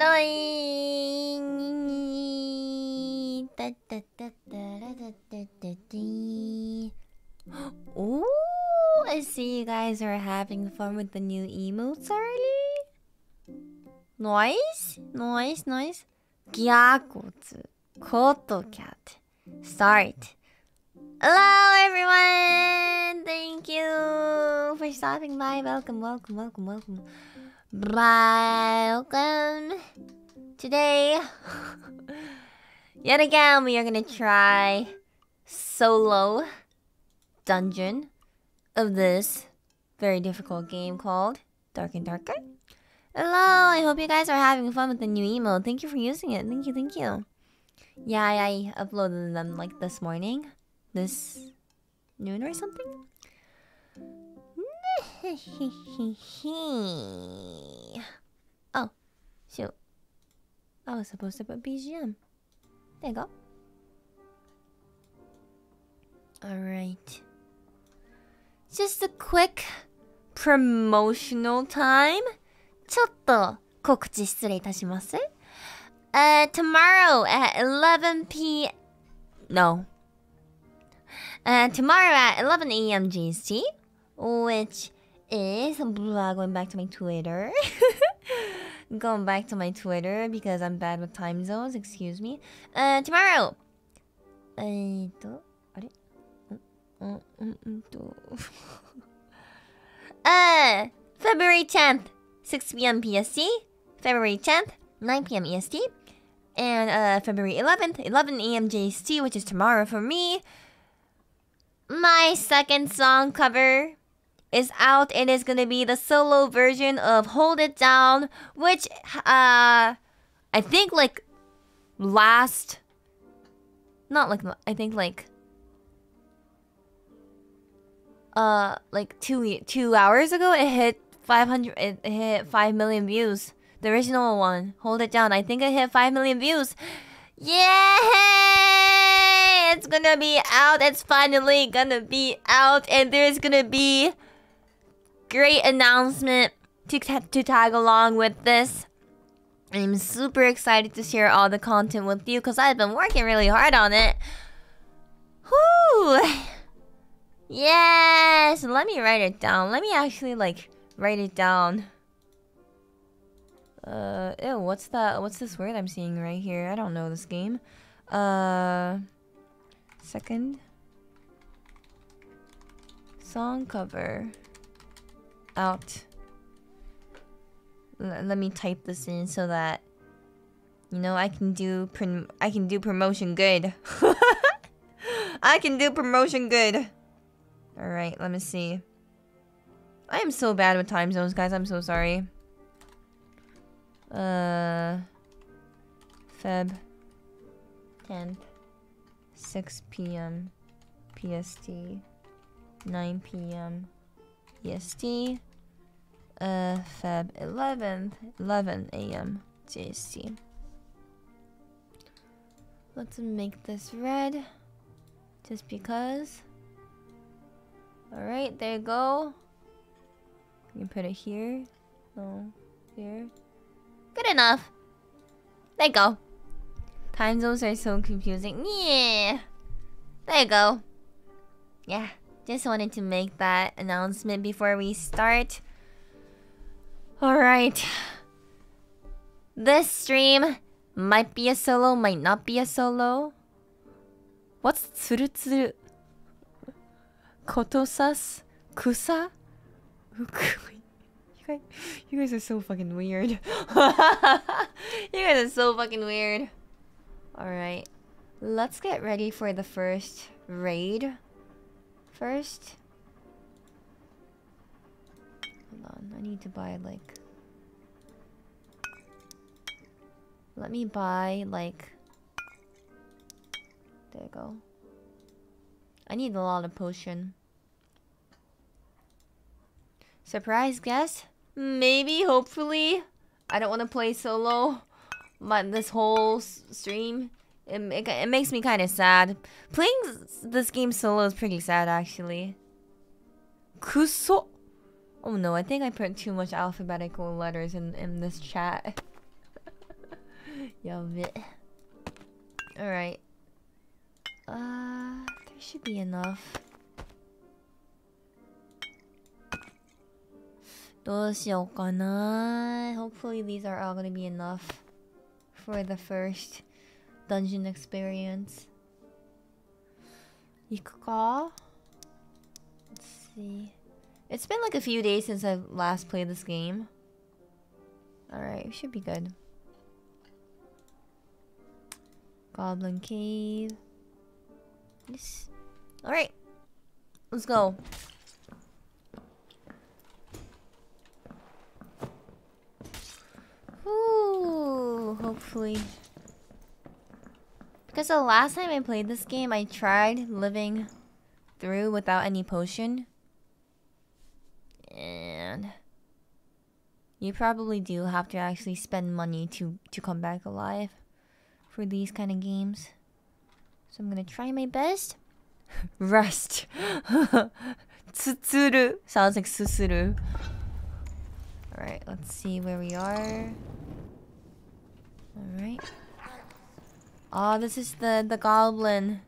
Oh, I see you guys are having fun with the new emotes already. Nice, nice, nice. Gyakutsu, Kotocat, start. Hello everyone! Thank you for stopping by. Welcome, welcome, welcome, welcome. Welcome. Today, yet again, we are gonna try solo dungeon of this very difficult game called Dark and Darker. Hello, I hope you guys are having fun with the new emote. Thank you for using it. Thank you, thank you. Yeah, I uploaded them like this morning. This noon or something? Oh, shoot. I was supposed to put BGM. There you go. Alright. Just a quick promotional time. ちょっと告知失礼いたします. Tomorrow at 11 p.m. No. Tomorrow at 11 a.m. GST, which is blah, going back to my Twitter. Going back to my Twitter because I'm bad with time zones, excuse me. Tomorrow. February 10th, 6 p.m. PST, February 10th, 9 p.m. EST, and February 11th, 11 a.m. JST, which is tomorrow for me. My second song cover is out. It is gonna be the solo version of Hold It Down, which I think like last, not like, I think like two hours ago it hit 500, it hit 5 million views. The original one, Hold It Down, I think it hit 5 million views. Yay! It's gonna be out. It's finally gonna be out, and there's gonna be great announcement to tag along with this. I'm super excited to share all the content with you because I've been working really hard on it. Whoo! Yes. Let me write it down. Let me actually like write it down. Ew, what's that? What's this word I'm seeing right here? I don't know this game. Second song cover out. Let me type this in so that you know I can do promotion good. I can do promotion good. All right, let me see. I am so bad with time zones, guys. I'm so sorry. Feb 10th. 6 p.m. PST, 9 p.m. EST, Feb 11th, 11 a.m. JST. Let's make this red, just because. All right, there you go. You can put it here, no, here. Good enough. There you go. Time zones are so confusing. Yeah. There you go. Yeah. Just wanted to make that announcement before we start. Alright. This stream might be a solo, might not be a solo. What's tsurutsuru? Kotosas? Kusa? You guys are so fucking weird. You guys are so fucking weird. Alright, let's get ready for the first raid. First. Hold on, I need to buy like... Let me buy like... There you go. I need a lot of potion. Surprise guest? Maybe, hopefully. I don't want to play solo. This whole stream, it makes me kind of sad. Playing this game solo is pretty sad, actually. Kuso. Oh no, I think I put too much alphabetical letters in this chat. Yabe. Alright. There should be enough. どうしようかな? Hopefully these are all gonna be enough for the first dungeon experience. 行くか? Let's see. It's been like a few days since I last played this game. Alright, we should be good. Goblin Cave. Yes. Alright. Let's go. Ooh, hopefully. Because the last time I played this game, I tried living through without any potion. And you probably do have to actually spend money to come back alive for these kind of games. So I'm gonna try my best. Rest. Tsutsuru. Sounds like susuru. Alright, let's see where we are. Alright. Oh, this is the goblin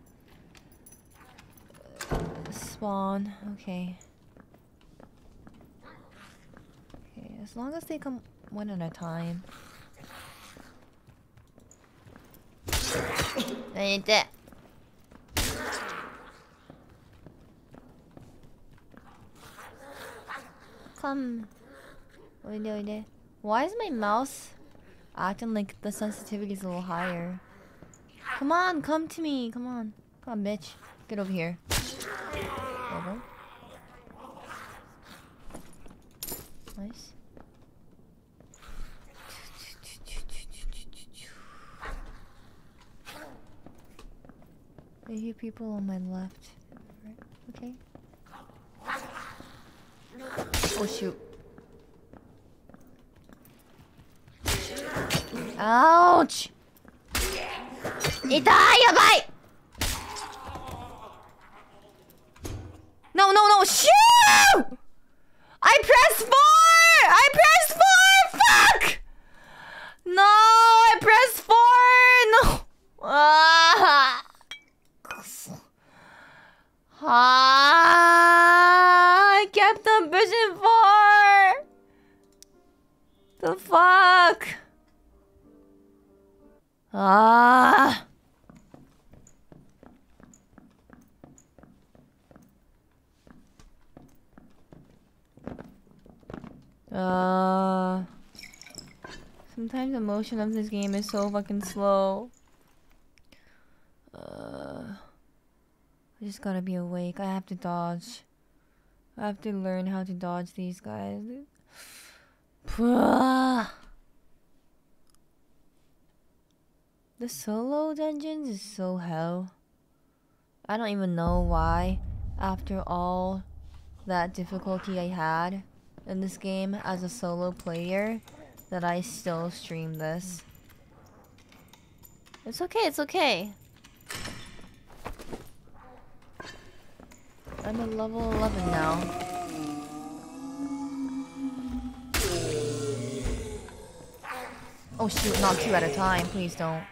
spawn. Okay. Okay, as long as they come one at a time. Ain't that. Come. Why is my mouse acting like the sensitivity is a little higher? Come on, come to me. Come on. Come on, bitch. Get over here. Over. Nice. I hear people on my left. Okay. Oh, shoot. Ouch! Yabai! No, no, no! Shoot! I pressed 4! I pressed 4! Fuck! No! I pressed 4! No! Ah! I kept on pushing 4! The fuck? Ah! Sometimes the motion of this game is so fucking slow. I just gotta be awake. I have to dodge. I have to learn how to dodge these guys. The solo dungeons is so hell. I don't even know why, after all that difficulty I had in this game as a solo player, that I still stream this. It's okay, it's okay. I'm at level 11 now. Oh shoot, not 2 at a time, please don't.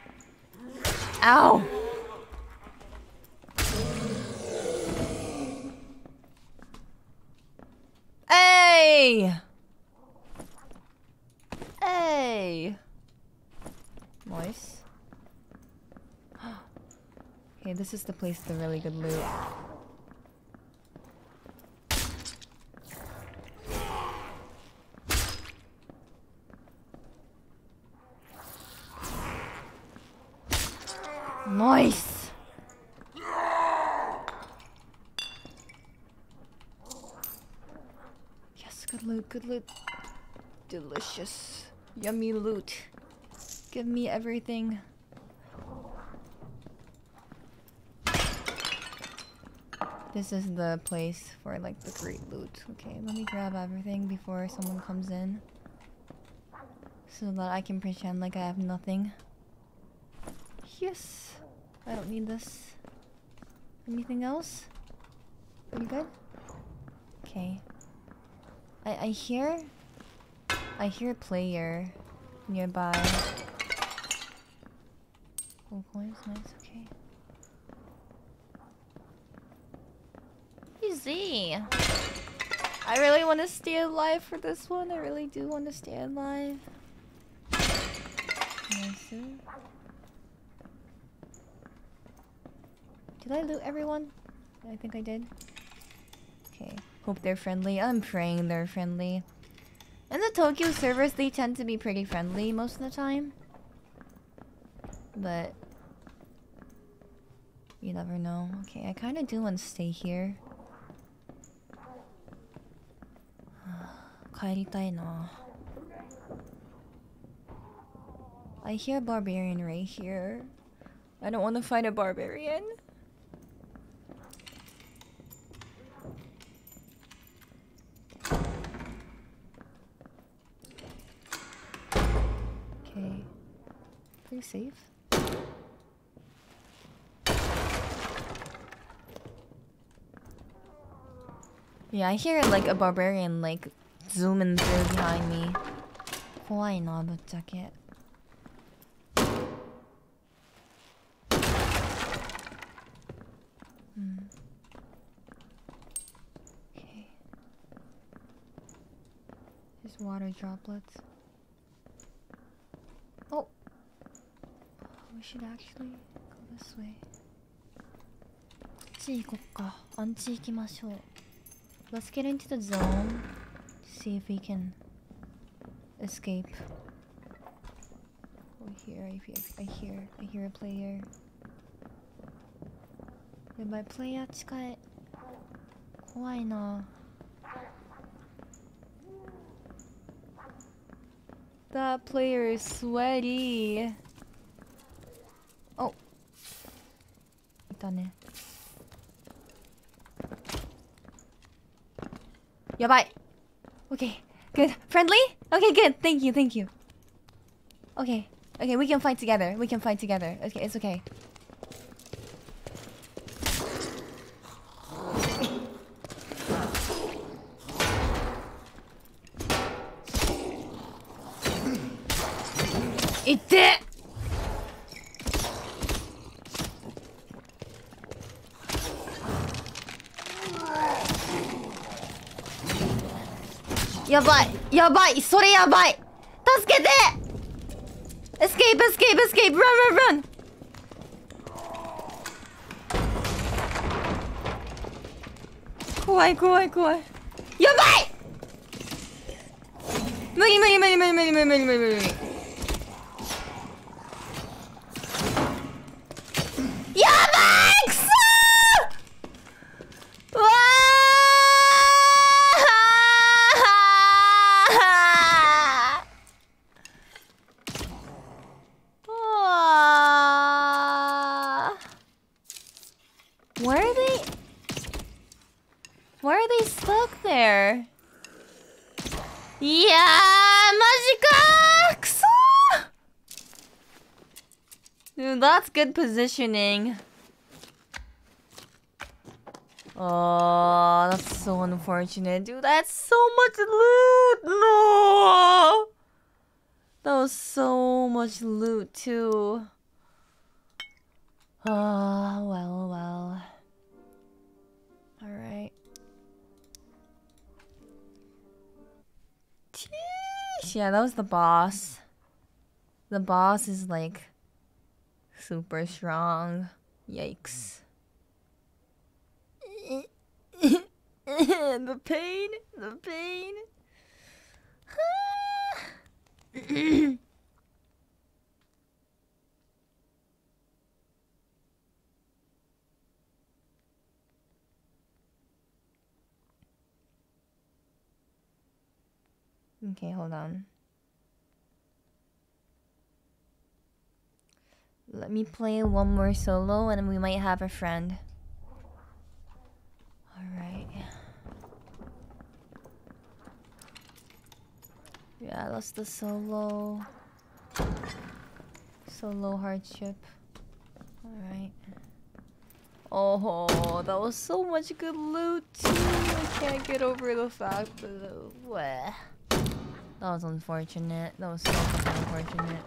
Ow! Hey! Hey! Nice. Okay, this is the place with the really good loot. Nice! Yes, good loot, good loot. Delicious, yummy loot. Give me everything. This is the place for like the great loot. Okay, let me grab everything before someone comes in, so that I can pretend like I have nothing. Yes! I don't need this. Anything else? Pretty good? Okay. I hear a player nearby. Full points, nice, okay. Easy! I really want to stay alive for this one. I really do want to stay alive. Nice. Did I loot everyone? I think I did. Okay. Hope they're friendly. I'm praying they're friendly. In the Tokyo servers, they tend to be pretty friendly most of the time. But... you never know. Okay, I kind of do want to stay here. 帰りたい な. I hear a barbarian right here. I don't want to fight a barbarian. Okay. Please save. Yeah, I hear like a barbarian like zooming through behind me. 怖いな、ぶっちゃけ. Okay. Just water droplets. Oh! We should actually go this way. こっち行こっか。アンチ行きましょう。 Let's get into the zone. See if we can escape. Over here, I hear a player. Yeah, my player 近い. 怖いな. That player is sweaty. Oh. いたね. やばい. Okay, good. Friendly? Okay, good. Thank you, thank you. Okay, okay, we can fight together. We can fight together. Okay, it's okay. It did! Yabai! Yabai! Sore yabai! Tasukete! Escape! Escape! Escape! Run! Run! Run! Kawaii! Kawaii! Kawaii! Yabai! Muri! Muri! Muri! Muri! Muri! Muri! Muri! Muri! Yabai! Kuso! Stuck there. Yeah, magic. Dude, that's good positioning. Oh, that's so unfortunate, dude. That's so much loot. No, that was so much loot too. Ah, well, well. All right. Yeah, that was the boss. The boss is like super strong. Yikes. The pain, the pain. Okay, hold on. Let me play one more solo and we might have a friend. Alright. Yeah, that's the solo. Solo hardship. Alright. Oh, that was so much good loot too. I can't get over the fact that... Bleh. That was unfortunate. That was so unfortunate.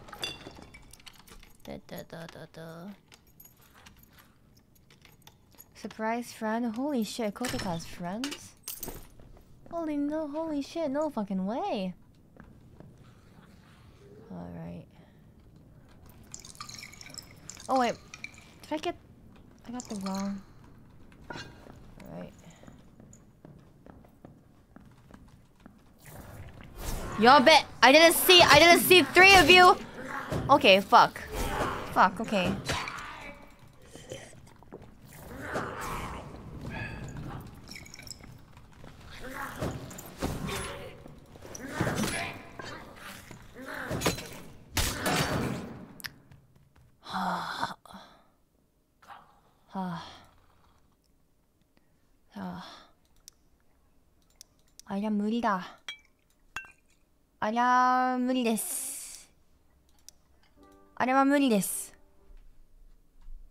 Surprise friend? Holy shit, Kotoka's friends? Holy no, holy shit, no fucking way! Alright. Oh wait, did I get... I got the wrong... Alright. Yo bet! I didn't see three of you! Okay, fuck. Fuck, okay. 아냐 무리다. 아냐 무리 데스. 아냐 무리 데스.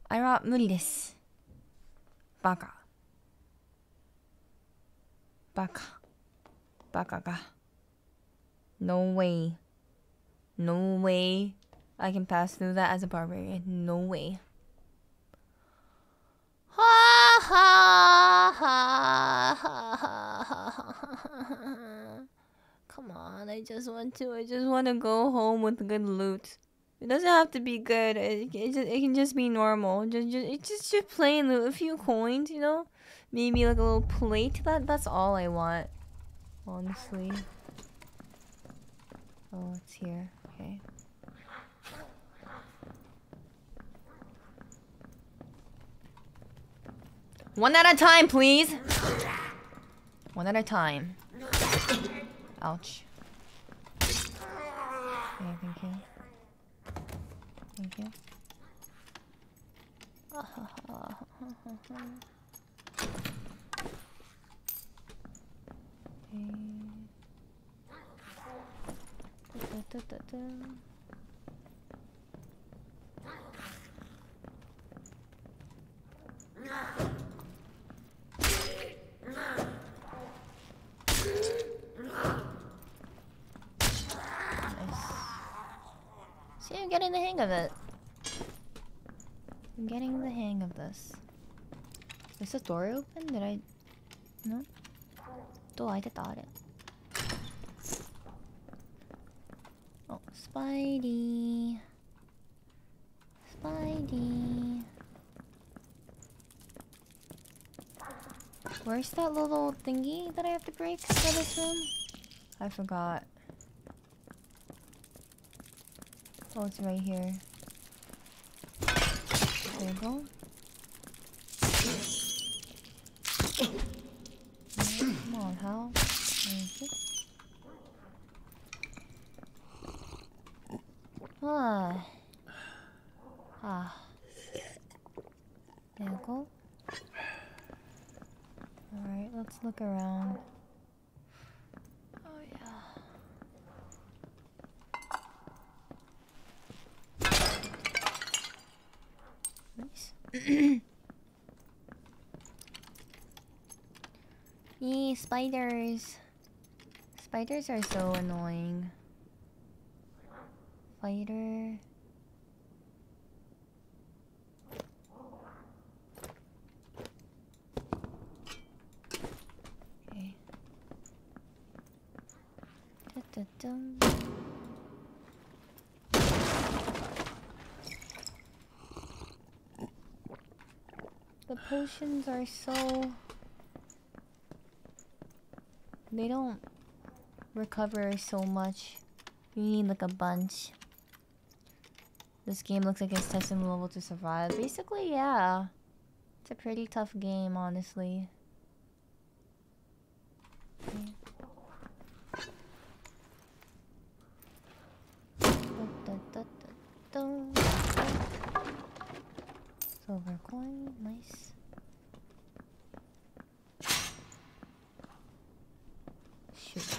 아냐 무리 데스. 바카. 바카. 바카가. No way. No way. I can pass through that as a barbarian. No way. Ha ha ha ha ha. Come on, I just want to go home with good loot. It doesn't have to be good. It can just be normal. Just plain loot. A few coins, you know? Maybe like a little plate. That's all I want. Honestly. Oh, it's here. Okay. One at a time, please! One at a time. Ouch. Okay, thank you. Thank you. Okay. I'm getting the hang of it. I'm getting the hang of this. Is the door open? Did I... No? Door, I thought it. Oh, Spidey. Spidey. Where's that little thingy that I have to break for this room? I forgot. Oh, it's right here. There we go. Come on, how? Ah. Ah. There we go. Alright, let's look around. Yay, spiders. Spiders are so annoying. Spider. Okay. Da-da-dum. The potions are so... They don't recover so much. You need like a bunch. This game looks like it's testing the level to survive. Basically, yeah. It's a pretty tough game, honestly. Okay. Silver coin, nice. Shoot.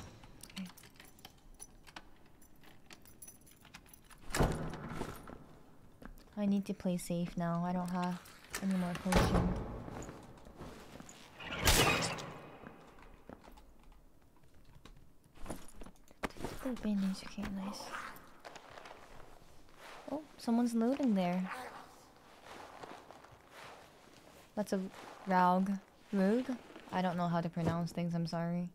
Okay. I need to play safe now. I don't have any more potion. Okay, nice. Oh, someone's looting there. That's a Raug. Roog? I don't know how to pronounce things, I'm sorry.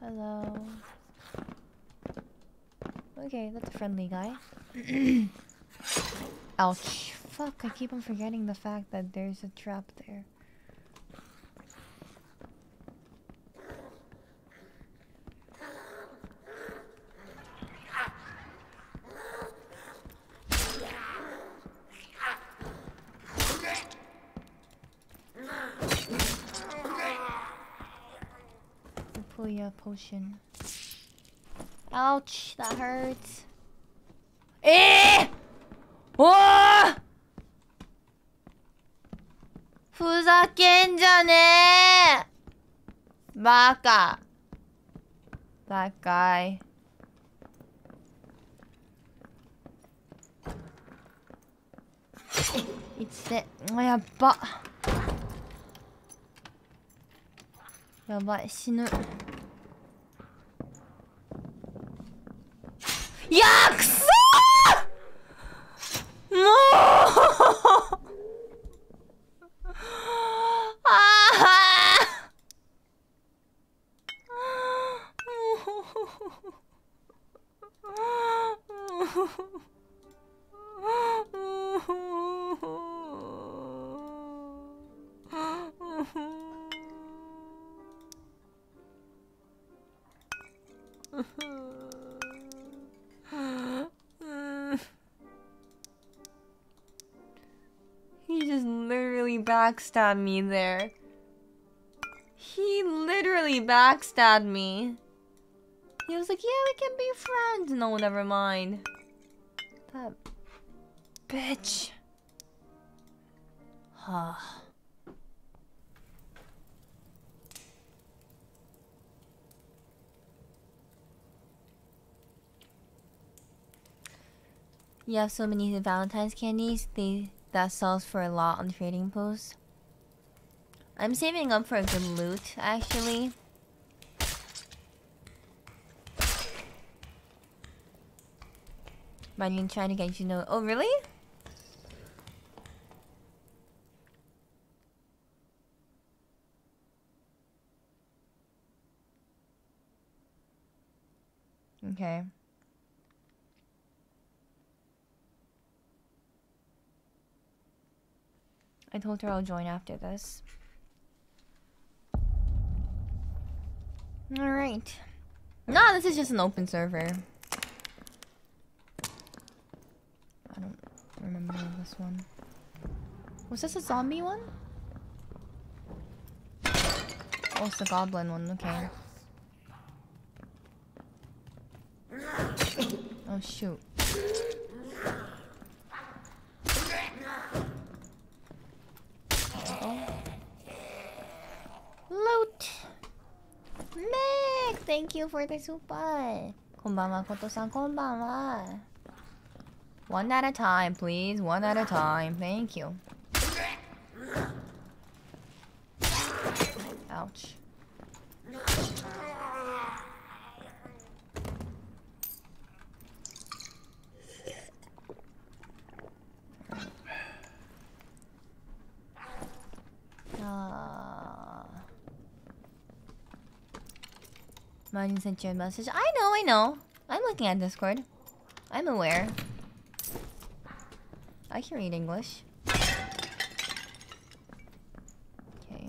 Hello. Okay, that's a friendly guy. Ouch. Fuck, I keep on forgetting the fact that there's a trap there. Potion. Ouch, that hurts. Eh! Oh! Fuzakenjane! Baka. That guy. It's it. Yabba. Yabba, shinu. Yucks! No! Backstabbed me there. He literally backstabbed me. He was like, yeah, we can be friends. No, never mind. That bitch. Huh. You have so many Valentine's candies. That sells for a lot on trading posts. I'm saving up for a good loot, actually. Mariring trying to get you know. Oh, really? Okay. I told her I'll join after this. Alright. Nah, this is just an open server. I don't remember this one. Was this a zombie one? Oh, it's the goblin one, okay. Oh, shoot. Loot! Meg! Thank you for the super! Konbanwa, Koto-san, konbanwa! One at a time, please. One at a time. Thank you. Ouch. Mariring sent you a message. I know. I'm looking at Discord. I'm aware. I can read English. Okay.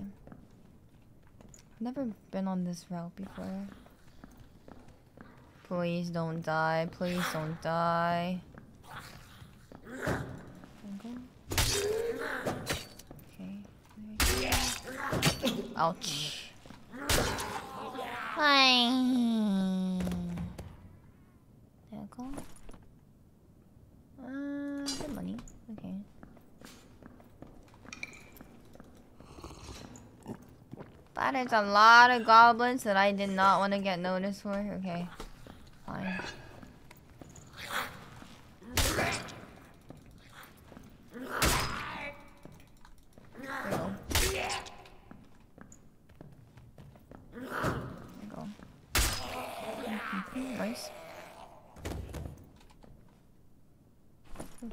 Never been on this route before. Please don't die. Please don't die. Okay. Ouch. Hi. There we go. Good money. Okay. But it's a lot of goblins that I did not want to get noticed for. Okay. Fine.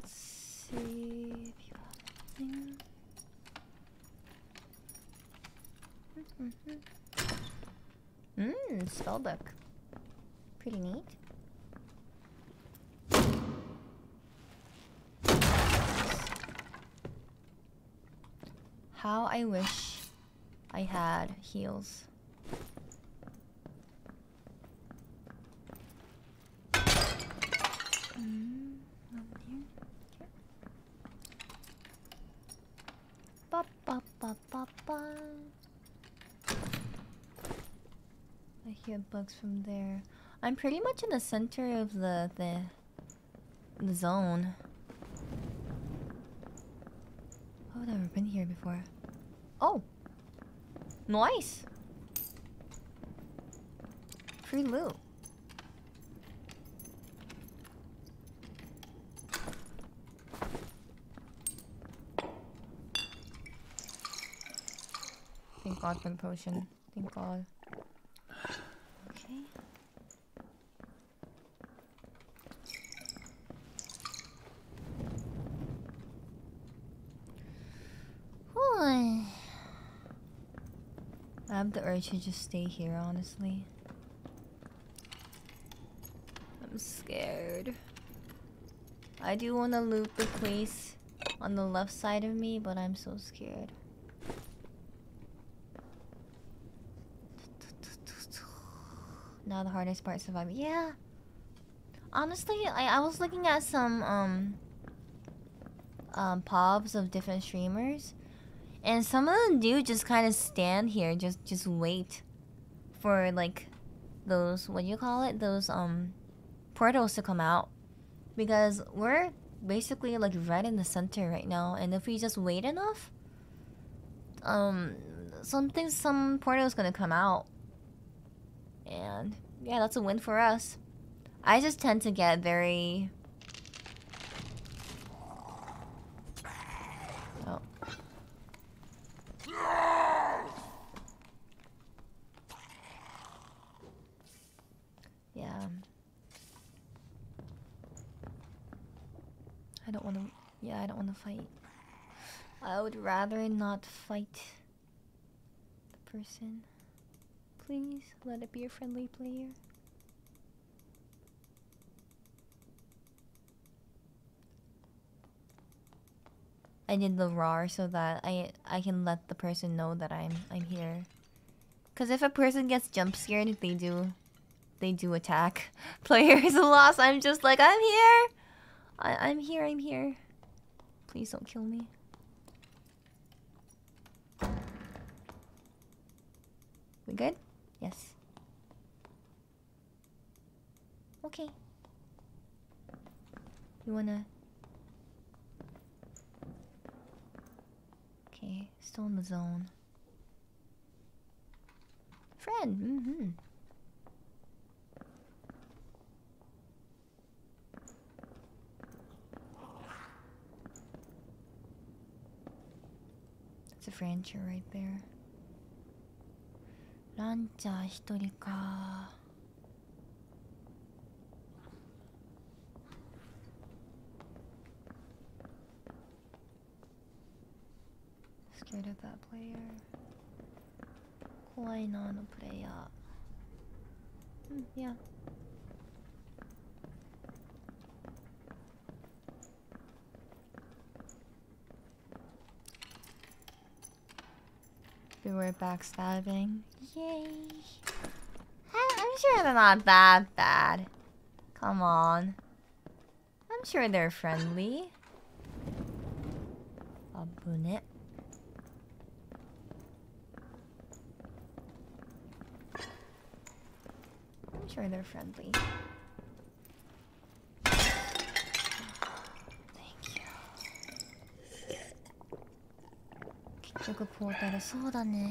Let's see if you have anything. Spellbook. Pretty neat. How I wish I had heals. Bugs from there. I'm pretty much in the center of the zone. Oh, I've never been here before. Oh, nice. Free loot. Thank God for the potion. Thank God. I have the urge to just stay here, honestly. I'm scared. I do want to loot the place on the left side of me, but I'm so scared. Now the hardest part, surviving. Yeah. Honestly, I was looking at some pubs of different streamers. And some of them do just kind of stand here, just wait for like those, what do you call it? Those portals to come out. Because we're basically like right in the center right now, and if we just wait enough, some portal's gonna come out. And yeah, that's a win for us. I just tend to get very I don't want to fight. I would rather not fight the person. Please, let it be a friendly player. I did the RAR so that I can let the person know that I'm here. Cause if a person gets jump scared, they do attack. Player is lost. I'm just like, I'm here. I'm here. Please don't kill me. We good? Yes. Okay. You wanna... Okay, still in the zone. Friend! Mm-hmm. It's a rancher right there. Rancher 1人か。Scared of that player. 怖いなあのプレイヤー。うん、いや。Beware backstabbing. Yay. I'm sure they're not that bad. Come on. I'm sure they're friendly. I'll boon it. I'm sure they're friendly.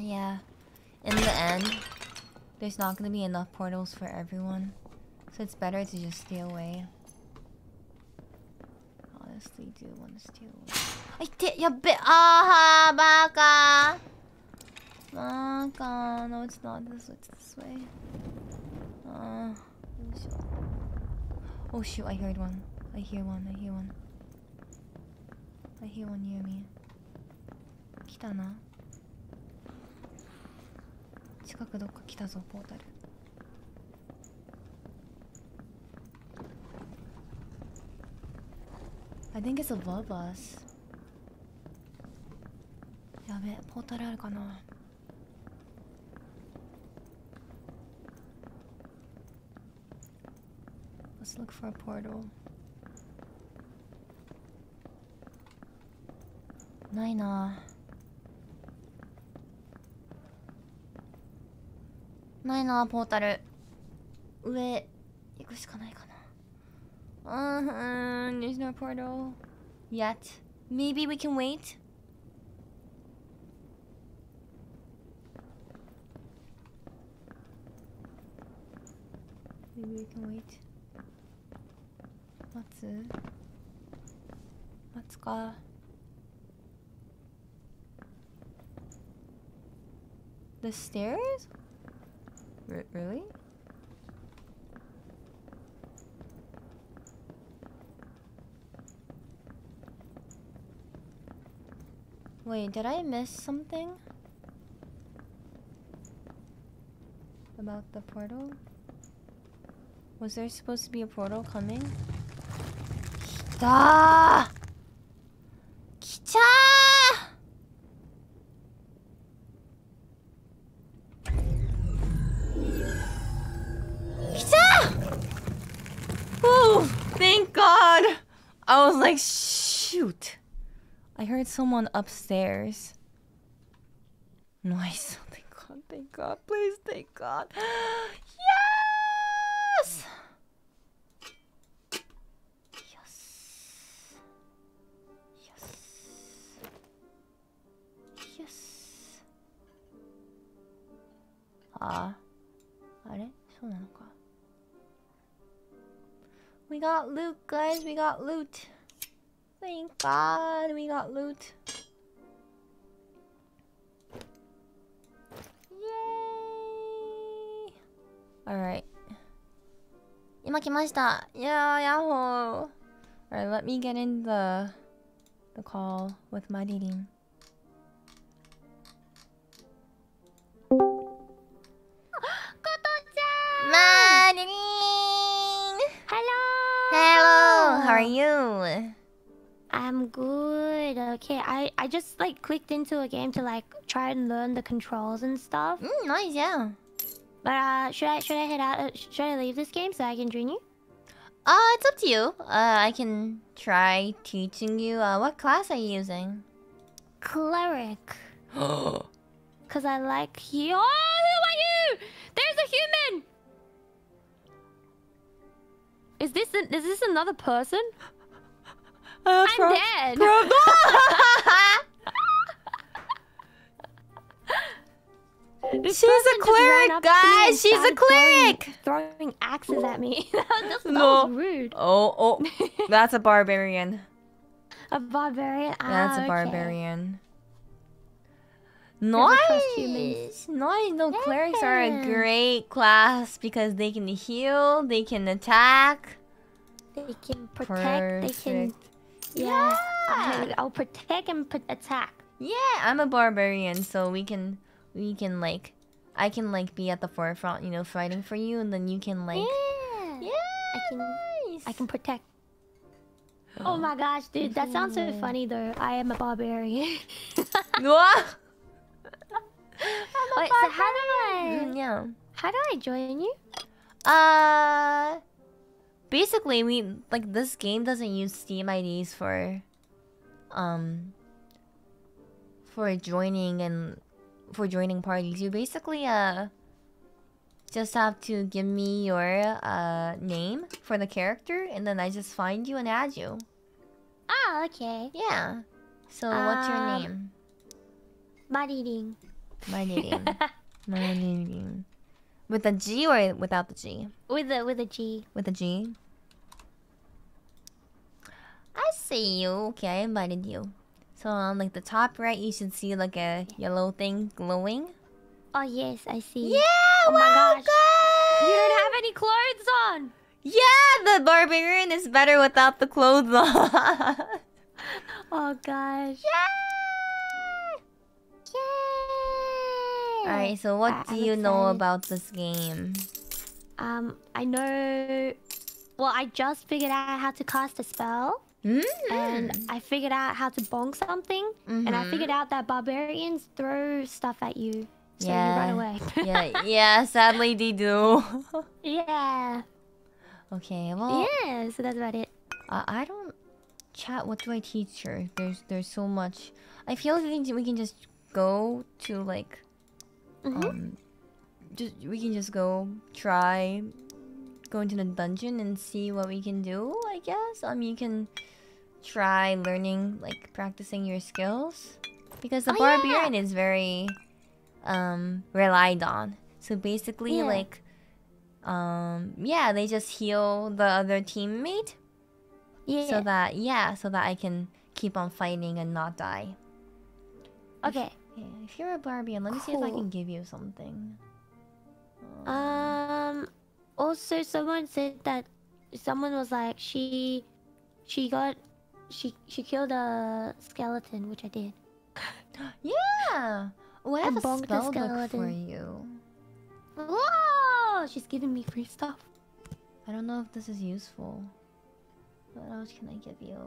Yeah. In the end, there's not gonna be enough portals for everyone, so it's better to just stay away. Honestly, do want to stay away. I did. Yeah, bit. Ah, baka. Baka. No, it's not this. It's this way. Oh shoot! I heard one. I hear one. that he will near me. Kitana. 近くどっか来たぞ、ポータル。I think it's above us. やべ、ポータルあるかな。Let's look for a portal. ないな。 ないな、ポータル。上行くしかないかな。There's no portal yet. Maybe we can wait. Maybe we can wait. 待つ？待つか。 The stairs? Really? Wait, did I miss something? About the portal? Was there supposed to be a portal coming? Kita! Kita! I was like, shoot. I heard someone upstairs. Nice. Thank God, thank God. Please, thank God. Yes! Yes. Yes. Yes. Ah. So na no ka. We got loot, guys. We got loot. Thank God we got loot. Yay! Alright. 今来ました. Yeah, yahoo! Alright, let me get in the call with Mariring. How are you? I'm good. Okay, I just like clicked into a game to like try and learn the controls and stuff. Nice, yeah. But should I head out? Should I leave this game so I can join you? It's up to you. I can try teaching you. What class are you using? Cleric. Cause I like you. Oh, who are you? There's a human. Is this another person? I'm dead. She's a cleric, guys. She's a cleric. Throwing axes at me. That was rude. Oh, that's a barbarian. A barbarian. That's a barbarian. Nice! Nice! No, yeah. Clerics are a great class because they can heal, they can attack. They can protect, perfect. They can... Yeah! I'll protect and attack. Yeah, I'm a barbarian, so we can like... I can like be at the forefront, you know, fighting for you, and then you can like... Yeah! Yeah! I can protect. Oh my gosh, dude, that sounds so funny though. I am a barbarian. What? Wait, so how do I join you? Basically we like this game doesn't use Steam IDs for joining and for joining parties. You basically just have to give me your name for the character and then I just find you and add you. Ah, okay. Yeah. So what's your name? Mariring. Mariring. With a G or without the G? With a G. With a G. I see you. Okay, I invited you. So on like the top right, you should see like a yellow thing glowing. Oh yes, I see. Yeah, oh wow, my gosh. Guys! You don't have any clothes on. Yeah, the barbarian is better without the clothes on. Oh gosh. Yay! Yay! Alright, so what do you know about this game? I know... Well, I just figured out how to cast a spell. And I figured out how to bonk something. And I figured out that barbarians throw stuff at you. So you run away. Yeah, sadly they do. Okay, well... Yeah, so that's about it. I don't... Chat, what do I teach her? There's so much... I feel like we can just go to like... we can just go try... Go into the dungeon and see what we can do, I guess? You can... Try learning, like, practicing your skills. Because the barbarian is very... relied on. So basically, like... yeah, they just heal the other teammate. So that, so that I can keep on fighting and not die. Okay. If you're a barbarian, let me see if I can give you something. Also, someone said that... Someone was like, She killed a skeleton, which I did. Oh, I have a spell book for you. Whoa! She's giving me free stuff. I don't know if this is useful. What else can I give you?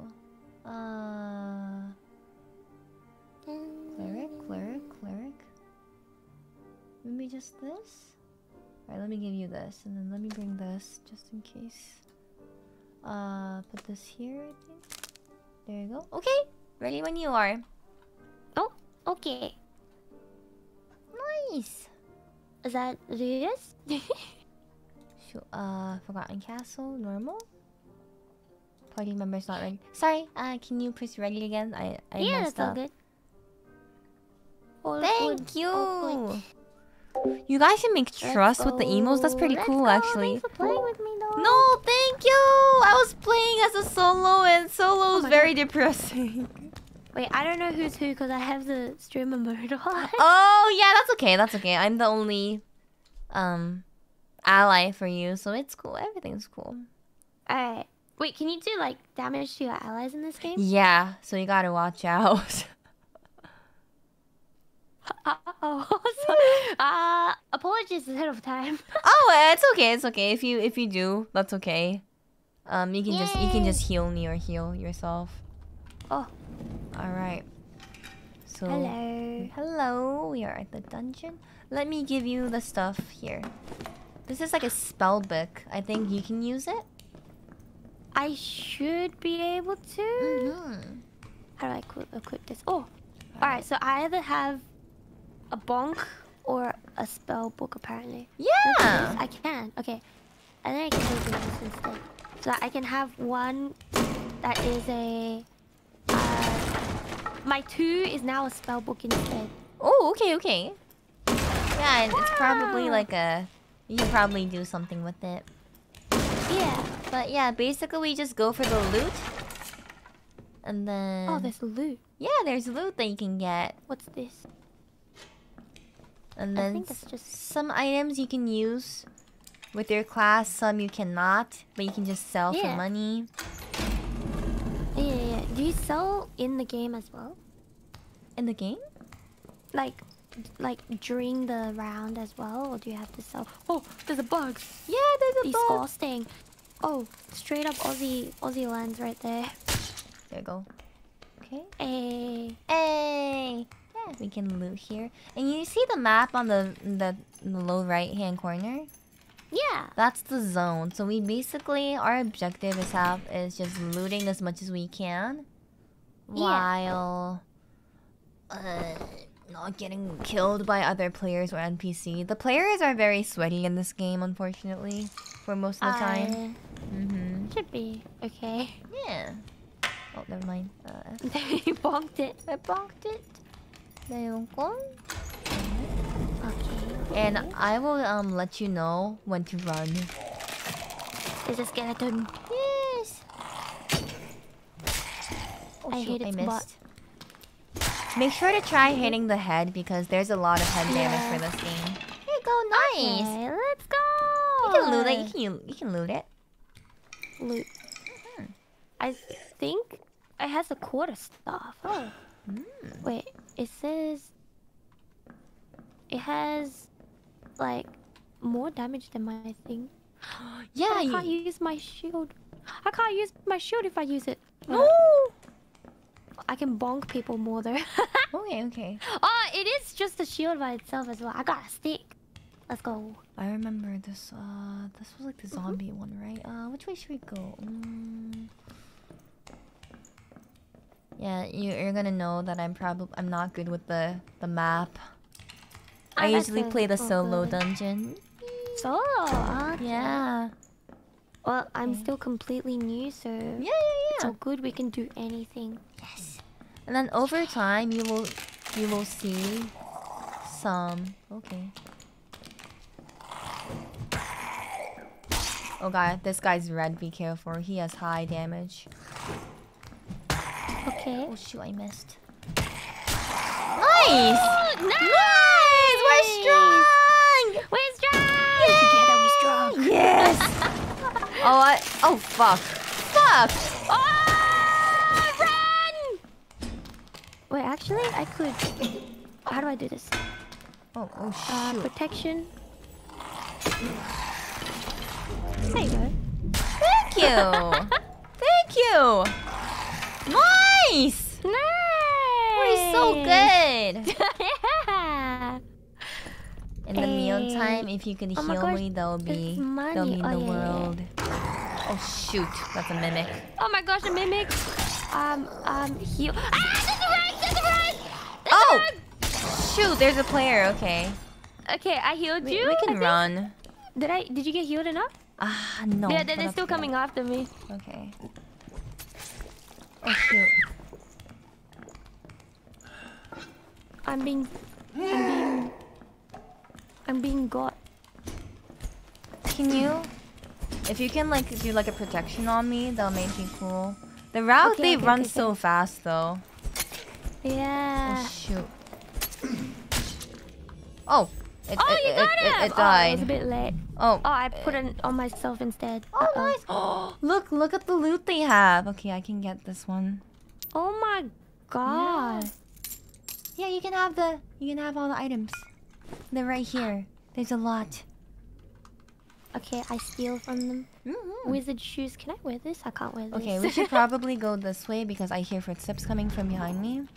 Cleric. Maybe just this? Alright, let me give you this. And then let me bring this, just in case. Put this here, I think. There you go. Okay! Ready when you are. Oh, okay. Nice! Is that... Do you guys? Forgotten Castle, normal? Party members not ready. Sorry, can you press ready again? I messed up. Yeah, that's all good. Thank you! You guys can make trust with the emos. That's pretty cool, actually. Thanks for playing with me, though. No, thank you. I was playing as a solo, and solo is very depressing. Wait, I don't know who's who because I have the streamer mode on. Oh yeah, that's okay. That's okay. I'm the only ally for you, so it's cool. Everything's cool. Alright. Wait, can you do like damage to your allies in this game? Yeah. So you gotta watch out. Apologies ahead of time. It's okay. It's okay. If you do, that's okay. You can just heal me or heal yourself. Oh. All right. So. Hello. Hello. We are at the dungeon. Let me give you the stuff here. This is like a spell book. I think you can use it. I should be able to. How do I equip this? Oh. Alright, so I either have a bonk or a spell book, apparently. Yeah! I can, okay. And then I can do this instead. So I can have one that is a... my 2 is now a spell book instead. Oh, okay, okay. Yeah, and it's probably like a... You can probably do something with it. Yeah. But yeah, basically we just go for the loot. And then... Oh, there's loot. Yeah, there's loot that you can get. What's this? And then I think that's just... some items you can use with your class, some you cannot, but you can just sell for money. Yeah. Do you sell in the game as well? In the game? Like during the round as well, or do you have to sell? Oh, there's a bug. Yeah, there's a bug. Disgusting. Oh, straight up Aussie lands right there. There you go. Okay. Hey. Hey. Yeah, we can loot here. And you see the map on the low right-hand corner? Yeah. That's the zone. So we basically, our objective is just looting as much as we can. While... not getting killed by other players or NPC. The players are very sweaty in this game, unfortunately. For most of the time. Should be okay. Yeah. Oh, never mind. You bonked it. I bonked it. There you go. Okay. And I will let you know when to run. There's a skeleton. Yes. Oh, I hit it. I missed. Make sure to try hitting the head because there's a lot of head damage for this game. Here you go. Nice. Okay, let's go. You can loot it. You can loot it. Loot. I think It has a quarter staff. Oh. Wait, it says... It has... Like... More damage than my thing. Yeah, I can't use my shield. I can't use my shield if I use it. No! I can bonk people more though. Okay, okay. Oh, it is just a shield by itself as well. I got a stick. Let's go. I remember this, this was like the zombie one, right? Which way should we go? Yeah, you're gonna know that I'm not good with the map. I usually play the solo dungeon. Solo? Okay. Yeah. Well, I'm still completely new, so... Yeah, yeah, yeah. It's all good, we can do anything. Yes. And then over time, you will see some... Okay. Oh god, this guy's red, be careful. He has high damage. Okay. Oh shoot, I missed. Nice! Oh, nice! We're strong! We're strong! Yay! Together we're strong! Yes! Oh fuck. Fuck! Oh! Run! Wait, actually, I could... How do I do this? Oh shoot. Protection. There you go. Thank you! Thank you! Nice! Nice! We're so good! Yeah! In the meantime, if you could heal me, that'll mean the world. Yeah. Oh shoot, that's a mimic. Oh my gosh, a mimic! Heal. Ah! There's a rug! There's a rug! Shoot, there's a player, okay. Okay, I healed you. We can run. Did you get healed enough? Ah, no. Yeah, they're still coming after me. Okay. Oh, shoot. I'm being got. Can you... If you can, like, do, like, a protection on me, that'll make me cool. The route, they run so fast, though. Yeah. Oh, shoot. Oh! It died. Oh, it was a bit late. Oh. Oh, I put it on myself instead. Oh, nice. Oh, look at the loot they have. Okay, I can get this one. Oh my god. Yeah, you can have all the items. They're right here. There's a lot. Okay, I steal from them. Wizard shoes. Can I wear this? I can't wear this. Okay, we should probably go this way because I hear footsteps coming from behind me.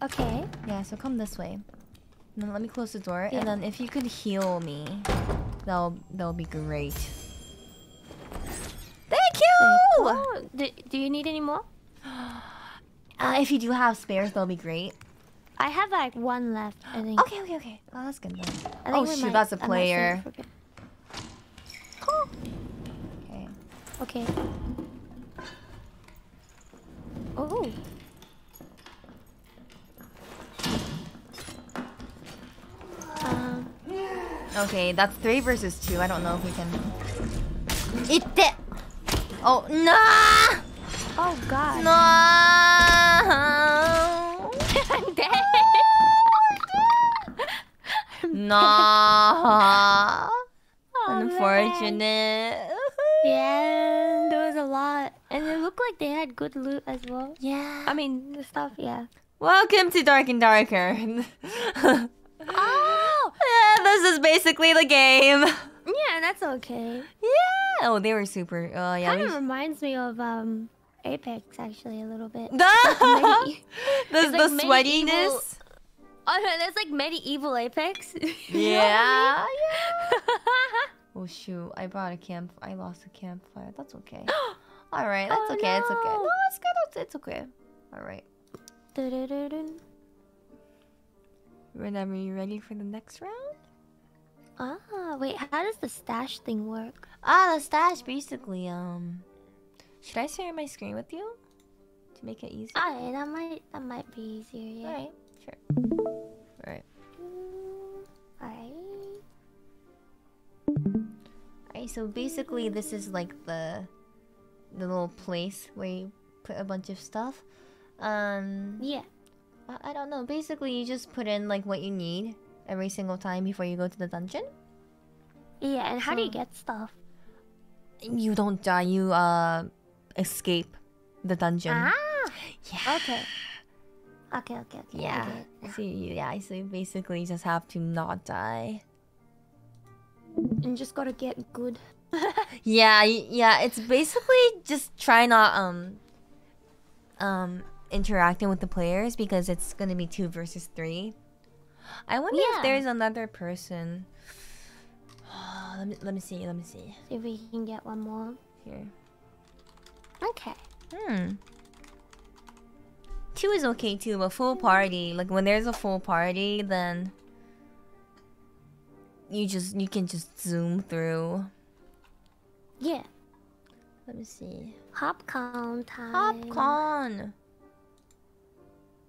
Okay. Yeah, so come this way. Then let me close the door, and then if you could heal me, that'll be great. Thank you! Oh, do you need any more? If you do have spares, that'll be great. I have like one left, I think. Okay. Oh, that's good then. Oh shoot, that's a player. Cool. Okay. Oh. Okay, that's 3 versus 2. I don't know if we can. Oh no! Nah! Oh god! No! I'm dead. Nah. Unfortunate. Yeah, there was a lot, and it looked like they had good loot as well. Yeah. I mean, the stuff. Yeah. Welcome to Dark and Darker. Yeah, this is basically the game. Yeah, that's okay. Yeah. Oh, they were super. Oh, yeah. Kind of reminds me of Apex actually a little bit. The sweatiness. Oh no, that's like medieval Apex. Yeah. Oh shoot! I lost a campfire. That's okay. All right. That's okay. No. It's okay. No, it's good. It's okay. All right. Whenever you're ready for the next round? Ah, wait, how does the stash thing work? Ah, the stash basically, should I share my screen with you? To make it easier? Alright, that might be easier, yeah. Alright, sure. Alright. Alright, so basically this is like the little place where you put a bunch of stuff. Yeah. I don't know, basically you just put in like what you need every single time before you go to the dungeon. Yeah, and how do you get stuff? You don't die, you escape the dungeon. Ah, Yeah. Okay. Okay. Yeah. Okay. So so you basically just have to not die. And just gotta get good. yeah. It's basically just try not interacting with the players because it's gonna be 2 versus 3. I wonder if there's another person. Let me see. See if we can get one more here. Okay. Hmm. 2 is okay too, but full party. Like when there's a full party, then you can just zoom through. Yeah. Let me see. Popcorn time. Popcorn.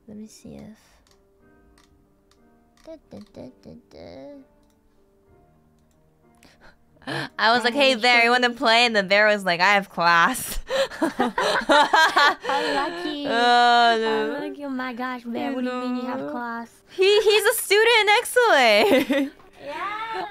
Let me see if. I was like, hey Bear, you wanna play? And the Bear was like, I have class. How lucky. Oh my gosh, Bear, what do you mean you have class? He's a student in XLA. Yeah.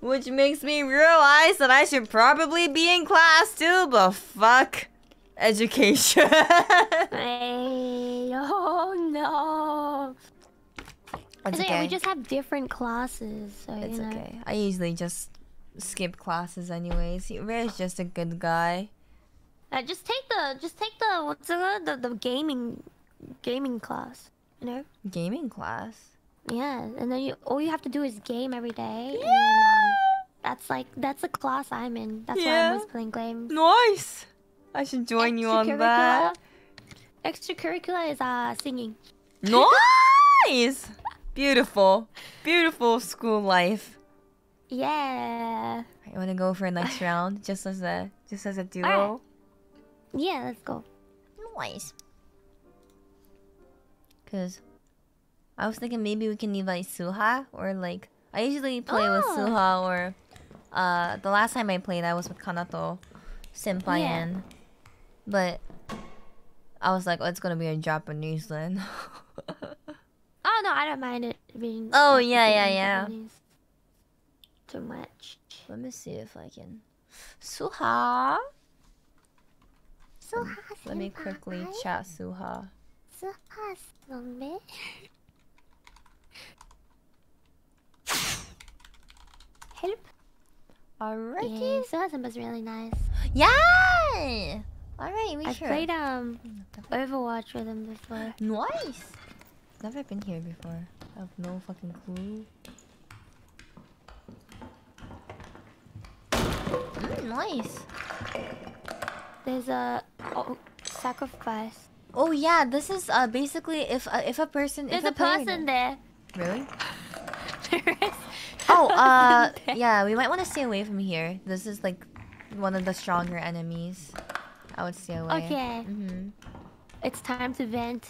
Which makes me realize that I should probably be in class too, but fuck education. Hey, oh no. It's okay. We just have different classes, so it's okay. I usually just skip classes anyways. Ray's just a good guy. Just take the what's the gaming class, you know? Gaming class. Yeah, and then all you have to do is game every day. Yeah. And then, that's the class I'm in. That's why I'm always playing games. Nice. I should join you on that. Extracurricular is singing. Nice. Beautiful school life. Yeah. You want to go for a next round, just as a duo? Right. Yeah, let's go. Nice. Cause I was thinking maybe we can invite Suha or like I usually play with Suha or the last time I played I was with Kanato Senpai and but I was like, oh, it's gonna be a Japanese then. Oh no, I don't mind it being. Oh yeah. Japanese. Too much. Let me see if I can. Suha. Suha. Let me quickly chat Suha. Suha Senpai. Help. Alrighty. Yeah, Suha Senpai's really nice. Yeah. Alright, we sure. I played Overwatch with him before. Nice. Never been here before. I have no fucking clue. Nice. There's a sacrifice. Oh yeah, this is basically if a person. There's a person there. Really? There is. Oh yeah, we might want to stay away from here. This is like one of the stronger enemies. I would stay away. Okay. Mm-hmm. It's time to vent.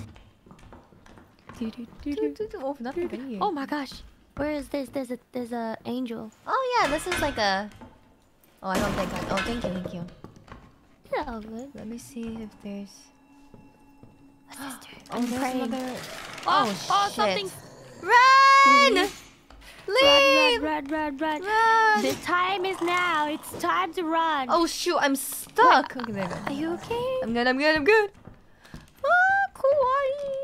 Oh, nothing in here. Oh my gosh, where is this? There's a angel. Oh yeah, this is like a. Oh, I don't think I... Oh, thank you. Yeah, all good. Let me see if there's... What's this doing? I'm praying. Another... Oh, shit. Something... Run! Leave! Run! The time is now. It's time to run. Oh, shoot. I'm stuck. Wait, okay, are you okay? I'm good. Ah, kawaii.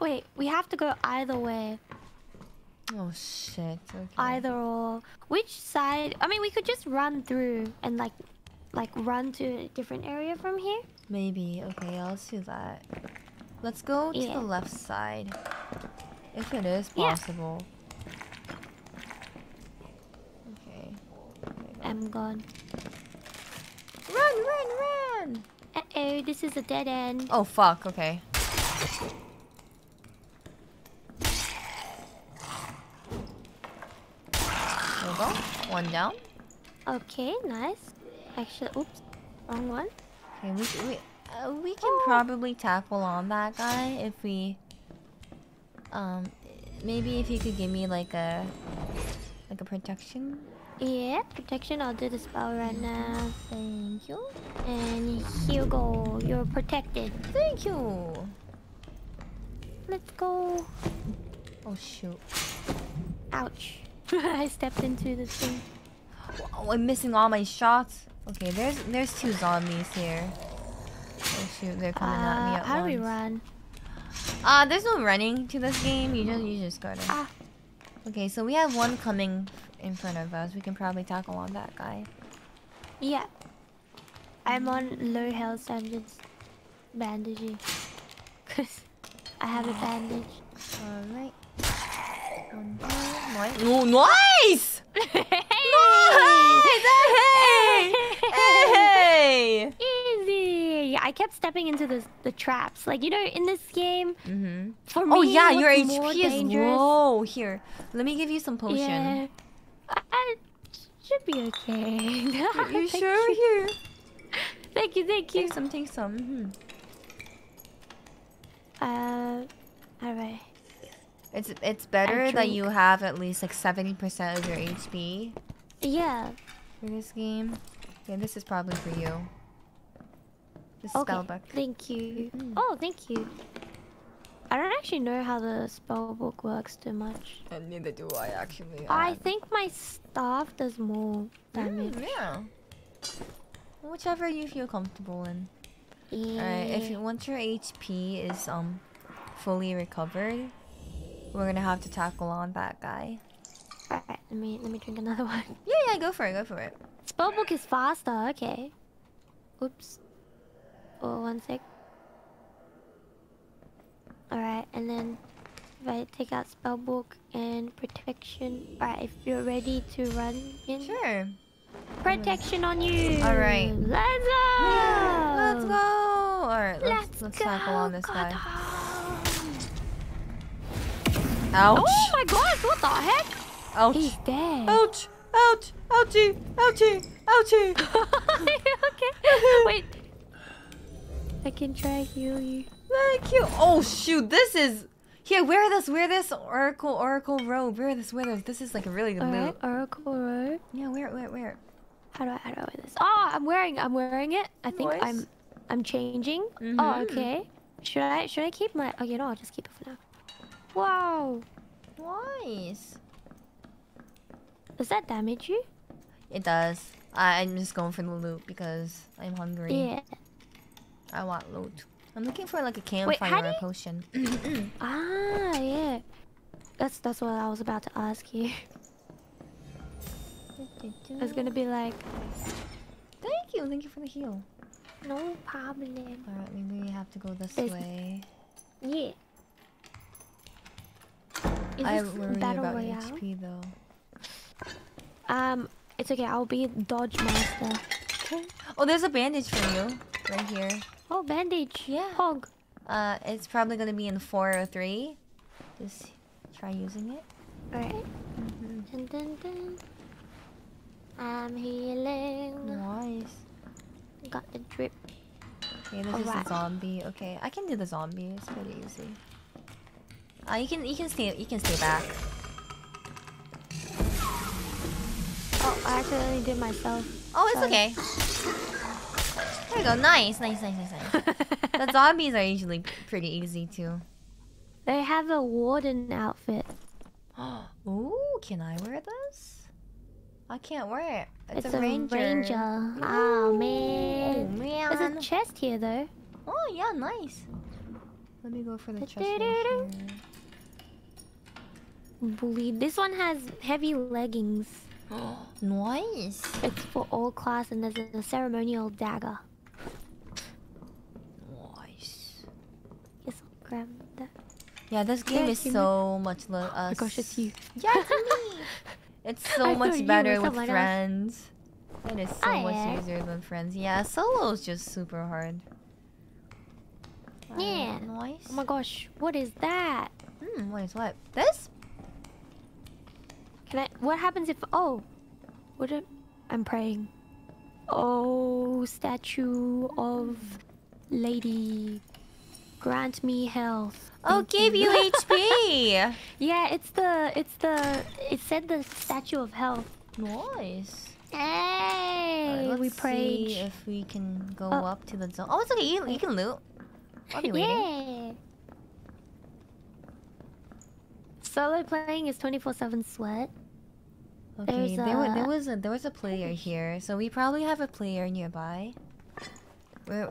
Wait, we have to go either way. Oh shit, okay. Either or. Which side? I mean, we could just run through and like run to a different area from here. Maybe. Okay, I'll do that. Let's go to the left side. If it is possible. Yeah. Okay. I'm gone. Run! Uh-oh, this is a dead end. Oh fuck, okay. One down. Okay, nice. Actually, oops, wrong one. Okay, we can probably tackle on that guy if we maybe if you could give me like a protection. Yeah, protection. I'll do the spell right now. Thank you. And here you go. You're protected. Thank you. Let's go. Oh shoot. Ouch. I stepped into this thing. Oh, I'm missing all my shots. Okay, there's 2 zombies here. Oh shoot, they're coming at me at once. How do we run? There's no running to this game. You just gotta. Okay, so we have one coming in front of us. We can probably tackle on that guy. Yeah. I'm on low health, so I'm just bandaging. I have a bandage. Alright. Oh, nice! Nice! Hey! Hey! Easy! I kept stepping into the traps. Like, you know, in this game, for me, oh yeah, your HP is low. Here, let me give you some potion. Yeah. I should be okay. You sure? Here. Thank you, thank you. Take some, take some. Alright. It's better that you have at least like 70% of your HP. Yeah. For this game. Yeah, this is probably for you. This spell book. Thank you. Oh, thank you. I don't actually know how the spell book works too much. And neither do I actually. I think my staff does more damage. Yeah. Whichever you feel comfortable in. Yeah. Alright, if you once your HP is fully recovered, we're gonna have to tackle on that guy. Alright, let me drink another one. Yeah, go for it, go for it. Spellbook is faster, okay. Oops. Oh, one sec. Alright, and then if I take out spellbook and protection. Alright, if you're ready to run in. Sure. Protection on you. Alright. Let's go! Yeah, let's go! Alright, let's tackle on this guy. Ouch. Oh my gosh, what the heck? Ouch. He's dead. Ouch. Ouch. Ouchie. Ouchie. Ouchie. Okay. Wait. I can try heal you. Thank you. Oh shoot, this is... Here, wear this Oracle robe. Wear this. This is like a really good move. Oracle robe? Yeah, wear it. How do I wear this? Oh, I'm wearing it. I think I'm changing. Oh, okay. Should I keep my... Oh, you know, I'll just keep it for now. Wow. Nice. Does that damage you? It does. I'm just going for the loot because I'm hungry. Yeah. I want loot. I'm looking for like a campfire or a potion. Yeah. That's what I was about to ask you. I was gonna be like... Thank you for the heal. No problem. Alright, maybe we have to go this way. Yeah. I worry about your HP though. It's okay. I'll be dodge master. Okay. Oh, there's a bandage for you right here. Oh, bandage. Yeah. Hog. It's probably gonna be in 403. Just try using it. Alright. Dun, dun, dun. I'm healing. Nice. Got the drip. Okay, this is a zombie. Okay, I can do the zombie. It's pretty easy. You can stay back. Oh, I accidentally did myself. Oh, it's okay. There we go. Nice. The zombies are usually pretty easy too. They have a warden outfit. Ooh, can I wear this? I can't wear it. It's a ranger. Oh man. There's a chest here though. Oh yeah, nice. Let me go for the chest. Bully. This one has heavy leggings. Nice. It's for all class and there's a ceremonial dagger. Nice. Yes, I'll grab that. Yeah, this game is so much like us. Oh gosh, it's you. Yeah, it's me. It's so much better with friends. It is so much easier than friends. Yeah, solo is just super hard. Yeah. Nice. Oh my gosh, what is that? What is what? This? What happens if... Oh. I'm praying. Oh, statue of lady. Grant me health. Oh, give you HP. Yeah, it said the statue of health. Nice. Hey. Right, let's see if we can go up to the zone. Oh, it's okay. You can loot. I'll be waiting. Yeah. Solo playing is 24/7 sweat. Okay, there was a player here, so we probably have a player nearby.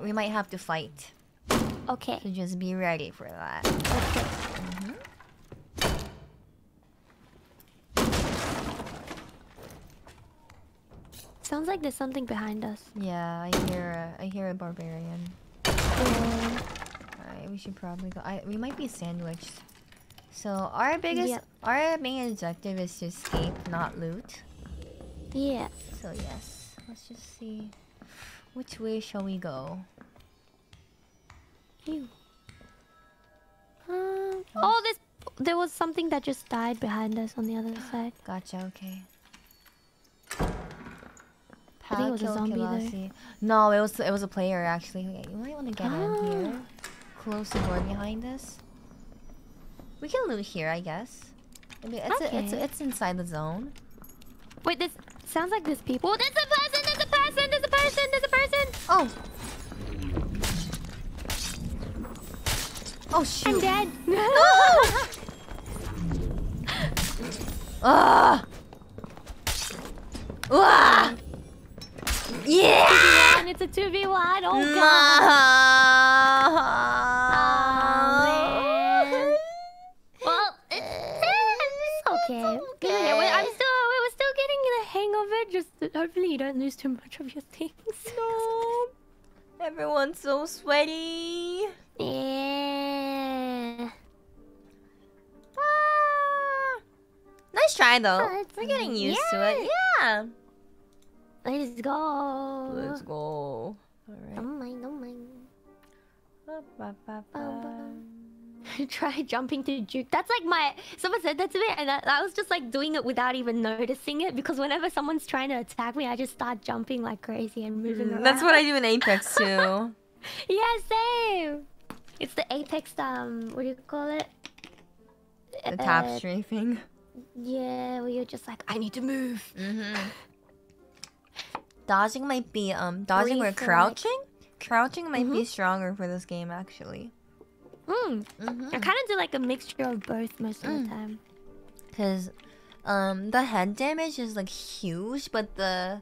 We might have to fight. Okay. So just be ready for that. Okay. Mm-hmm. Sounds like there's something behind us. Yeah, I hear a barbarian. Alright, we should probably go. We might be sandwiched. So our main objective is to escape, not loot. Yeah. So yes, let's just see. Which way shall we go? Ew. Oh, there was something that just died behind us on the other side. Gotcha. Okay. I think it was a zombie. No, it was a player actually. Okay, you might want to get in here. Close the door behind us. We can loot here, I guess. I mean, it's inside the zone. Wait, this sounds like there's people. There's a person! There's a person! There's a person! There's a person! Oh shoot! I'm dead. Yeah! And it's a 2v1. Oh god! Oh man! Well, it's okay. We're still getting the hang of it. Just hopefully you don't lose too much of your things. No. Everyone's so sweaty. Yeah. Nice try though. We're getting used to it. Yeah. Let's go. Let's go. All right. Don't mind. Try jumping to juke. That's like someone said that to me, and I was just like doing it without even noticing it, because whenever someone's trying to attack me, I just start jumping like crazy and moving around. That's what I do in Apex too. Yeah, same. It's the Apex what do you call it? The tap strafing. Yeah, where you're just like, I need to move. Mm-hmm. Dodging might be dodging or crouching. Crouching might be stronger for this game actually. I kind of do like a mixture of both most of the time. Cause the head damage is like huge, but the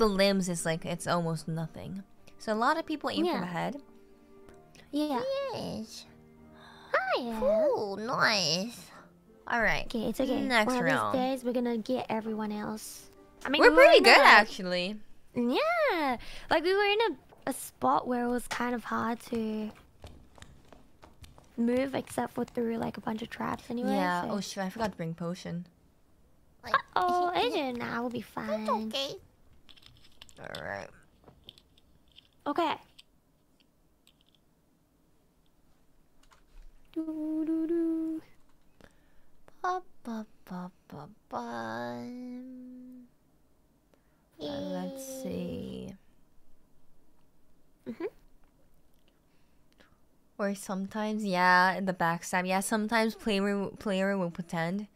limbs is like it's almost nothing. So a lot of people aim for the head. Yeah. Yes. Hi. Cool. Nice. All right. Okay, it's okay. Next round. One of these days we're gonna get everyone else. I mean, we're pretty good actually. Yeah, like we were in a spot where it was kind of hard to move, except for through like a bunch of traps anyway. Yeah. So. Oh shit! I forgot to bring potion. Oh, Adrian, now we'll be fine. It's okay. All right. Okay. Do do do. Ba ba ba ba ba. Let's see. Or sometimes, yeah, in the backstab. Yeah, sometimes player will pretend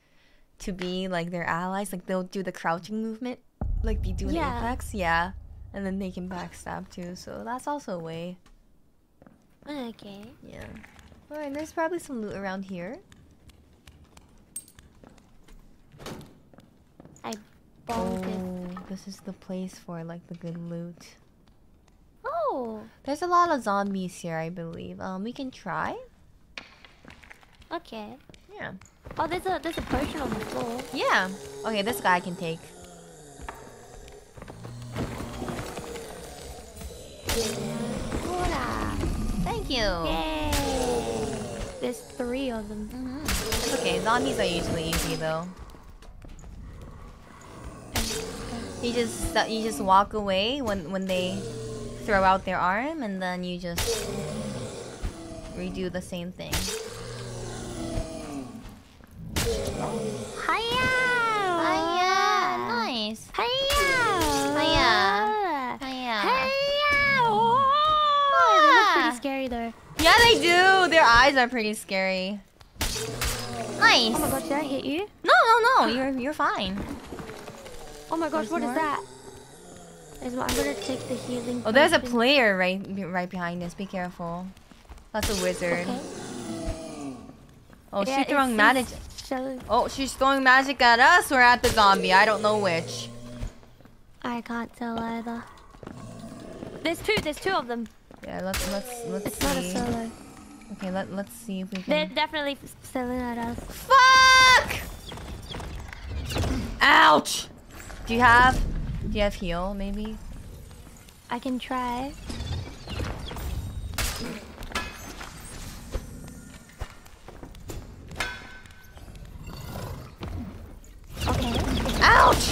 to be like their allies. Like they'll do the crouching movement, like they do in Apex. Yeah, and then they can backstab too. So that's also a way. Okay. Yeah. All right. There's probably some loot around here. This is the place for like the good loot. Oh, there's a lot of zombies here, I believe. We can try. Okay. Yeah. Oh, there's a potion on the floor. Yeah. Okay, this guy I can take. Yeah. Thank you. Yay. There's 3 of them. Mm-hmm. Okay, zombies are usually easy though. You just walk away when they throw out their arm, and then you just redo the same thing. Hiya! Hiya! Nice. Hiya! Hiya! Hiya! Hiya! Oh, they look pretty scary though. Yeah, they do. Their eyes are pretty scary. Nice. Oh my gosh, did I hit you? No. You're fine. Oh my gosh, what is that? I'm gonna take the healing. Oh, there's a player right behind us. Be careful. That's a wizard. Okay. Oh, yeah, she's throwing magic. Oh, she's throwing magic at us or at the zombie. I don't know which. I can't tell either. There's two of them. Yeah, let's it's see. Not a solo. Okay, let's see if we can. They're definitely selling at us. Fuck! Ouch! Do you have heal maybe? I can try. Okay. Ouch!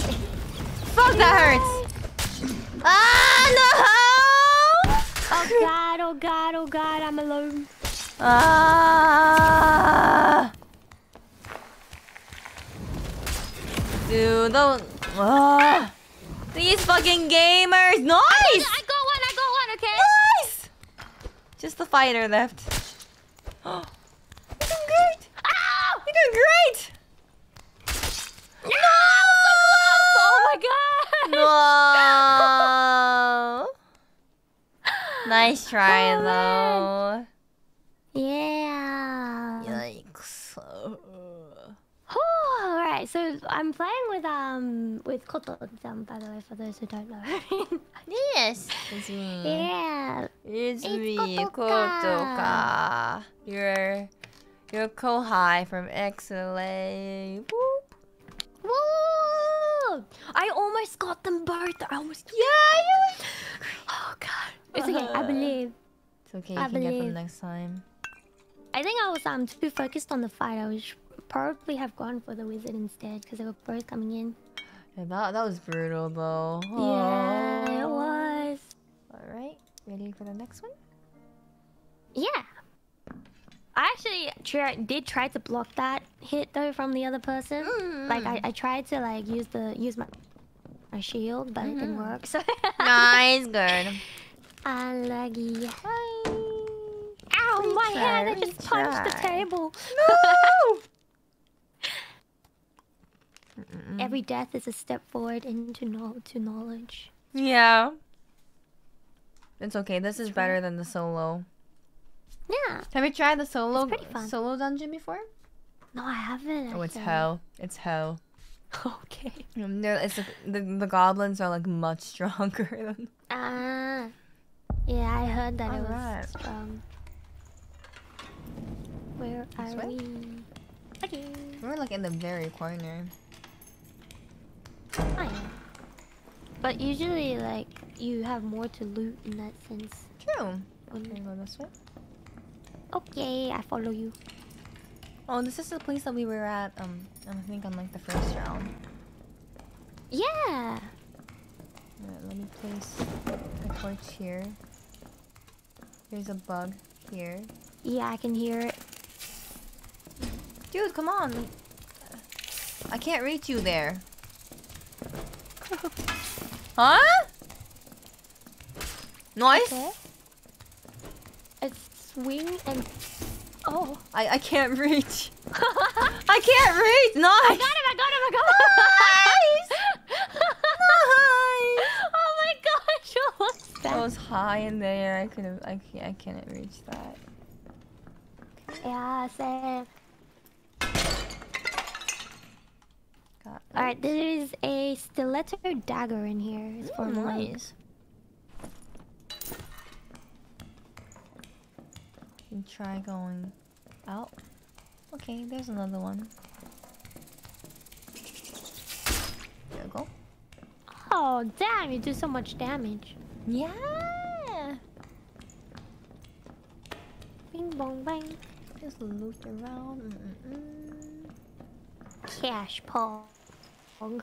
Fuck, that hurts! Ah, no! Oh god, oh god, oh god, I'm alone. Ah! Dude, don't... Ah. These fucking gamers! Nice! I got one, okay? Nice! Just the fighter left. You're doing great! Ow! You're doing great! No! So close! Oh my god! No! Nice try, though. Yeah. Yikes. Oh, alright, so I'm playing with Koto by the way, for those who don't know. Yes, it's me. Yeah. It's me, Kotoka. Your kohai from XLA. Whoop. Woo! I almost got them both. Yeah. Oh god. It's okay. I believe. It's okay. You can get them next time. I think I was too focused on the fight. I was probably have gone for the wizard instead because they were both coming in. Yeah, that was brutal though. Aww. Yeah, it was. Alright, ready for the next one? Yeah. I actually did try to block that hit though from the other person. Mm-hmm. Like I tried to like use my shield, but it didn't work. So nice, good. Unlucky. Hi. Ow, my hand! I just punched the table! No! Every death is a step forward into knowledge. Yeah. It's okay, this is better than the solo. Yeah. Have you tried the solo dungeon before? No, I haven't. Oh, it's hell. It's hell. Okay. It's the goblins are like much stronger than... Ah. Yeah, I heard that it was strong. Where are we? Okay. We're like in the very corner. Oh, yeah. But usually, like, you have more to loot in that sense. True. Can you go this way? Okay, I follow you. Oh, this is the place that we were at, I think on like the first round. Yeah! Alright, let me place a torch here. There's a bug here. Yeah, I can hear it. Dude, come on. I can't reach you there. Huh? Nice. Okay. It's swing and... Oh. I can't reach. I can't reach. Nice. I got him. Nice. Nice. Oh my gosh. I was high in there. I can't reach that. Yeah, same. Alright, there is a stiletto dagger in here. It's for noise. You can try going out. Okay, there's another one. There we go. Oh, damn, you do so much damage. Yeah! Bing bong bang. Just loot around. Cash pong. I'm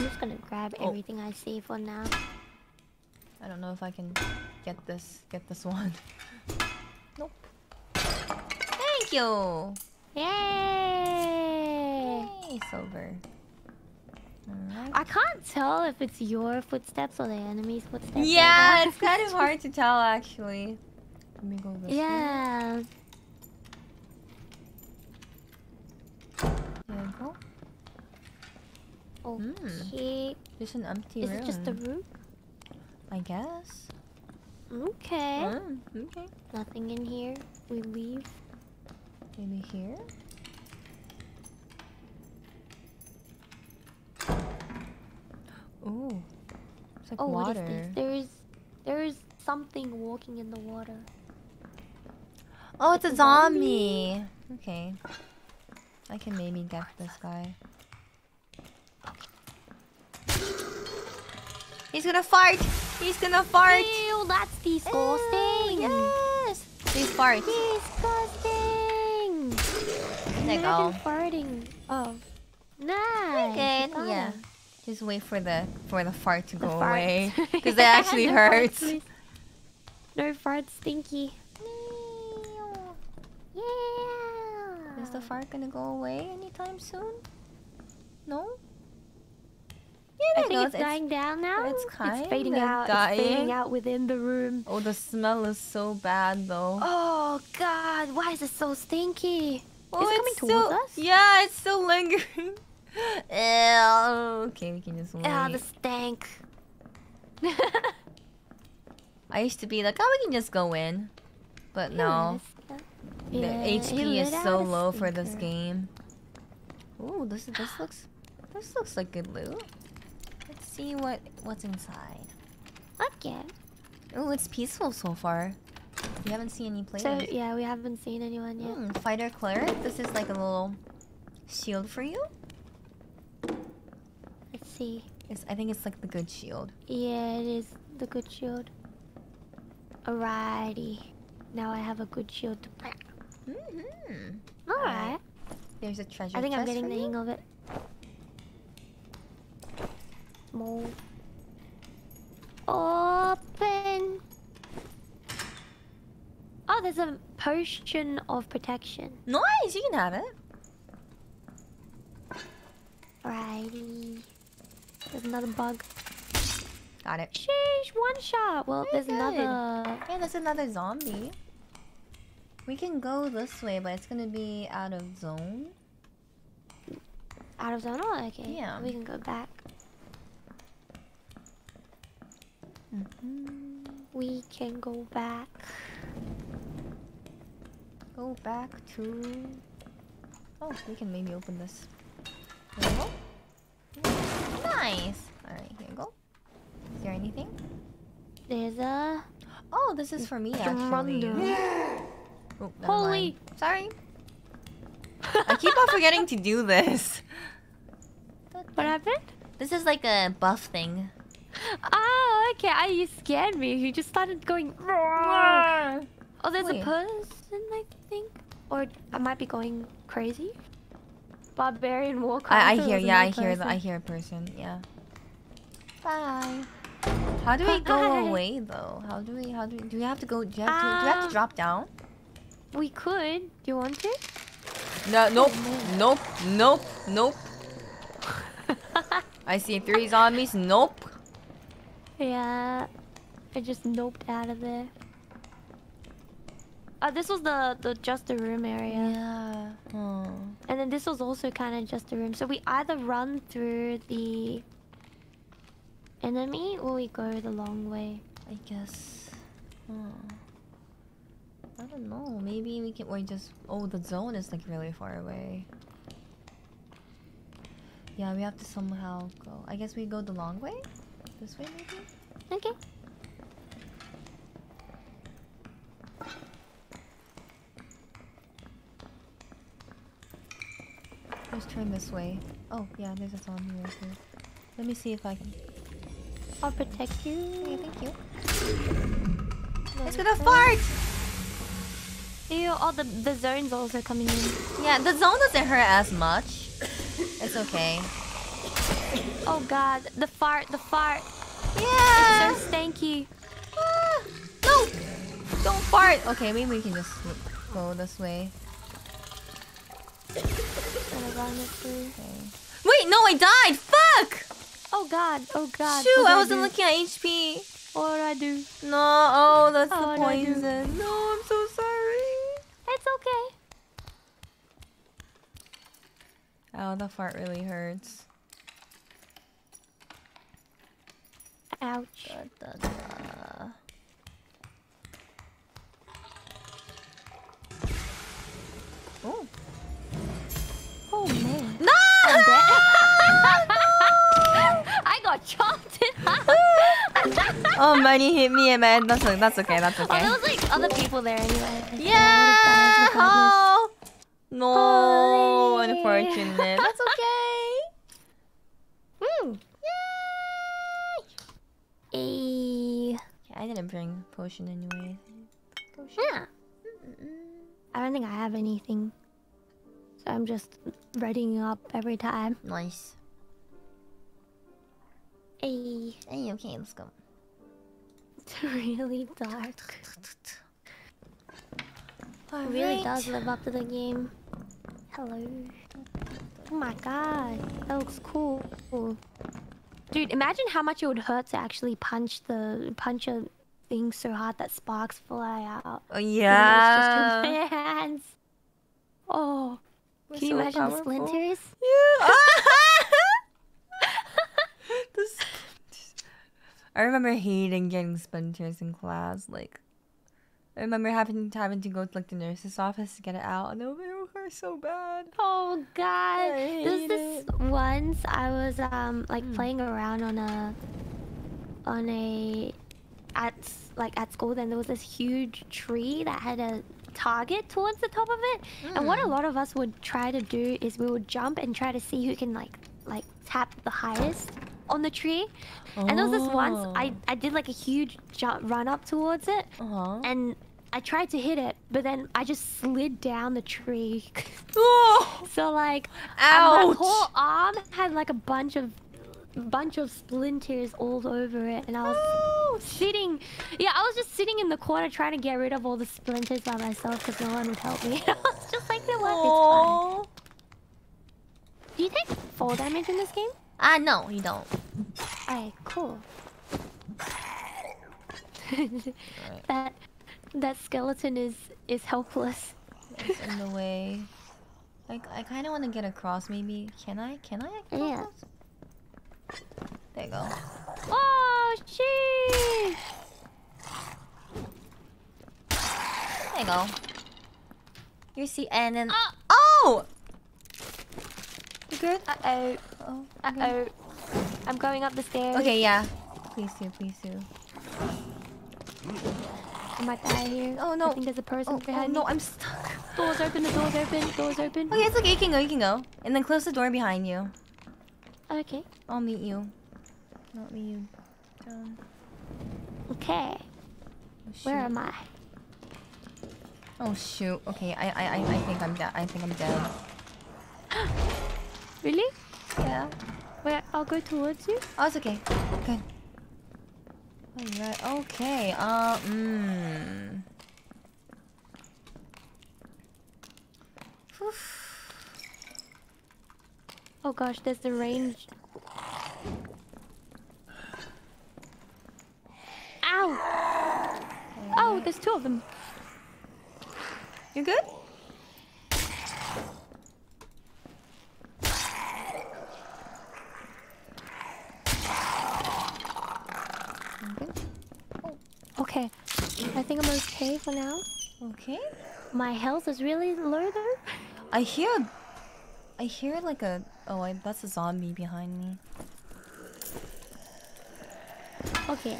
just gonna grab everything I see for now. I don't know if I can get this one. Nope. Thank you! Yay! Yay, silver. Right. I can't tell if it's your footsteps or the enemy's footsteps. Yeah, it's kind of hard to tell actually. Let me go this way. There we go. Okay. There's an empty room. Is it just a room? I guess. Okay. Okay. Nothing in here. We leave. Maybe here? like water. What is this? There's something walking in the water. Oh, it's a zombie. Okay. I can maybe get this guy. He's gonna fart! He's gonna fart! Ew, that's disgusting! Yes! Please fart. Disgusting! There you go. Farting. Oh. Nice! Good. Fun. Yeah. Just wait for the fart to go away. Because that actually hurts. Farts, no fart stinky. Yeah! Is the fart gonna go away anytime soon? No? Yeah, I think it's dying down now. It's kind of fading out. Dying. It's fading out within the room. Oh, the smell is so bad, though. Oh God, why is it so stinky? Oh, is it coming towards us? Yeah, it's still lingering. Ew. Okay, we can just wait. Ah, the stank. I used to be like, oh, we can just go in, but no. Yeah, the HP is so low for this game. Ooh, this looks like good loot. Let's see what's inside. Okay. Ooh, it's peaceful so far. We haven't seen any players. So, yeah, we haven't seen anyone yet. Fighter cleric. This is like a little shield for you. Let's see. I think it's like the good shield. Yeah, it is the good shield. Alrighty. Now I have a good shield to pack. Alright. There's a treasure chest. I think I'm getting the hang of it. More. Open. Oh, there's a potion of protection. Nice, you can have it. Alrighty. There's another bug. Got it. Sheesh, one shot. Well, there's another. Yeah, there's another zombie. We can go this way, but it's gonna be out of zone. Out of zone? Oh, okay. Yeah. We can go back. We can go back. Go back to... Oh, we can maybe open this. There we go. Nice! Alright, here we go. Is there anything? There's a... Oh, this is for me, actually. Oh, holy! Sorry! I keep on forgetting to do this. What happened? This is like a buff thing. Oh, okay. You scared me. You just started going. Oh, there's a person, I think, or I might be going crazy. Barbarian war. I hear. Yeah, I hear a person. Yeah. Bye. How do we go away though? Do we have to go? Do we have to drop down? We could. Do you want to? No. Nope. Nope. Nope. Nope. I see 3 zombies. Nope. Yeah, I just noped out of there. This was the just the room area. Yeah. Oh. And then this was also kind of just the room. So we either run through the enemy or we go the long way, I guess. I don't know. Maybe we can. Or just. Oh, the zone is like really far away. Yeah, we have to somehow go. I guess we go the long way. This way, maybe? Okay. Let's turn this way. Oh, yeah, there's a zombie right here. Let me see if I can... I'll protect you. Okay, thank you. It's gonna fart! Ew, all the zones also coming in. Yeah, the zone doesn't hurt as much. It's okay. Oh God, the fart. Yeah. It's so stanky. Ah, no, don't fart. Okay, maybe we can just go this way. Okay. Wait, no, I died. Fuck. Oh God, oh God. Shoot, I wasn't looking at HP. What did I do? No, oh, that's the poison. No, I'm so sorry. It's okay. Oh, the fart really hurts. Ouch. Oh. Oh man. No! I'm dead. No! I got chopped. Oh, money hit me, man. That's okay. That's okay. Oh, there was like other people there anyway. Yeah. Oh. No. Holy. Unfortunate. That's okay. Mm. Yay. I didn't bring potion anyway. Potion. Yeah. I don't think I have anything. So I'm just readying up every time. Nice. Hey. Hey, okay, let's go. It's really dark. It really does live up to the game. Hello. Oh my god. That looks cool. Dude, imagine how much it would hurt to actually punch a thing so hard that sparks fly out. Oh yeah. It's just your hands. Oh. We're can you so imagine powerful. The splinters? Yeah. I remember hating getting splinters in class. Like, I remember having to go to like the nurse's office to get it out, and oh, they were so bad. Oh god! There's this once I was like playing around on at school. Then there was this huge tree that had a target towards the top of it, and what a lot of us would try to do is we would jump and try to see who can like tap the highest on the tree. Oh. And there was this once I did like a huge jump run up towards it, and I tried to hit it, but then I just slid down the tree. Oh. So like my whole arm had like a bunch of splinters all over it, and I was sitting. Yeah, I was just sitting in the corner trying to get rid of all the splinters by myself because no one would help me. I was just like, you know what? It's fine. Do you take fall damage in this game? No, you don't. Alright, cool. That skeleton is helpless. It's in the way. I kind of want to get across, maybe. Can I? Yeah. There you go. Oh, sheesh! There you go. You see, and then... Oh! You good? Uh-oh. Oh, okay. Uh-oh. I'm going up the stairs. Okay, yeah. Please do, please do. I might die here. Oh, no. I think there's a person behind me. No, I'm stuck. Doors open, the doors open, doors open. Okay, it's okay. You can go, you can go. And then close the door behind you. Okay. I'll meet you. Not me, you. Okay. Oh, where am I? Oh shoot. Okay, I think I'm dead. I think I'm dead. Really? Yeah. Wait, I'll go towards you. Oh, it's okay. Good. Alright. Okay. Oh gosh, there's the range. Ow! Oh, there's two of them. You good? Okay. I think I'm okay for now. Okay. My health is really low though. I hear like a... Oh, that's a zombie behind me. Okay.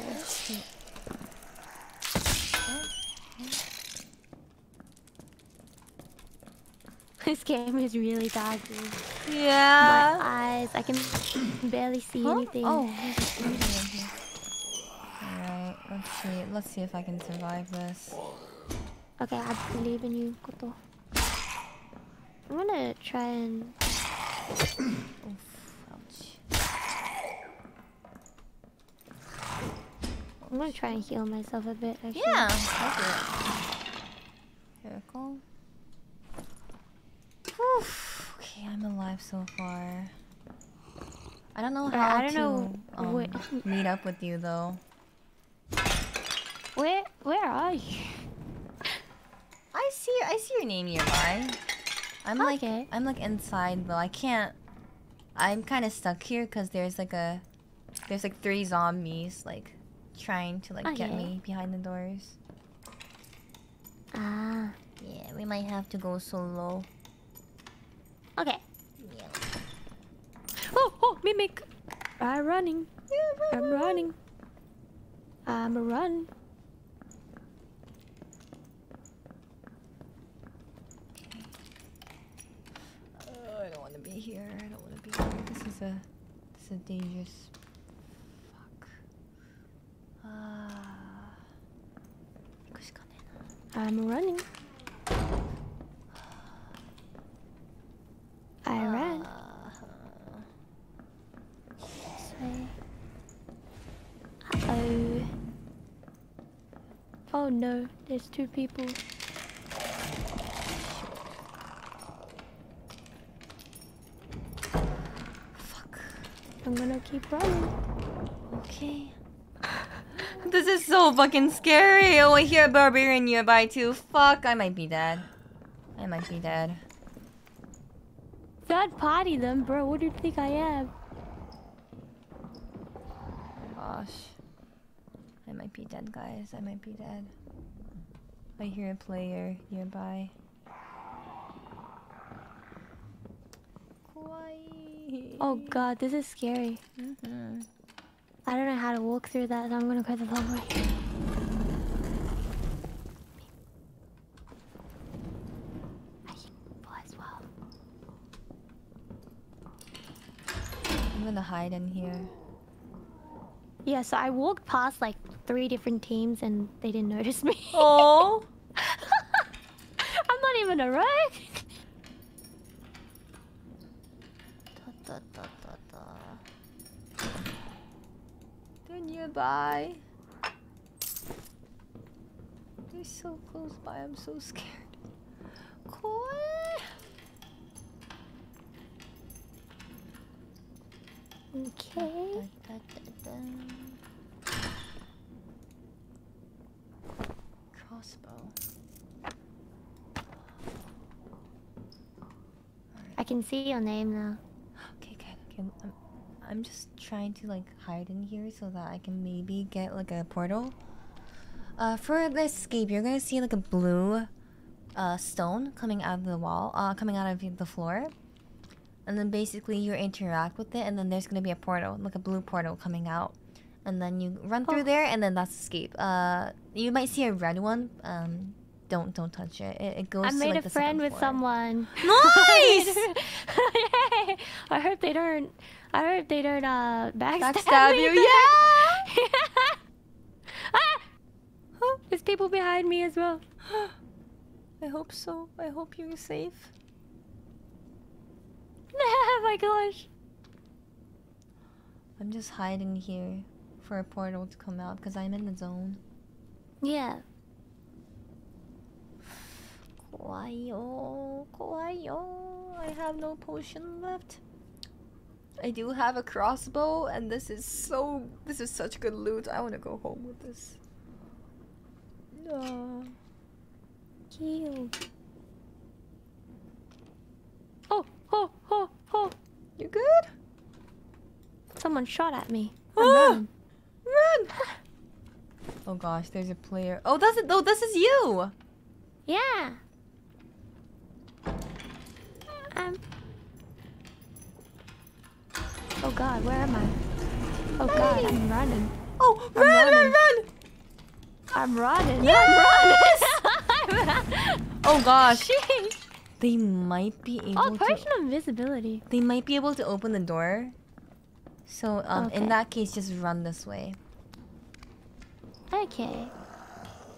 This game is really doggy. Yeah. My eyes, I can barely see anything. Oh, there's a in here. Alright, let's see if I can survive this. Okay, I believe in you, Koto. I'm gonna try and... I'm gonna try and heal myself a bit, actually. Yeah, I'll do it. Miracle. Oof. Okay, I'm alive so far. I don't know how to meet up with you though. Where are you? I see your name nearby. I'm like inside though. I'm kind of stuck here because there's like three zombies like trying to like get me behind the doors. Ah. Yeah, we might have to go solo. Okay. Yeah. Oh, mimic! I'm running. Yeah, I'm running. Run. I don't want to be here. I don't want to be here. This is dangerous. Fuck. I'm running. I ran. Oh no, there's two people. Fuck. I'm gonna keep running. Okay. This is so fucking scary. Oh, I hear a barbarian nearby too. Fuck, I might be dead. I might be dead. Third party them, bro. What do you think I am? Gosh. I might be dead, guys. I might be dead. I hear a player nearby. Oh god, this is scary. Mm-hmm. I don't know how to walk through that, so I'm gonna go the long way. I should pull as well. I'm gonna hide in here. Yeah, so I walked past like 3 different teams and they didn't notice me. Oh! I'm not even a rogue! Nearby. They're so close by, I'm so scared. Cool. Okay. Crossbow. I can see your name now. Okay, good. Okay. I'm just trying to like hide in here so that I can maybe get like a portal. For the escape, you're gonna see like a blue stone coming out of the wall, coming out of the floor. And then basically you interact with it and then there's gonna be a portal, like a blue portal coming out. And then you run through there and then that's escape. You might see a red one. Don't touch it. It goes. I made to, like, a friend with someone. Nice. I hope they don't. I hope they don't backstab you. Yeah. Ah! Huh? There's people behind me as well. I hope so. I hope you're safe. Oh my gosh. I'm just hiding here for a portal to come out because I'm in the zone. Yeah. I have no potion left. I do have a crossbow and this is such good loot. I want to go home with this. Cute. Oh. You good? Someone shot at me. Run. Oh gosh, there's a player. Oh, that's it. Oh, this is you. Yeah. Oh god, where am I? Oh god, I'm running. Oh, run! I'm running. Yes! I'm running. Oh gosh. Jeez. They might be able to. Oh, personal invisibility. They might be able to open the door. So, okay. In that case, just run this way. Okay.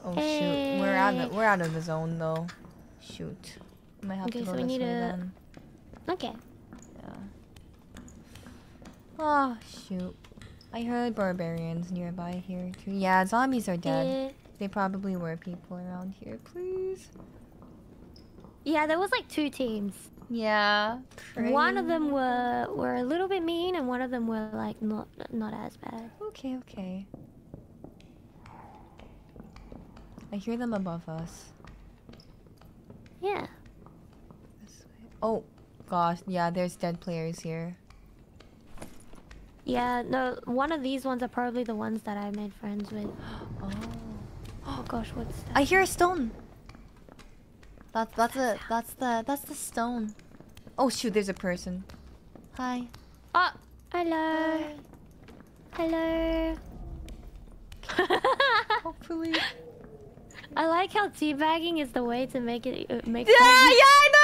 Oh shoot, we're out of the zone though. Shoot. Might have to go this way then. Okay. Yeah. Oh shoot. I heard barbarians nearby here too. Yeah, zombies are dead. They probably were people around here, please. Yeah, there was like 2 teams. Yeah. Crazy. One of them were a little bit mean and one of them were like not as bad. Okay. I hear them above us. Yeah. This way. Oh gosh, yeah, there's dead players here. Yeah, no, one of these ones are probably the ones that I made friends with. Oh gosh, what's that? I hear a stone. That's the stone. Oh shoot, there's a person. Hi. Hello. Hello. Hopefully. I like how teabagging is the way to make it. Make yeah, fun. Yeah, I know.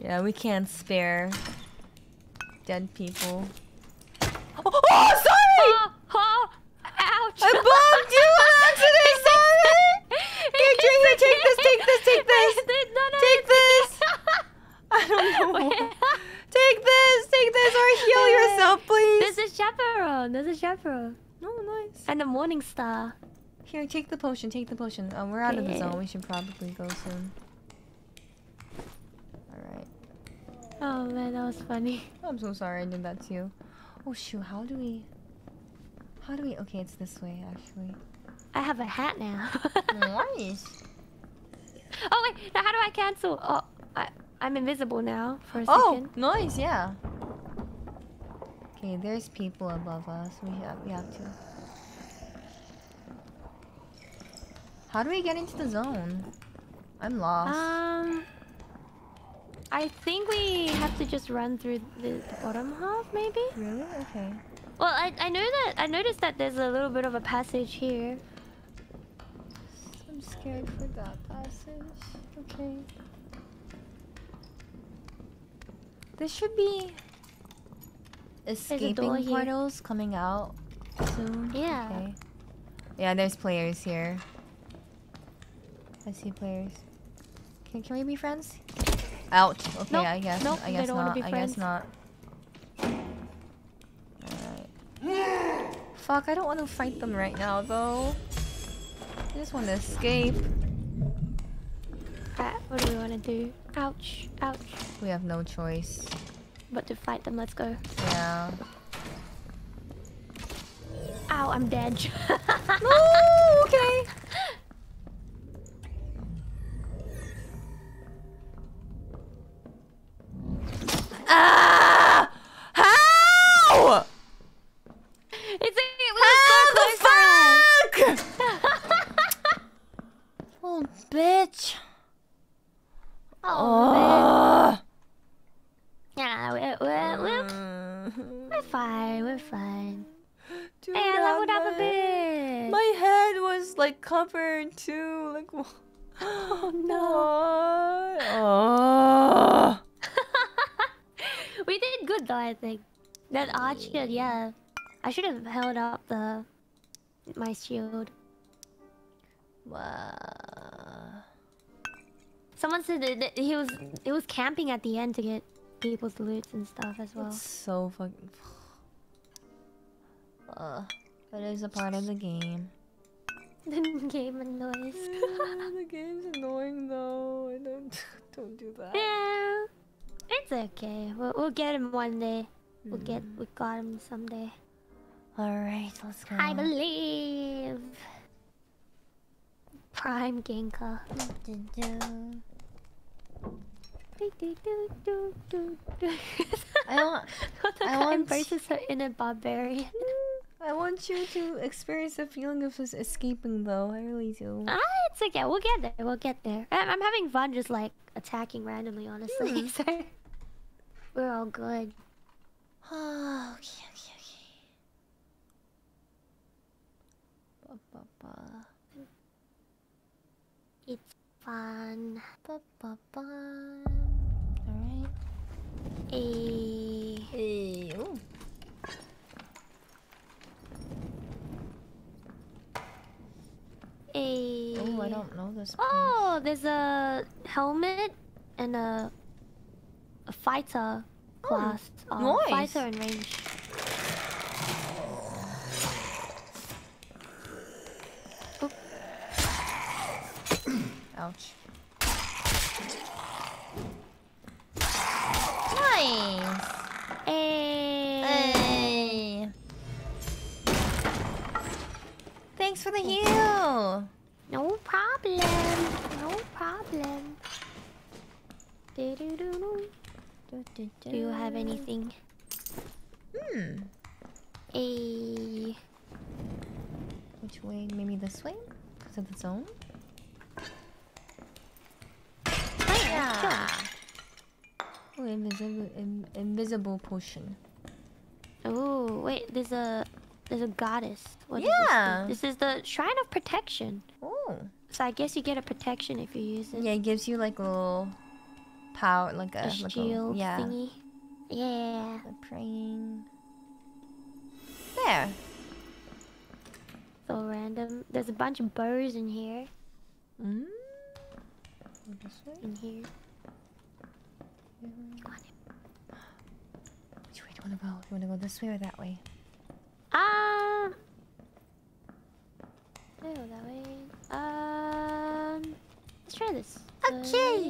Yeah, we can't spare dead people. Oh, oh sorry. Ouch! I bumped you on accident. Sorry. Okay, Junior, take this, take this, take this. Take this. I don't know. Take this, or heal yourself, please. There's a chaperone. There's a chaperone. No, nice. And the morning star. Here, take the potion. Take the potion. We're out of the zone. We should probably go soon. All right. Oh man, that was funny. I'm so sorry I did that to you. Oh shoot! How do we? How do we? Okay, it's this way actually. I have a hat now. Nice. Oh wait, now how do I cancel? Oh, I'm invisible now for a second. Oh, nice, yeah. Okay, there's people above us. We have to. How do we get into the zone? I'm lost. I think we have to just run through the bottom half, maybe. Really? Okay. Well, I know that I noticed that there's a little bit of a passage here. I'm scared for that passage. Okay. There should be escaping portals coming out soon. Yeah. Okay. Yeah, there's players here. I see players. Can we be friends? Ouch. Okay, nope. I guess not. I guess not. Alright. Fuck, I don't want to fight them right now though. I just want to escape. What do we want to do? Ouch, ouch. We have no choice but to fight them. Let's go. Yeah. Ow, I'm dead. No, okay. Ah! How? It was so close. Fuck? Oh, bitch. Oh, yeah, we're fine, we're fine. Dude, hey, I leveled up a bit. My head was like covered too, like. Oh no. Oh. We did good though, I think. That archer, yeah. I should have held up my shield. Wow. Someone said that he was camping at the end to get people's loots and stuff as well. That's so fucking. That is a part of the game. The game annoys. The game's annoying though. Don't do that. Yeah, it's okay. We'll get him one day. We got him someday. All right, let's go. I believe. Prime Genka. I want embraces her inner barbarian. I want you to experience the feeling of just escaping, though. I really do. Ah, it's okay. We'll get there. We'll get there. I'm having fun just like attacking randomly, honestly. Mm. So we're all good. Oh, okay, okay, okay. Ba, ba, ba. It's fun. Ba, ba, ba. All right. Hey. Hey. Ooh. Hey. Oh, I don't know this place. Oh, there's a helmet and a fighter class. Oh, nice. Fighter and range. Oop. Ouch. Nice. Hey. Hey. Thanks for the heal. No problem. No problem. Do you have anything? Hmm. Hey. Which way? Maybe this way? Is it the zone? Yeah. Oh, invisible potion. Oh wait, there's a goddess. What yeah. This is the Shrine of Protection. Oh. So I guess you get a protection if you use it. Yeah, it gives you like a little power, like a shield thingy. Yeah. The praying. There. So random. There's a bunch of burrs in here. Mm. This way? In here. Which way do you want to go? You want to go this way or that way? Go that way. Let's try this. Okay.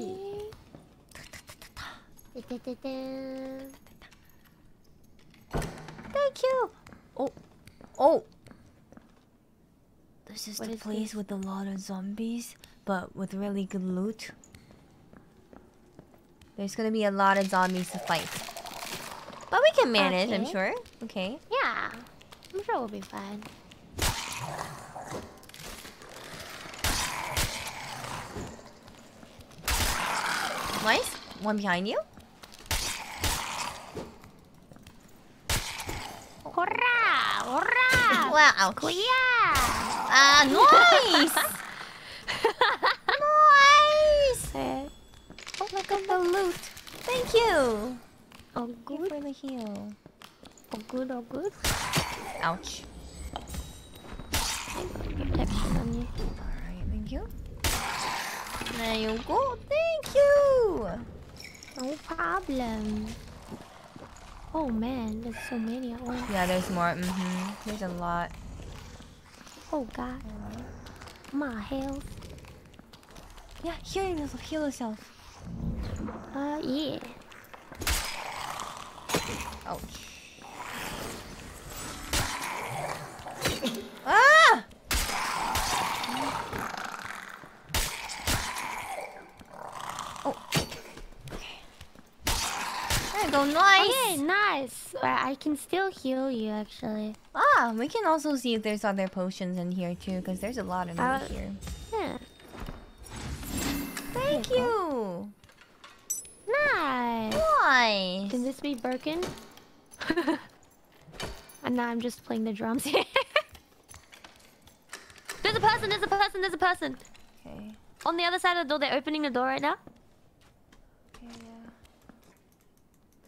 Thank you. Oh, oh. This is the place with a lot of zombies, but with really good loot. There's gonna be a lot of zombies to fight, but we can manage. Okay. I'm sure. Okay. Yeah, I'm sure we'll be fine. Nice. One behind you. Hurrah! Hurrah! Wow! Ah, nice! Nice! Oh, look at the loot. Thank you. Oh, good for the heal. Oh, good. Oh, good. Ouch. Protection on you. All right, thank you. There you go. Thank you. No problem. Oh man, there's so many. Yeah, there's more. Mm-hmm. There's a lot. Oh god. My health. Yeah, heal yourself. Yeah. Ouch. Ah! Oh. There you go, nice! Okay, nice! I can still heal you, actually. Ah, we can also see if there's other potions in here, too, because there's a lot in here. Yeah. Thank you! Nice! Nice! Can this be Birkin? And now I'm just playing the drums here. There's a person! There's a person! There's a person! Okay. On the other side of the door, they're opening the door right now. Okay, yeah.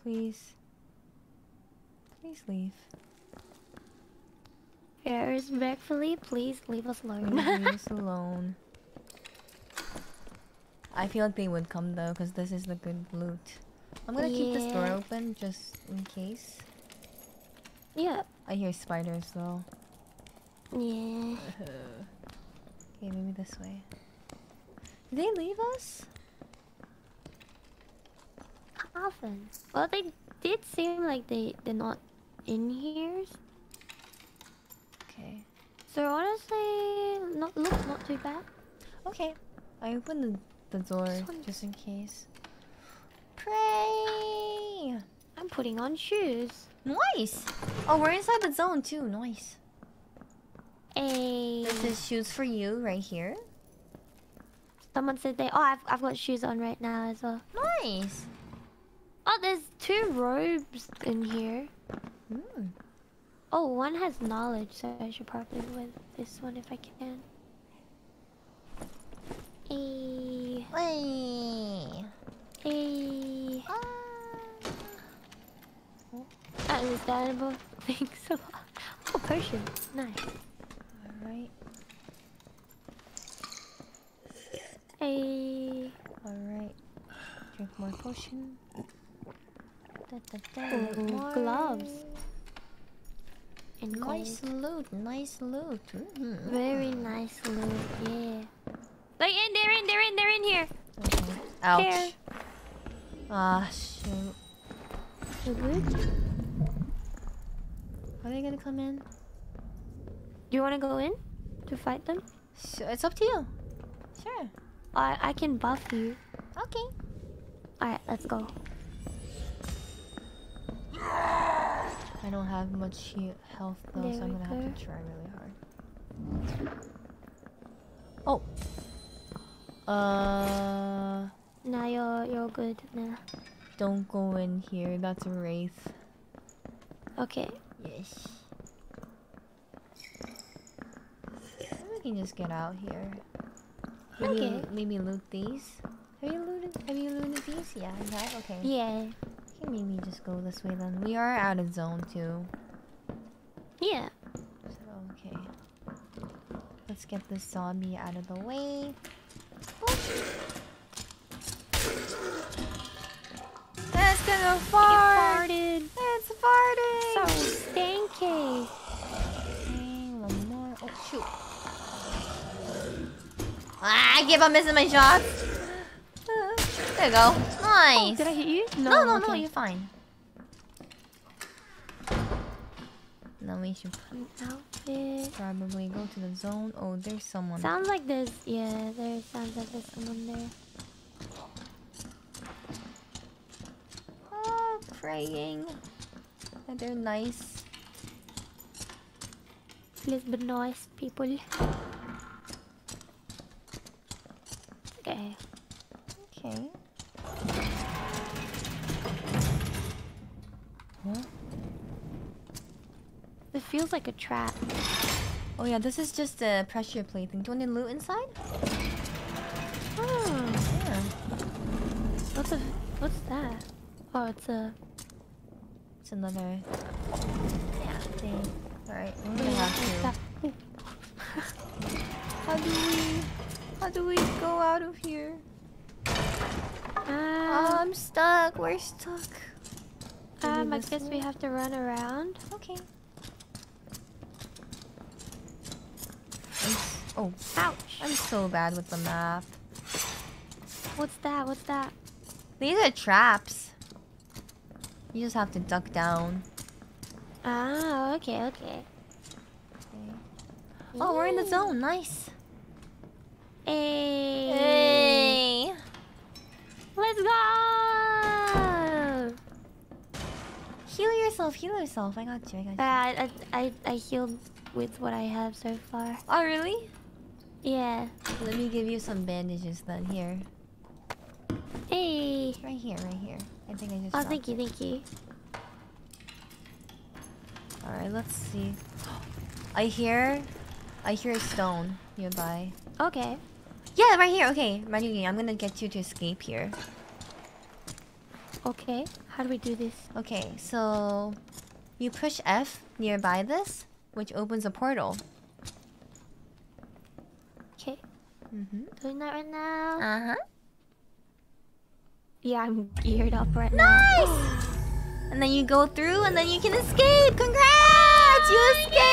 Please. Please leave. Yeah, respectfully, please leave us alone. Leave us alone. I feel like they would come though, because this is the good loot. I'm gonna keep this door open, just in case. Yeah. I hear spiders though. Yeah. Okay, maybe this way. Did they leave us? Often. Well, they did seem like they're not in here. Okay. So honestly, looks not too bad. Okay. I opened the door just in case. Pray! I'm putting on shoes. Nice! Oh, we're inside the zone too. Nice. Hey. This is shoes for you right here. Someone said they... Oh, I've got shoes on right now as well. Nice! Oh, there's two robes in here. Mm. Oh, one has knowledge, so I should probably wear this one if I can. Hey. Hey. Hey. Ah. Oh. That was terrible. Thanks a lot. Oh, potion. Nice. Alright. Hey. Alright. Drink more potion. Da, da, da. Ooh, gloves. And nice loot. Nice loot. Mm-hmm. Very nice loot. Yeah. Like they're in here. Okay. Ouch. Ah, shoot. You good? Are they gonna come in? Do you wanna go in to fight them? So it's up to you. Sure. I can buff you. Okay. Alright, let's go. I don't have much health though, so I'm gonna have to try really hard. Oh. Nah, you're good now. Don't go in here. That's a wraith. Okay. Yes. We can just get out here. Okay. Maybe loot these. Have you looted these? Yeah, you have? Okay. Yeah. You can maybe just go this way then. We are out of zone too. Yeah. So, okay. Let's get this zombie out of the way. That's gonna fart! It farted! It's farting! So stinky! Okay, one more. Oh, shoot. Ah, I give up missing my shots! There you go. Nice! Oh, did I hit you? No, no, okay. No, you're fine. Now we should put an outfit. Probably go to the zone. Oh, there's someone. Sounds like there's... Yeah, there sounds like there's someone there. Oh, praying. And they're nice. Please be nice, people. Okay. Okay. What? It feels like a trap. Oh yeah, this is just a pressure plate thing. Do you want to loot inside? Oh, yeah. What's that? Oh, it's another... Yeah, thing. Alright, we're gonna have to... How do we go out of here? Oh, I'm stuck. We're stuck. I guess we have to run around. Okay. Oh, ouch! I'm so bad with the map. What's that? What's that? These are traps. You just have to duck down. Ah, okay, okay. Oh, yay. We're in the zone. Nice. Hey. Hey. Let's go! Heal yourself, heal yourself. I got you, I got you. I healed with what I have so far. Oh, really? Yeah. Let me give you some bandages then, here. Hey! Right here, right here. I think I just... Oh, thank you, thank you. Alright, let's see. I hear a stone nearby. Okay. Yeah, right here. Okay, Mariring, I'm gonna get you to escape here. Okay, how do we do this? Okay, so you push F nearby this, which opens a portal. Okay. Doing that right now. Yeah, I'm geared up right now. Nice. And then you go through, and then you can escape. Congrats! You escaped.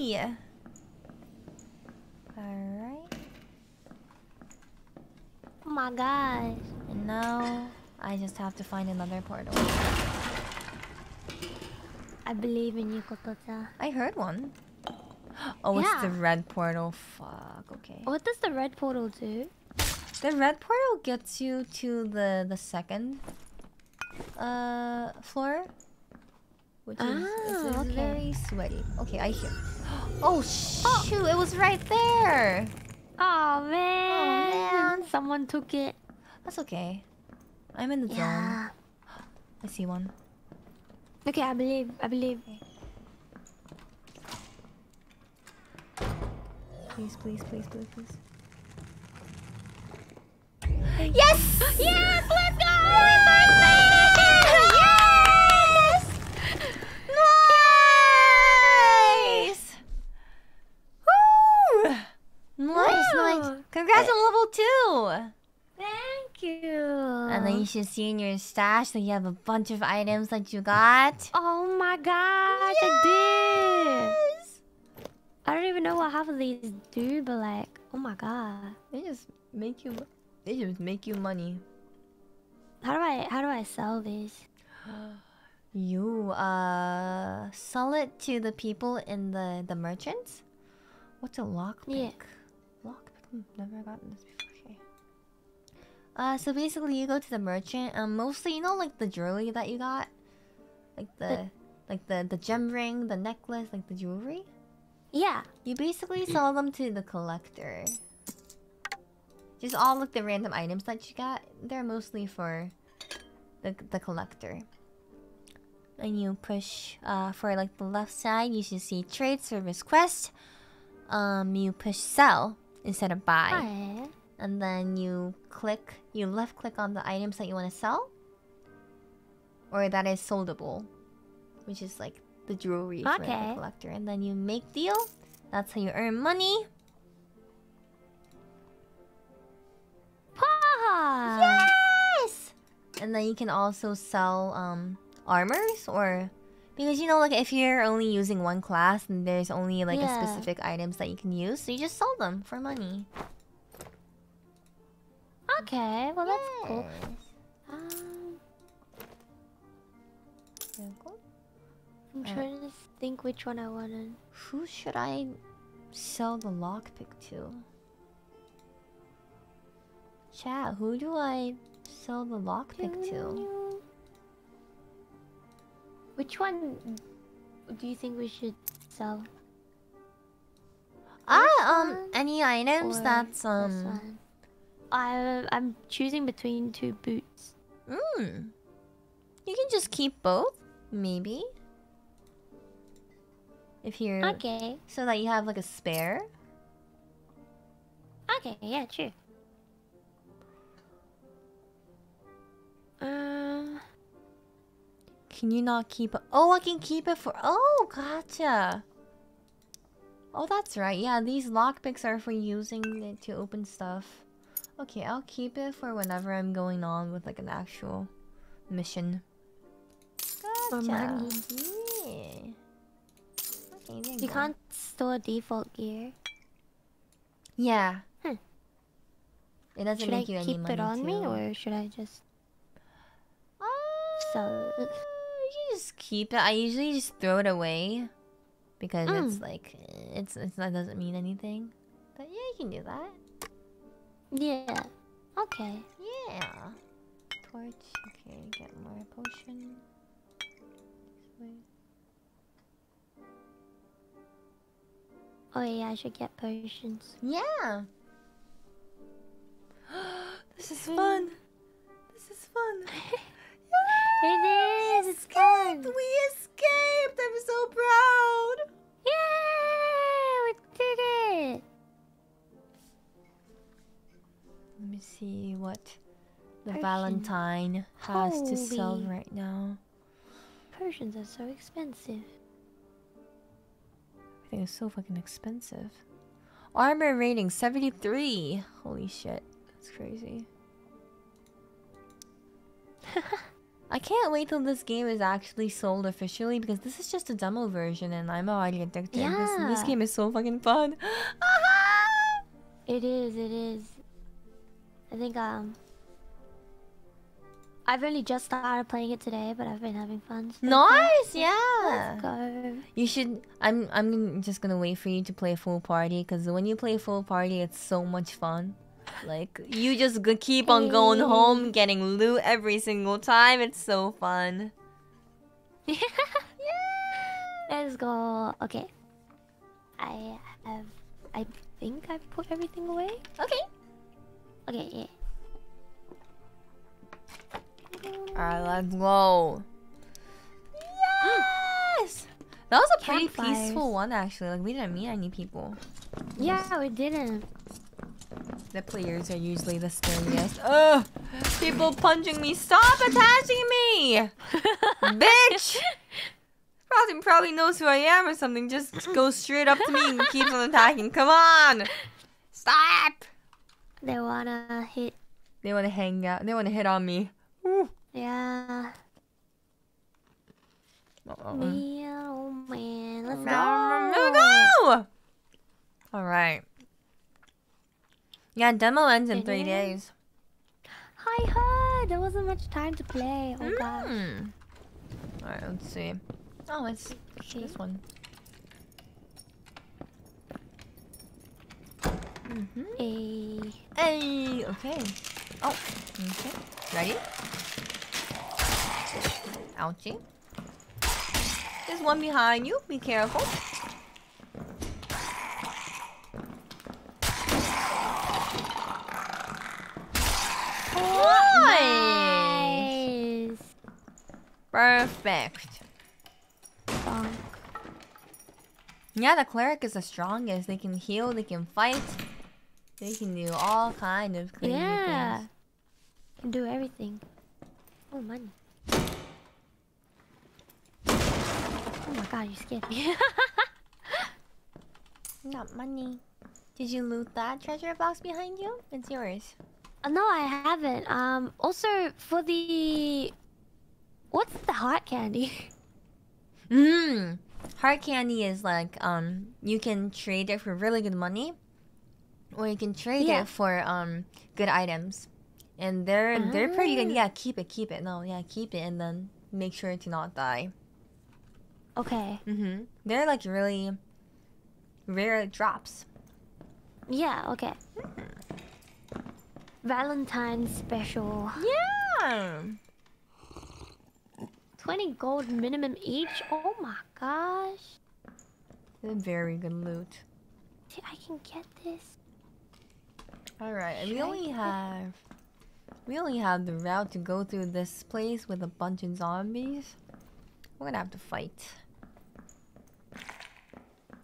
Yeah. Alright. Oh my gosh. And now I just have to find another portal. I believe in you, Kotoka. I heard one. Oh, yeah. It's the red portal. Fuck, okay. What does the red portal do? The red portal gets you to the second floor. Which is okay. Very sweaty. Okay, I hear. Oh, shoot, it was right there! Oh, man! Oh, man. Someone took it. That's okay. I'm in the zone. I see one. Okay, I believe. Okay. Please. Yes! Yes! Let's go! Yes! Nice. Congrats on level 2! Thank you! And then you should see in your stash that you have a bunch of items that you got. Oh my gosh, yes! I did! I don't even know what half of these do, but like, oh my god. They just make you money. How do I sell these? You sell it to the people in the merchants? What's a lockpick? Yeah. Never gotten this before. Okay. So basically you go to the merchant, mostly, you know, like the jewelry that you got, like the gem ring, the necklace, like the jewelry. Yeah. You basically sell them to the collector. Just all like the random items that you got, they're mostly for the collector. And you push for like the left side, you should see trade, service, quest. You push sell instead of buy. Hi. And then you click, you left click on the items that you want to sell. Or that is soldable, which is like the jewelry for the collector. And then you make deal. That's how you earn money. Pa! Yes! And then you can also sell armors, or because you know, like if you're only using one class, then there's only like a specific items that you can use, so you just sell them for money. Okay, well that's cool. I'm trying to think which one I wanted. Who should I sell the lockpick to? Chat, who do I sell the lockpick to? Which one do you think we should sell? Any items that's I'm choosing between two boots. Mm. You can just keep both, maybe. If you're so that you have like a spare. Okay, yeah, true. Can you not keep it? Oh, I can keep it for... Oh, gotcha. Oh, that's right. Yeah, these lockpicks are for using it to open stuff. Okay, I'll keep it for whenever I'm going on with like an actual mission. Gotcha. Yeah. Okay, there you can't store default gear. Yeah. Huh. It doesn't make you any money. Should I keep it on me, or should I just sell it? You just keep it. I usually just throw it away because it's like it doesn't mean anything. But yeah, you can do that. Yeah. Okay. Yeah. Torch. Okay, get more potion. Oh yeah, I should get potions. Yeah. This is fun. This is fun. It is. It's fun. We escaped. I'm so proud. Yeah, we did it. Let me see what the Valentine has to sell right now. Persians are so expensive. Everything is so fucking expensive. Armor rating 73. Holy shit, that's crazy. I can't wait till this game is actually sold officially, because this is just a demo version and I'm already addicted. Yeah. This game is so fucking fun. It is, it is. I think I've only just started playing it today, but I've been having fun. Nice, yeah. Let's go. You should. I'm just gonna wait for you to play full party, because when you play full party, it's so much fun. Like you just keep on going home, getting loot every single time. It's so fun. Yeah. Let's go. Okay. I think I've put everything away. Okay. Okay. Yeah. Alright, let's go. Yes! That was a pretty peaceful one, actually. Like, we didn't meet any people. Yeah, we didn't. The players are usually the scariest. Ugh! People punching me. Stop attaching me! Bitch! Probably knows who I am or something. Just goes straight up to me and keeps on attacking. Come on! Stop! They wanna hit. They wanna hang out. They wanna hit on me. Ooh. Yeah. Man, oh man, let's go. All right. Yeah, demo ends in 3 days. I heard there wasn't much time to play. Oh gosh. All right, let's see. Oh, it's this one. Hey. Hey. Okay. Oh. Okay. Ready? Ouchie. There's one behind you. Be careful. Perfect. Bonk. Yeah, the cleric is the strongest. They can heal, they can fight. They can do all kind of crazy things. Can do everything. Oh, money. Oh my god, you scared me. Not money. Did you loot that treasure box behind you? It's yours. No, I haven't. Also, for the... What's the heart candy? Mmm. Heart candy is like, you can trade it for really good money. Or you can trade it for, good items. And they're pretty good. Yeah, keep it. No, yeah, keep it and then make sure to not die. Okay. Mm-hmm. They're like really rare drops. Yeah, okay. Mm-hmm. Valentine's special. Yeah! 20 gold minimum each? Oh my gosh. Very good loot. See, I can get this. Alright, and we only have the route to go through this place with a bunch of zombies. We're gonna have to fight.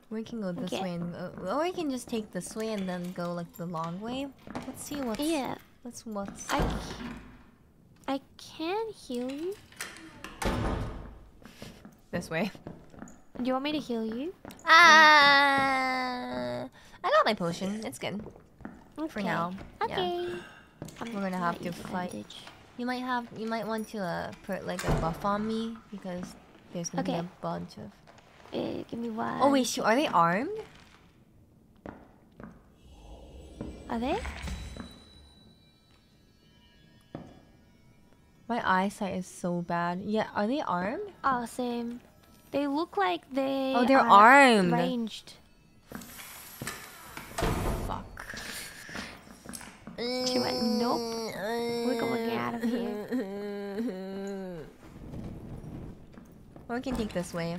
We can go this way, and, or we can just take this way and then go like the long way. Let's see what's... Yeah. Let's what's... I can heal you. This way. Do you want me to heal you? I got my potion. It's good. Okay. For now. Okay. Yeah. We're gonna have to fight. Bandage. You might want to put like a buff on me because there's gonna be a bunch of. Give me one. Oh wait, are they armed? Are they? My eyesight is so bad. Yeah, are they armed? Oh, same. They look like they. Oh, they're armed. Ranged. She went, nope. We're going out of here. Or we can take this way.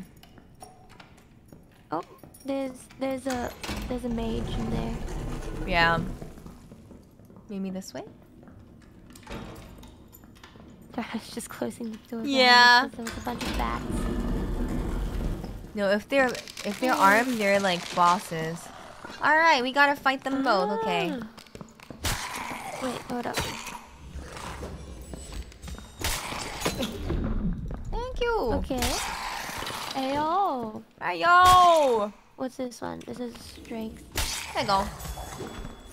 Oh, there's a mage in there. Yeah. Maybe this way? I was just closing the door. Yeah. There was a bunch of bats. No, if they're armed, they're like bosses. All right, we gotta fight them both. Okay. Wait, hold up. Thank you. Okay. Ayo. Ayo. What's this one? This is strength. There you go.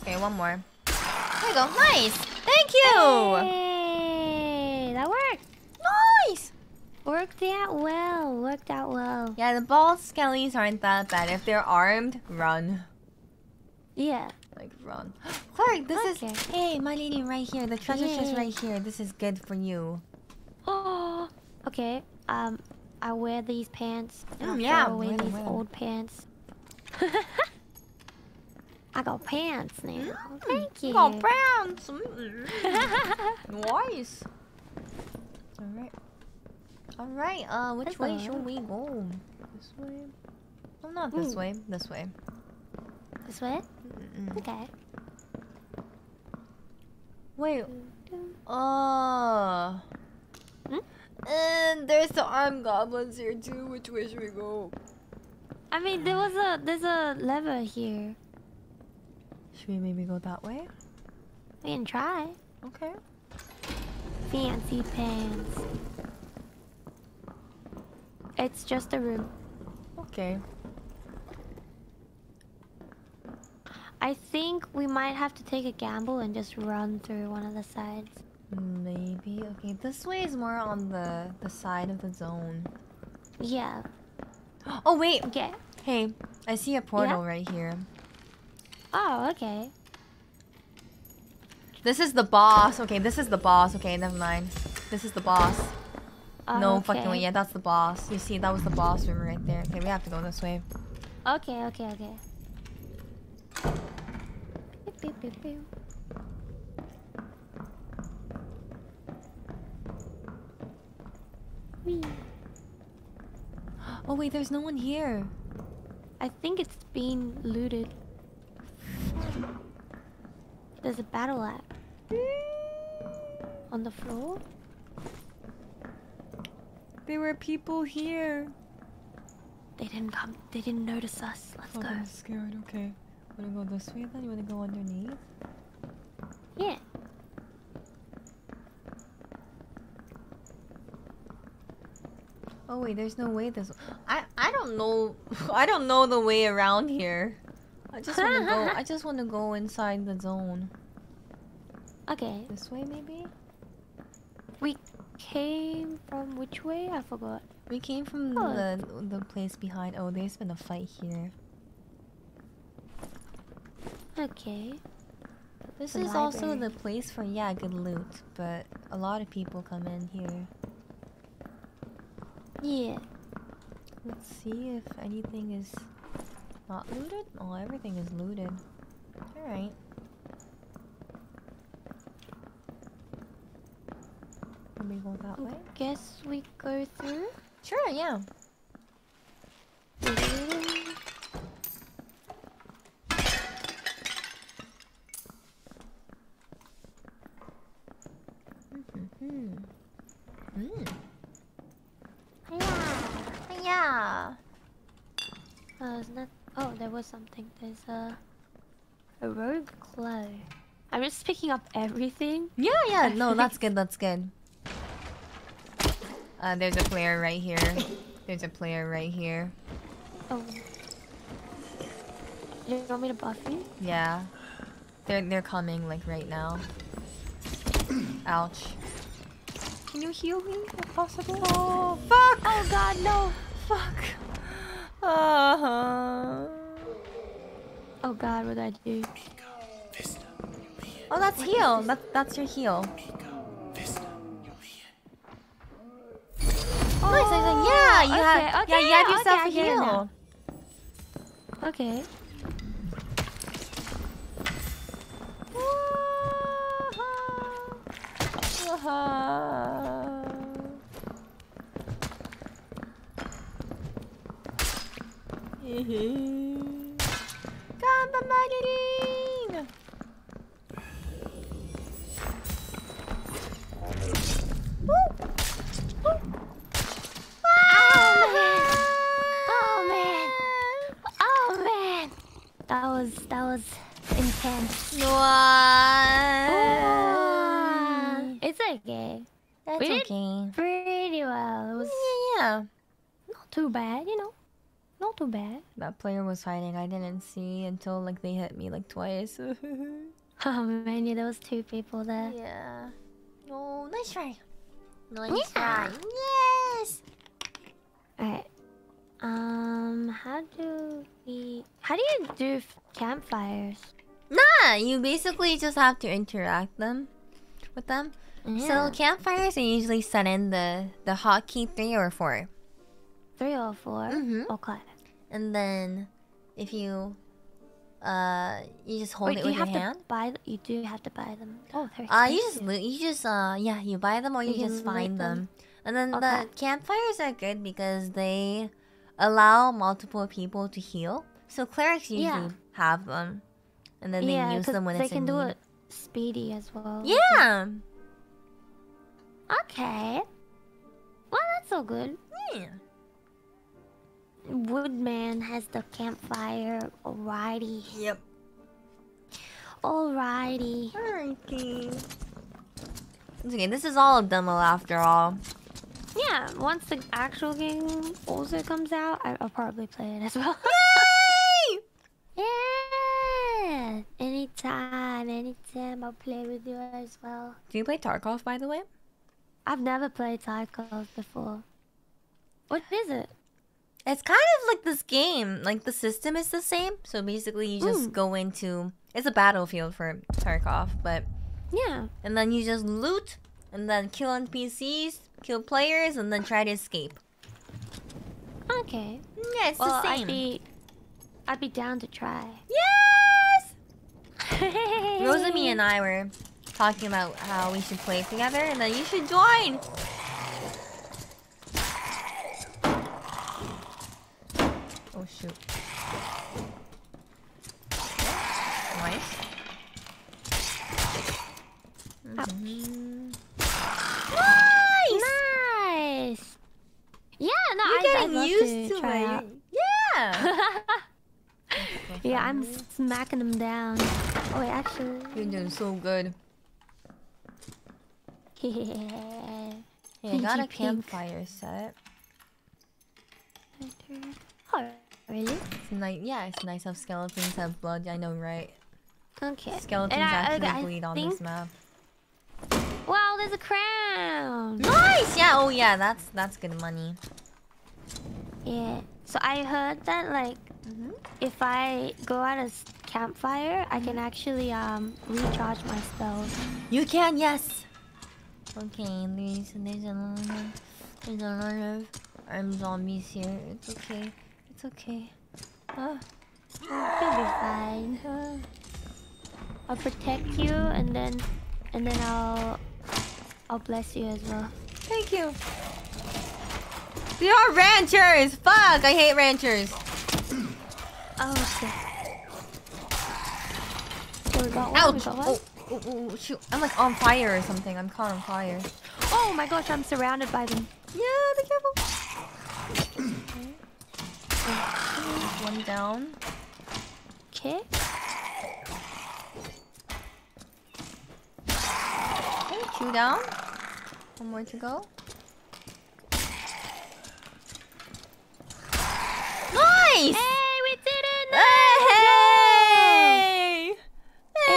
Okay, one more. There you go. Nice. Thank you. Hey, that worked. Nice. Worked out well. Worked out well. Yeah, the bald skellies aren't that bad. If they're armed, run. Yeah. Like, run. Cleric, this is... Hey, my lady right here. The treasure chest right here. This is good for you. Oh. Okay. I wear these pants. And I'll throw away these old pants. I got pants now. Thank you. I got pants. Nice. Alright. Alright, which way should we go? This way? Oh, not this way. This way. This way? Okay. Wait. Oh. And there's the armed goblins here too. Which way should we go? I mean, there's a lever here. Should we maybe go that way? We can try. Okay. Fancy pants. It's just a room. Okay. I think we might have to take a gamble and just run through one of the sides. Maybe. Okay, this way is more on the side of the zone. Yeah. Oh, wait! Okay. Hey, I see a portal right here. Oh, okay. This is the boss. Okay, this is the boss. Okay, never mind. This is the boss. No fucking way. Yeah, that's the boss. You see, that was the boss room right there. Okay, we have to go this way. Okay, okay, okay. Pew, pew, pew. Wee. Oh wait, there's no one here. I think it's been looted. There's a battle axe on the floor. There were people here. They didn't come. They didn't notice us. Let's go. I'm scared. Okay. Wanna go this way then? You wanna go underneath? Yeah. Oh wait, there's no way this. I don't know. I don't know the way around here. I just wanna go. I just wanna go inside the zone. Okay. This way maybe. We came from which way? I forgot. We came from the place behind. Oh, there's been a fight here. Okay. This is also the place for, yeah, good loot, but a lot of people come in here. Yeah. Let's see if anything is not looted. Oh, everything is looted. Alright. Can we go that way? Guess we go through? Sure, yeah. Oh, there was something. There's a rogue claw. I'm just picking up everything. Yeah, yeah. No, that's good. That's good. There's a player right here. There's a player right here. Oh. You want me to buff you? Yeah. They're coming like right now. Ouch. Can you heal me if possible? Oh fuck! Oh god, no! Fuck! Oh god, what did I do? Oh, that's heal. That's your heal. Oh, nice. Yeah, you have. Yeah, you have yourself a heal. Okay. Come, Mariring! Oh man! That was intense. Wow. It's okay. That's we did okay. Pretty well. It was yeah. Not too bad, you know. Not too bad. That player was hiding. I didn't see until like they hit me like twice. Oh man, yeah, there was two people there. Yeah. Oh, nice try. Nice try. Yes. Alright. How do you do campfires? Nah, you basically just have to interact with them. Yeah. So campfires are usually set in the hotkey 3 or 4. 3 or 4. Mm-hmm. Okay. And then, if you, you just hold it with your hand. You do have to buy them. Oh, they're expensive. You just you buy them or you just find them. And then the campfires are good because they allow multiple people to heal. So clerics usually have them, and then they use them when it's in need. They can do it speedy as well. Yeah. Okay. Well, that's so good. Yeah. Woodman has the campfire. Alrighty. Yep. Alrighty. Alrighty. It's okay. This is all a demo after all. Yeah. Once the actual game also comes out, I'll probably play it as well. Yay! Yeah. Anytime I'll play with you as well. Do you play Tarkov, by the way? I've never played Tarkov before. What is it? It's kind of like this game. Like, the system is the same. So, basically, you just go into... It's a battlefield for Tarkov, but... Yeah. And then you just loot, and then kill NPCs, kill players, and then try to escape. Okay. Yeah, it's the same. I'd be down to try. Yes! Rosemi and I were talking about how we should play together, and then you should join! Oh shoot. Nice. Ouch. Nice! Nice! Yeah. Yeah, I'm smacking them down. Oh, wait, actually. You're doing so good. Yeah. Yeah, I got a campfire set. Oh, really? It's nice. Yeah, it's nice how skeletons have blood. I know, right? Okay. Skeletons actually bleed on this map. Wow, there's a crown. Nice. Yeah. Oh, yeah. That's good money. Yeah. So I heard that like if I go at a campfire, I can actually recharge my spells. You can, yes. Okay, there's a lot of armed zombies here. It's okay. It's okay. It'll be fine. I'll protect you, and then I'll bless you as well. Thank you. They are ranchers. Fuck! I hate ranchers. Oh shit. So we got one. Ouch! Oh, shoot. I'm like on fire or something. I'm caught on fire. Oh my gosh! I'm surrounded by them. Yeah, be careful. Okay. One down. Okay. Two down. One more to go. Nice! Hey, we did it! Hey! Hey!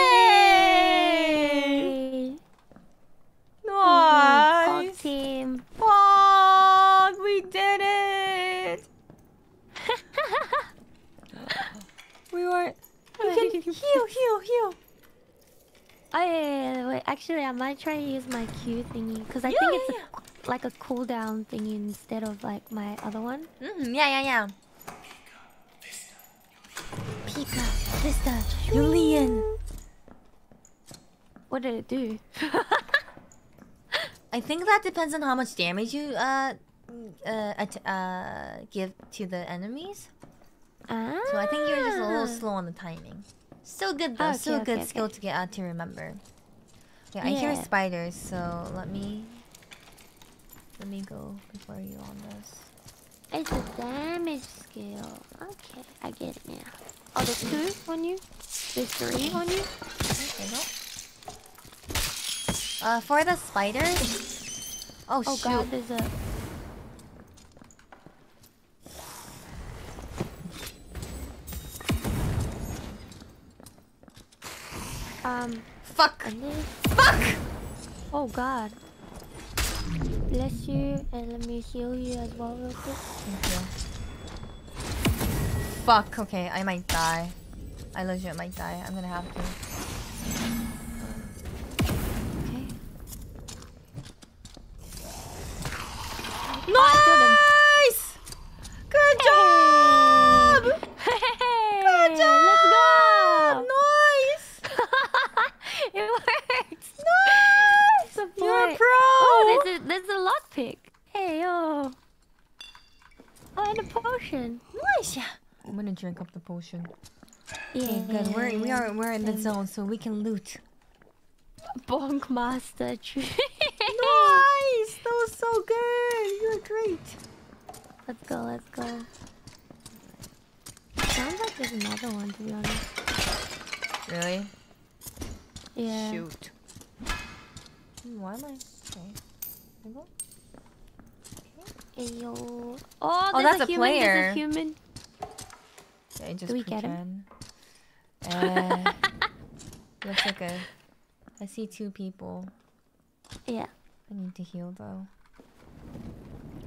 Nice! Team. Fuck! We did it! We were. You can heal. Oh, yeah. Wait, actually, I might try to use my Q thingy because I think it's like a cooldown thingy instead of like my other one. Yeah. Pika, Vista, Julian. What did it do? I think that depends on how much damage you give to the enemies. Ah. So I think you're just a little slow on the timing. So good though, so good skill to get out to remember. Yeah, I hear spiders, so let me go before you on this. It's a damage skill. Okay, I get it now. Oh, there's two on you. There's three on you. Okay, no. For the spiders. Oh shoot. God, there's a. Fuck! Fuck! Oh god. Bless you, and let me heal you as well real quick. Thank you. Fuck, okay, I might die. I legit might die. I'm gonna have to. Okay. Nice! Oh, good job! Hey. Good job! Let's go! No. It works! Nice! You're a pro! Oh, there's a lockpick. Hey, yo. Oh, and a potion. Nice, yeah. I'm gonna drink up the potion. Yeah. Okay, good. We're in the zone, so we can loot. Bonk master tree. Nice! That was so good! You're great. Let's go. Sounds like there's another one, to be honest. Really? Yeah. Shoot. Why am I? Okay. Ayo. Oh, that's a human. Player. There's a human. Yeah, just do we get him? Looks like a. I see two people. Yeah. I need to heal though.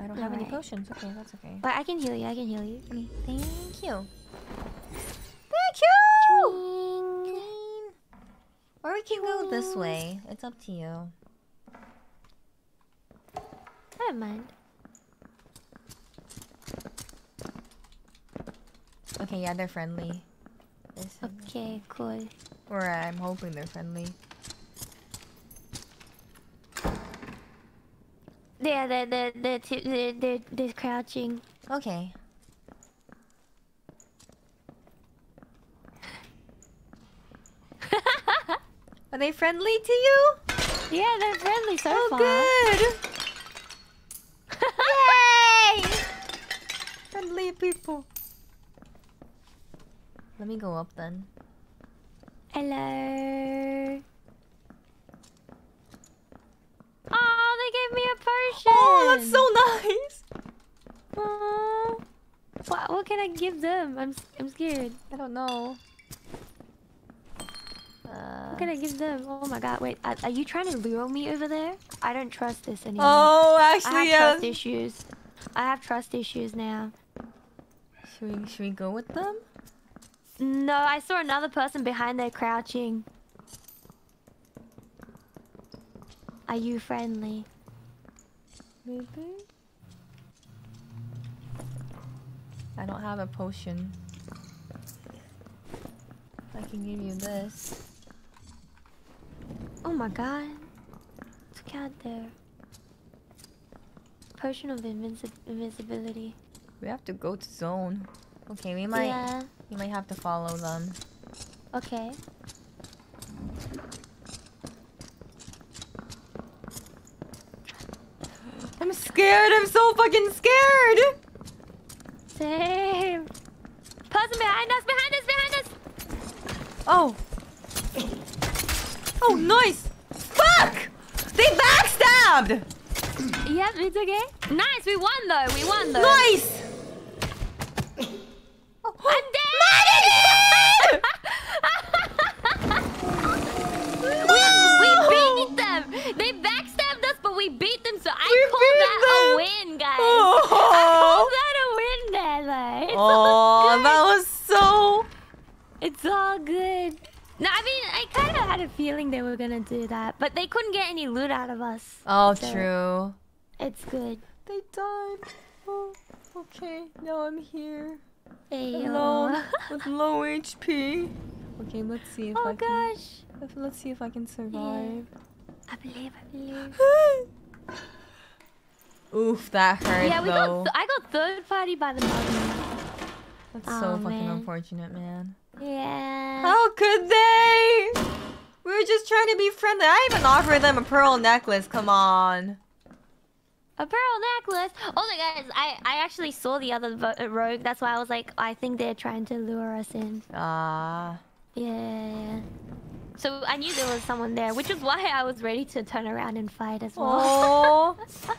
I don't have any potions. Okay, that's okay. But I can heal you. Okay, thank you. Or we can go this way. It's up to you. I don't mind. Okay, yeah, they're friendly. Okay, cool. Or I'm hoping they're friendly. Yeah, they're crouching. Okay. Are they friendly to you? Yeah, they're friendly so far. Oh, good! Yay! friendly people. Let me go up then. Hello. Oh, they gave me a potion. Oh, that's so nice. Oh, what can I give them? I'm scared. I don't know. What can I give them? Oh my god, wait. Are you trying to lure me over there? I don't trust this anymore. Oh, actually, yeah. I have trust issues. I have trust issues now. Should we go with them? No, I saw another person behind there crouching. Are you friendly? Maybe? I don't have a potion. I can give you this. Oh my god. Look out there. Potion of invisibility. We have to go to zone. Okay, we might... Yeah. You might have to follow them. Okay. I'm scared. I'm so fucking scared. Same. Person behind us. Behind us. Behind us. Oh. Oh, nice. Fuck. They backstabbed. Yep, it's okay. Nice. We won though. We won though. Nice. Oh. I'm dead. They backstabbed us, but we beat them, so I call that a win, guys. Oh. I call that a win, Dad. It's all good. That was so... It's all good. No, I mean, I kind of had a feeling they were going to do that, but they couldn't get any loot out of us. Oh, so true. It's good. They died. Oh, okay, now I'm here. Ayo. Alone with low HP. Okay, let's see if let's see if I can survive. Yeah. I believe, Oof, that hurt, yeah, though. I got third party by the mother. That's so fucking unfortunate, man. Yeah. How could they? We were just trying to be friendly. I even offered them a pearl necklace. Come on. A pearl necklace? Oh, my guys, I actually saw the other rogue. That's why I was like, I think they're trying to lure us in. Ah. Yeah. So I knew there was someone there, which is why I was ready to turn around and fight as well. Oh,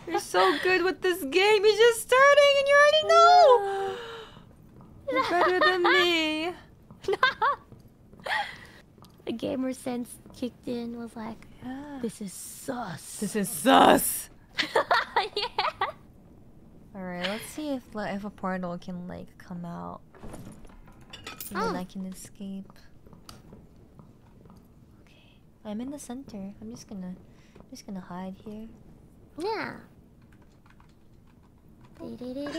you're so good with this game. You're just starting and you already know. You're better than me. No. The gamer sense kicked in, was like, this is sus. This is sus. Yeah. All right, let's see if a portal can like come out and then I can escape. I'm in the center. I'm just gonna hide here. Yeah. It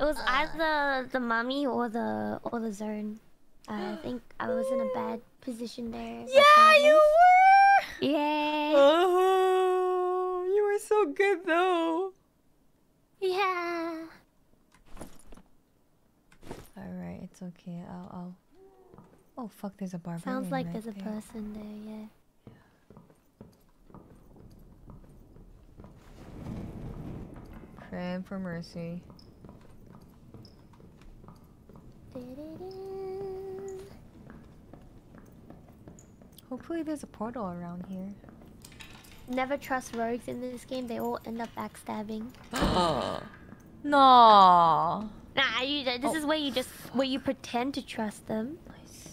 was either the mummy or the zone. I think I was in a bad position there. Yeah, you were. Yeah. Oh, you were so good though. Yeah. All right, it's okay. I'll Oh fuck, there's a barbarian. Sounds like right there's a person there, yeah. Praying for mercy. Hopefully there's a portal around here. Never trust rogues in this game, they all end up backstabbing. No. Nah, this is where you just pretend to trust them.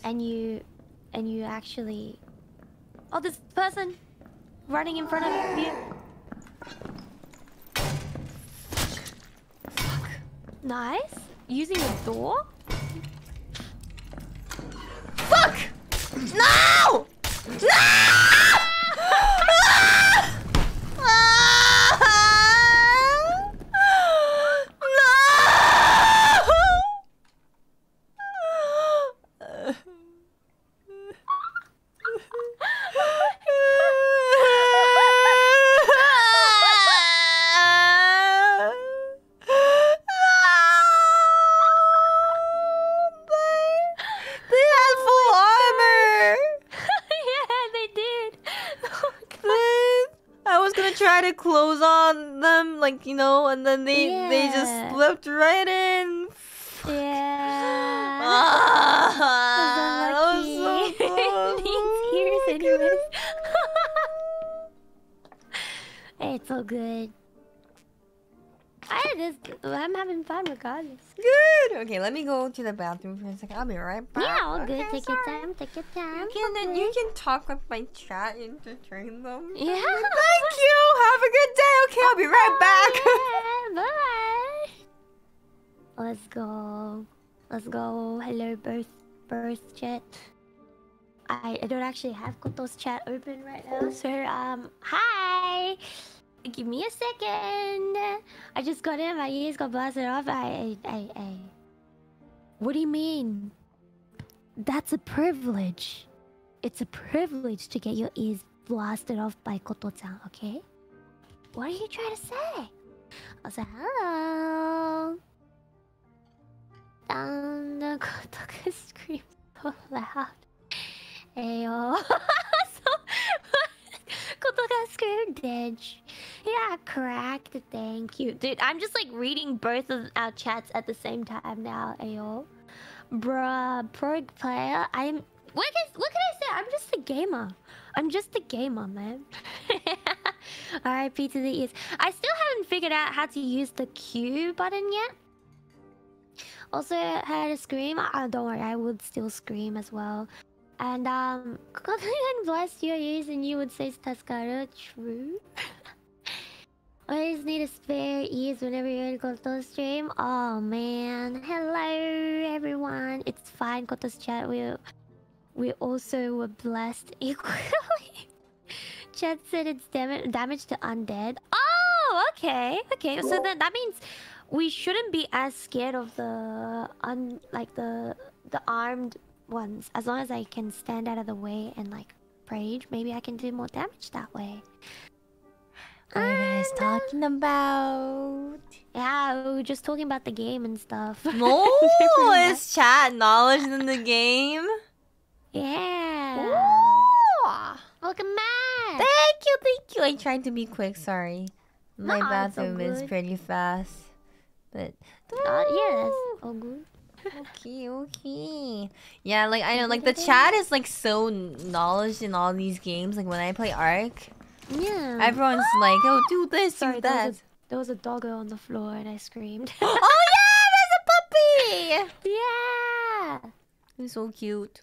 And you actually... Oh, this person running in front of you. Fuck. Nice. Using a door? Fuck! No! No! to try to close on them, like, you know, and then they just slipped right in. Yeah. Ah, that was so close. Oh, my goodness. It's so good. I'm having fun regardless. Good! Okay, let me go to the bathroom for a second. I'll be right back. Yeah, all good. Take your time, take your time. Then you can talk with my chat and entertain them. Yeah. Thank you! Have a good day! Okay, I'll be right back! Yeah, bye-bye! Let's go. Let's go. Hello, birth chat. I don't actually have Koto's chat open right now, so, hi! Give me a second. I just got in. My ears got blasted off. I. What do you mean? That's a privilege. It's a privilege to get your ears blasted off by Koto-chan, okay? What are you trying to say? I was like, hello. And Kotoka screamed so loud. Ayo. Kotoka screamed, bitch. Yeah, cracked. Thank you. Dude, I'm just like reading both of our chats at the same time now. Ayo. Bruh, pro player. What can I say? I'm just a gamer. I'm just a gamer, man. R.I.P. to the ears. I still haven't figured out how to use the Q button yet. Also, had a scream. Oh, don't worry. I would still scream as well. And, Kotoka blessed your ears and you would say Tasukaru. True. Always need a spare ears whenever you're in Koto's stream. Oh man. Hello everyone. It's fine, Koto's chat. We also were blessed equally. Chat said it's damage to undead. Oh, okay. Okay. So that means we shouldn't be as scared of the like the armed ones. As long as I can stand out of the way and like rage, maybe I can do more damage that way. What are you guys talking about? Yeah, we were just talking about the game and stuff. No, it's chat knowledge in the game. Yeah. Ooh. Welcome back. Thank you, thank you. I tried to be quick, sorry. My bathroom is pretty fast. But... yeah, that's all good. Okay, okay. Yeah, like, I know, like, the chat is, like, so knowledgeable in all these games. Like, when I play Ark... Yeah. Everyone's like, oh, do this, do that. There was a doggo on the floor and I screamed. Oh yeah, there's a puppy! Yeah! He's so cute.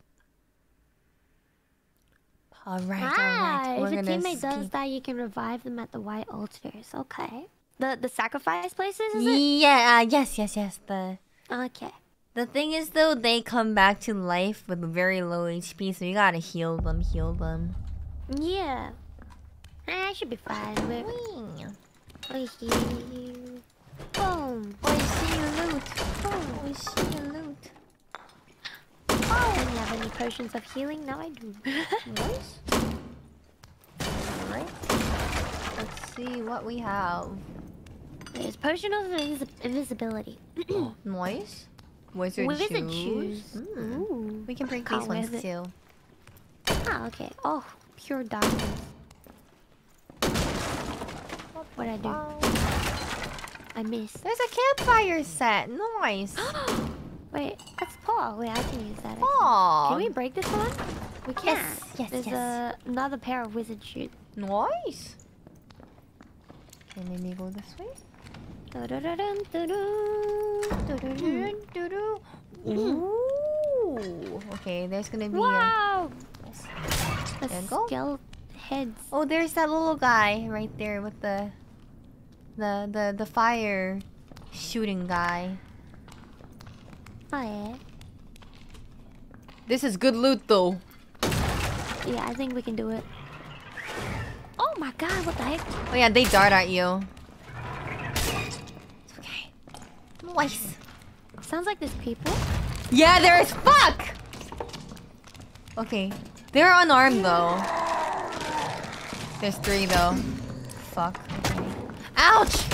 Alright, alright. If a teammate does die, you can revive them at the white altars. Okay. The sacrifice places, is it? Yeah, yes. Okay. The thing is, though, they come back to life with very low HP, so you gotta heal them. Yeah. I should be fine. We see you. Boom. We see your loot. Boom. We see your loot. Oh. Do you have any potions of healing? No, I do. Nice. Alright. Let's see what we have. There's potion of invisibility. Nice. Wizard shoes. Mm. We can break these ones too. Ah, okay. Oh, pure darkness. What'd I do? I missed. There's a campfire set. Nice. Wait, that's Paul. Wait, I can use that. Paul. Can we break this one? We can. Yes. There's another pair of wizard shoes. Nice. Okay, let me go this way. Ooh. Okay, there's gonna be a skull. Heads. Oh, there's that little guy right there with the fire shooting guy. Oh yeah. This is good loot though. Yeah, I think we can do it. Oh my god, what the heck? Oh yeah, they dart at you. It's okay. Nice. Sounds like there's people. Yeah, there is. Fuck! Okay. They're unarmed though. There's three though. Fuck. Okay. Ouch!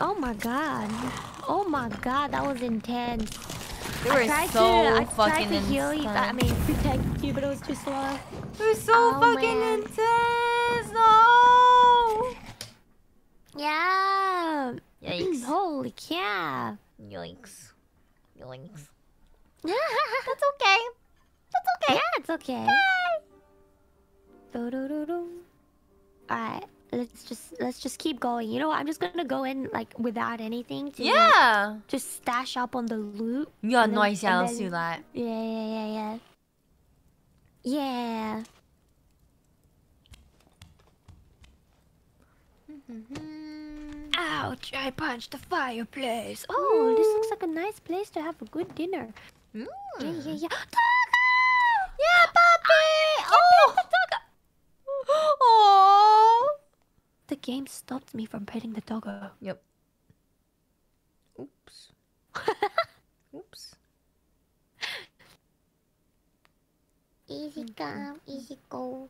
Oh my god. Oh my god, that was intense. We were so fucking intense. I mean, protect you, but it was too slow. We were so fucking intense. No. Yeah. Yikes. Holy cow. Yikes. Yikes. That's okay. That's okay. Yeah, it's okay. Alright, let's just keep going. You know what? I'm just gonna go in like without anything. To, yeah. Like, just stash up on the loot. Yeah, nice. Yeah, let's do that. Yeah. Ouch! I punched the fireplace. Oh, this looks like a nice place to have a good dinner. Mm. Yeah. Toga! Yeah, puppy! Oh! Oh! The game stopped me from petting the doggo. Yep. Oops. Oops. Easy come, easy go.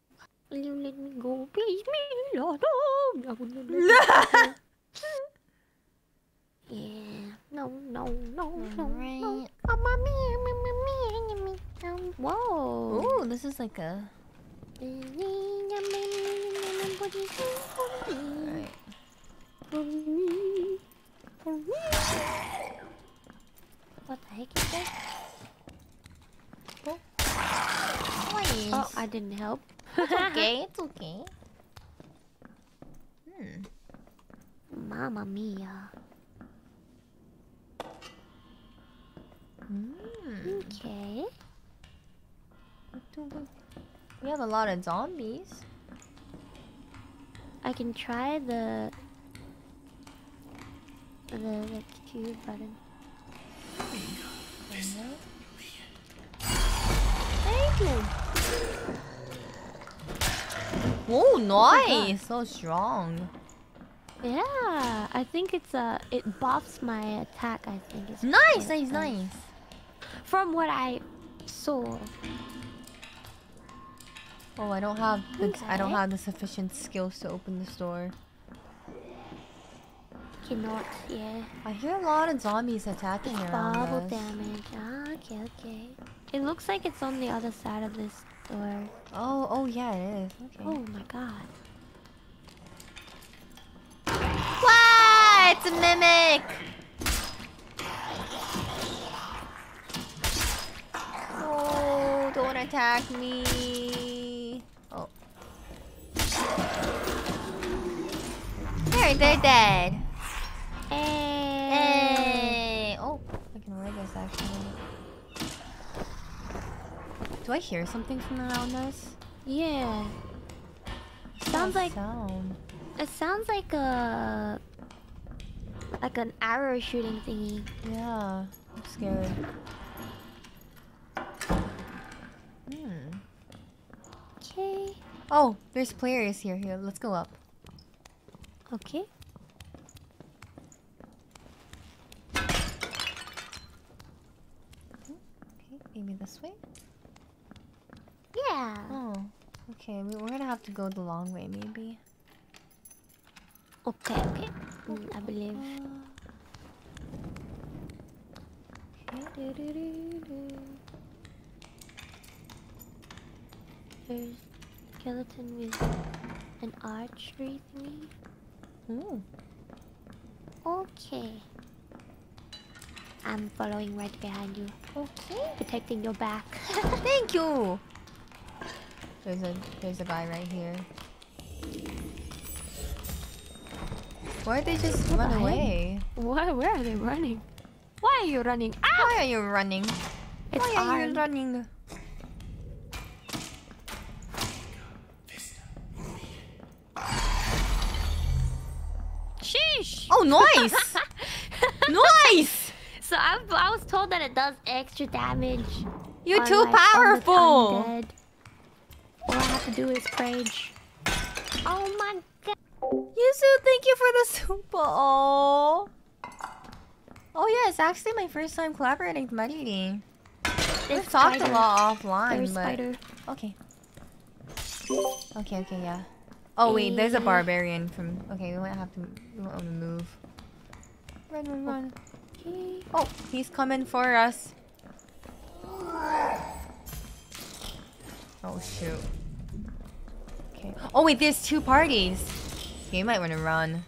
Will you let me go? Please, me, Lord. Yeah. No. Right. No. Oh, mommy. Whoa. Ooh, this is like a... Right. What the heck is that? Oh, I didn't help. It's okay, it's okay. Mamma mia. Okay. We have a lot of zombies. I can try the Q button. Thank you. Oh, nice! So strong. Yeah, I think it's it buffs my attack. I think it's nice. From what I saw. Oh, I don't have the sufficient skills to open this door. Cannot, yeah. I hear a lot of zombies attacking around us. Bubble damage. Ah, okay. It looks like it's on the other side of this door. Oh yeah, it is. Okay. Oh my god. Wow, it's a mimic. Oh, don't attack me. They're dead. Hey. Oh, I can read this actually. Do I hear something from around us? Yeah. It sounds like a... like an arrow shooting thingy. Yeah. I'm scared. Okay. Oh, there's players here. Here, let's go up. Okay. Okay, maybe this way? Yeah. Oh, okay. We're gonna have to go the long way, maybe. Okay. I believe. There's a skeleton with an archery thingy. Ooh. Okay. I'm following right behind you. Okay. Protecting your back. Thank you. There's a guy right here. Why did they just run away? Where are they running? Why are you running? Ah! Why are you running? Why are you running? Oh, nice! Nice! So I was told that it does extra damage. You're too powerful! All I have to do is rage. Oh my god. Yuzu, thank you for the super. Oh. Oh yeah, it's actually my first time collaborating with Mariring. We've talked a lot offline, but... Okay. Okay, yeah. Oh wait, there's a barbarian from... Okay, we might have to... We might want to move. Run. Okay. Oh, he's coming for us. Oh shoot. Okay. Oh wait, there's two parties. Okay, you might want to run.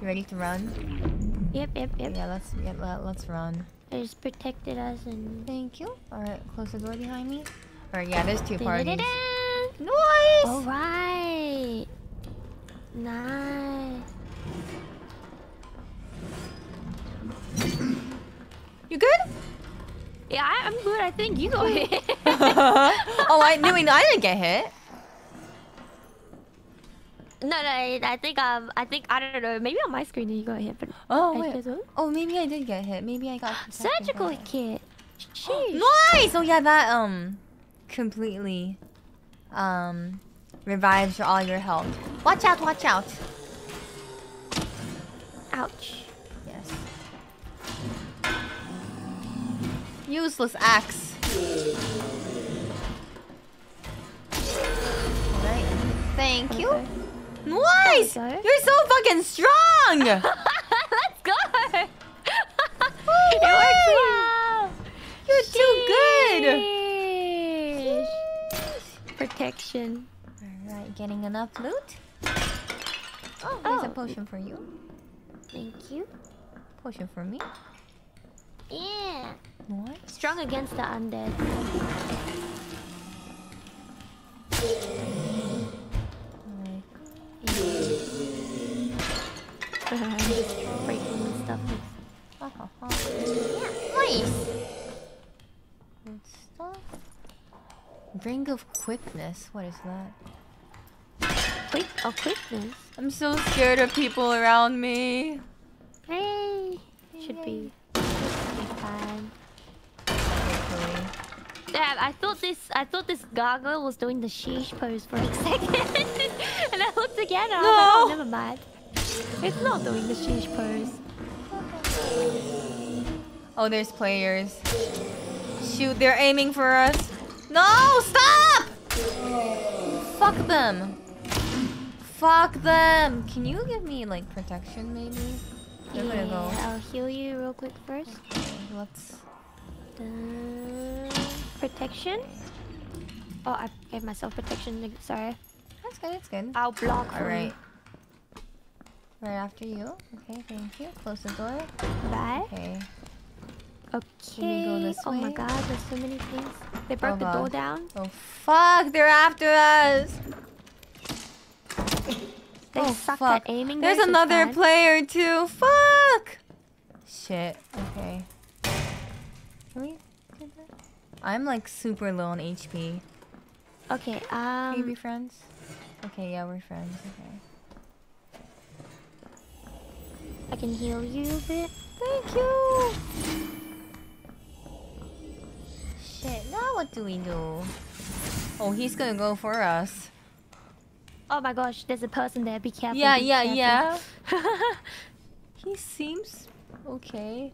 You ready to run? Yep. Yeah, let's run. They just protected us and... Thank you. Alright, close the door behind me. Alright, yeah, there's two parties. Nice! Alright! Nice. You good? Yeah, I'm good. I think you got hit. Oh, I didn't get hit. No, I think I don't know. Maybe on my screen you got hit, but wait. Oh, maybe I did get hit. Maybe I got surgical kit. Jeez. Nice. Oh yeah, that completely revives all your health. Watch out! Watch out! Ouch. Yes. Useless axe. Alright. Thank you. Nice! You're so fucking strong! Let's go! It works well! You're too good! Sheesh. Protection. Alright, getting enough loot? Oh, there's a potion for you. Thank you. Potion for me. Yeah. What? Strong against the undead. Breaking the stuff. Yeah, nice. Good stuff. Ring of quickness. What is that? Quickness. I'm so scared of people around me. Hey. Should be fine. Damn, I thought this gargoyle was doing the sheesh pose for a second. And I looked again and I was like, oh, never mind. It's not doing the sheesh pose. Oh, there's players. Shoot, they're aiming for us. No, stop! Fuck them. Fuck them. Can you give me, like, protection maybe? They're gonna go. I'll heal you real quick first. Okay, let's... protection? Oh, I gave myself protection. Sorry. That's good, that's good. I'll block her. Alright. Right after you. Okay, thank you. Close the door. Bye. Okay. Go this way. My god, there's so many things. They broke the door down. Oh fuck, they're after us! They suck at aiming. There's another player too. Fuck! Shit. Okay. Can we do that? I'm like super low on HP. Okay, Can you be friends? Okay, yeah, we're friends. Okay. I can heal you a bit. Thank you! Shit, now what do we do? Oh, he's gonna go for us. Oh my gosh, there's a person there, be careful. Yeah. He seems okay.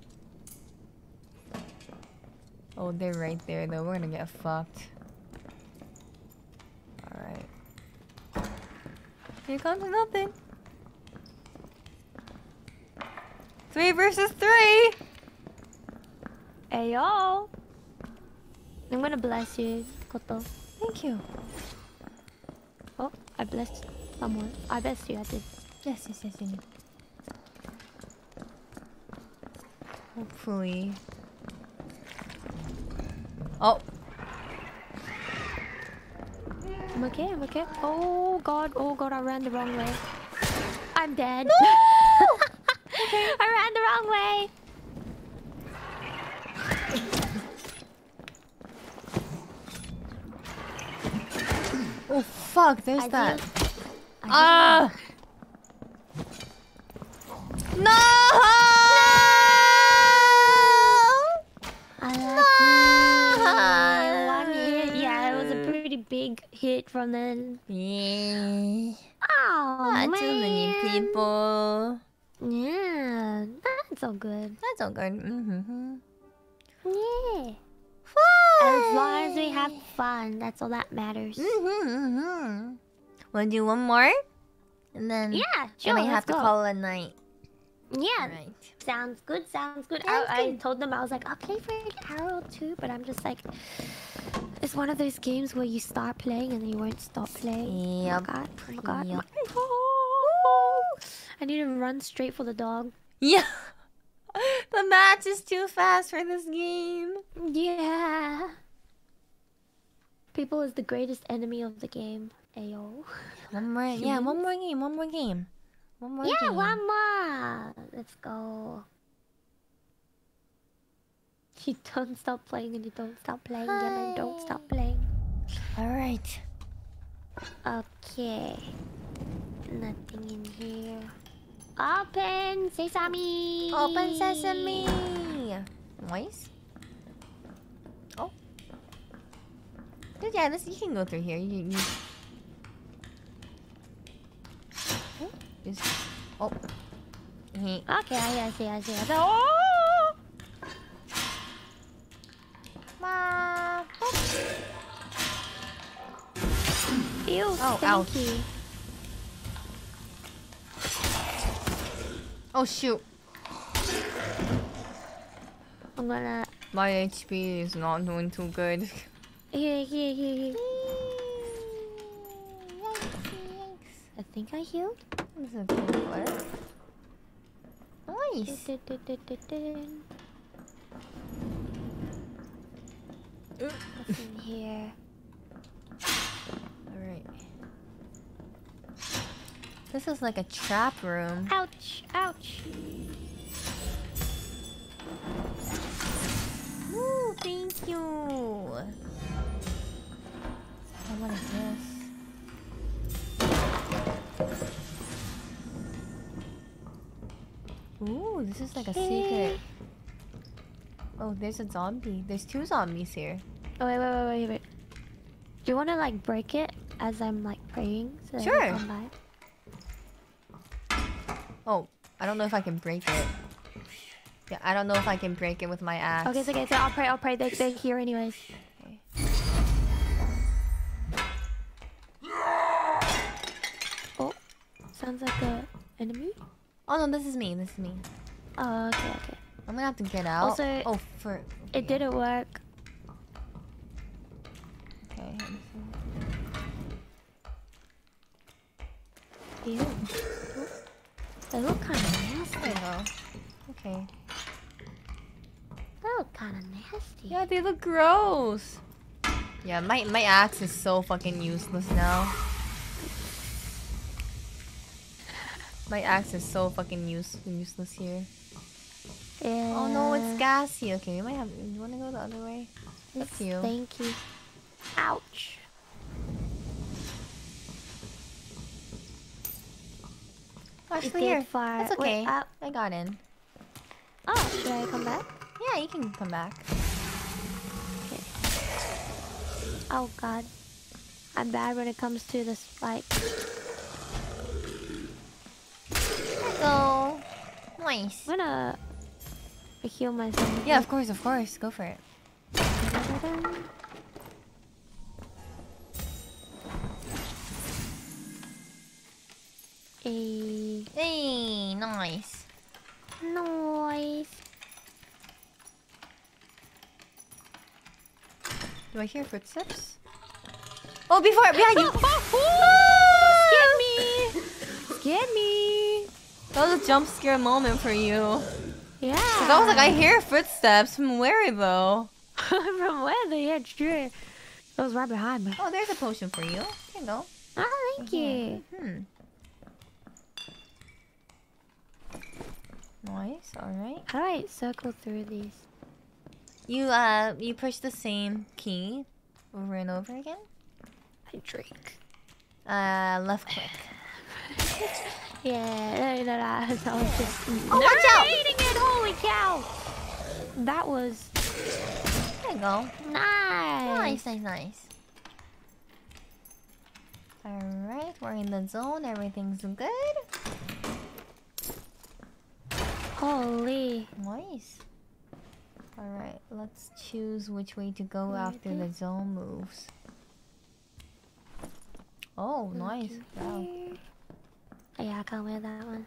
Oh, they're right there though, we're gonna get fucked. Alright. Here comes nothing. 3 versus 3! Ayo! I'm gonna bless you, Koto. Thank you. Oh, I blessed someone. I blessed you, I did. Yes, you did. Hopefully. Oh. I'm okay. Oh god, I ran the wrong way. I'm dead. No! Okay. I ran the wrong way. Oh fuck, there's that. Ah! No! I like you. Yeah, it was a pretty big hit from the... Yeah. Oh, man. Not too many people. Yeah, that's all good. Mm-hmm. Yeah. As long as we have fun, that's all that matters. Wanna do one more? And then we have to call it a night. Yeah. Right. Sounds good. I told them I was like, I'll play for an hour or two, but I'm just like It's one of those games where you start playing and you won't stop playing. Yep. Oh god. Yep. I need to run straight for the dog. Yeah. The match is too fast for this game. Yeah. People is the greatest enemy of the game. Ayo. One more. Yeah, one more game. One more game. One more game. Yeah, one more. Let's go. You don't stop playing and you don't stop playing and you don't stop playing. Alright. Okay. Nothing in here. Open sesame! Open sesame! Noise? Oh. Dude, yeah, this, you can go through here. You... Oh. Is... oh. Okay, I see. Oh! Ma! Ew, oh, thank you. Oh shoot. I'm gonna... my HP is not doing too good. Here. Yikes. I think I healed? That's a good word. Nice! What's in here? Alright. This is like a trap room. Ouch! Ouch! Ooh, thank you! Oh, what is this? Ooh, this is like a secret. Oh, there's a zombie. There's two zombies here. Oh, wait. Do you want to like break it as I'm like praying? So sure! That I come by? Oh, I don't know if I can break it. Yeah, I don't know if I can break it with my axe. Okay, so I'll pray. They're here anyways. Okay. Oh, sounds like an enemy. Oh no, this is me. Oh, okay. I'm gonna have to get out. Also, oh, for... okay. It didn't work. Okay. Ew. They look kind of nasty though. Okay. They look kind of nasty. Yeah, they look gross. Yeah, my axe is so fucking useless now. My axe is so fucking useless here. Yeah. Oh no, it's gassy. Okay, we might have... you wanna go the other way? It's up to you. Thank you. Ouch. It's clear. That's okay. Wait, I got in. Oh, should I come back? Yeah, you can come back. Okay. Oh god. I'm bad when it comes to this fight. There we go. Nice. I'm gonna heal myself. Yeah, of course. Go for it. Hey, nice. Nice. Do I hear footsteps? Oh, behind you. Oh, scared me. That was a jump scare moment for you. Yeah. Cause I was like, I hear footsteps from where though? From where? Yeah, sure. It was right behind me. Oh, there's a potion for you. Here you go. Oh, thank you. Hmm. Nice, alright. Alright, circle through these. You push the same key over and over again? I drink. Left click. Yeah, that was just... oh, watch out! Eating it, holy cow! That was... there you go. Nice! Nice. Alright, we're in the zone, everything's good. Holy. Nice. Alright, let's choose which way to go after the zone moves. Oh, nice. Wow. Yeah, I can't wear that one.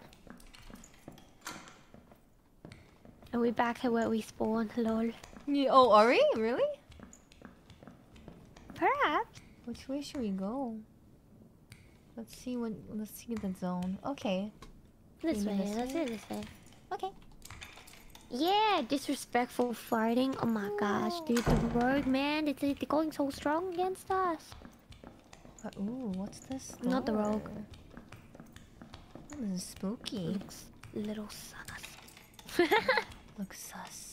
Are we back at where we spawned? Lol. Yeah, oh, are we? Really? Which way should we go? Let's see what. Let's see the zone. Okay. This way. Let's do this way. Okay. Yeah, disrespectful farting. Oh my gosh, dude, the rogue man, they're going so strong against us. Ooh, what's this? Door? Not the rogue. Oh, this is spooky. Looks a little sus. Looks sus.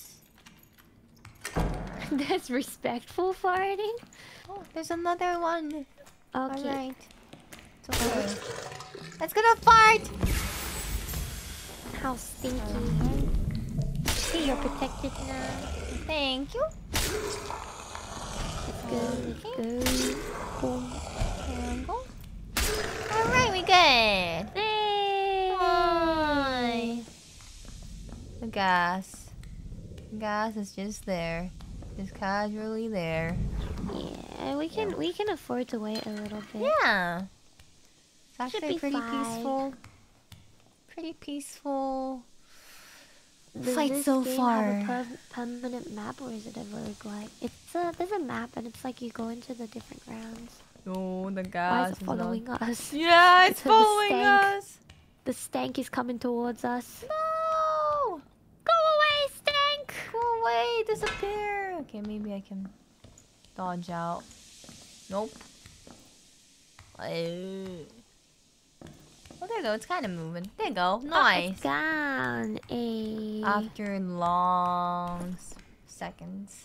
Disrespectful farting. Oh, there's another one. Okay. All right. It's okay. That's gonna fart. How stinky. See, you're protected now. Thank you. Let's go, let's go. Boom. And go. Alright, we good. Yay! The gas. The gas is just there. Just casually there. Yeah, we can afford to wait a little bit. Yeah. It's actually pretty peaceful. Pretty peaceful. Fight so far. Have a permanent map, or is it a rogue like? It's a there's a map, and it's like you go into the different rounds. Oh, the gas is following us. Yeah, it's following us. The stank is coming towards us. No! Go away, stank! Go away, disappear. Okay, maybe I can dodge out. Nope. Oh, there you go. It's kind of moving. There you go. Nice. Oh, it's gone. Ay. After long seconds.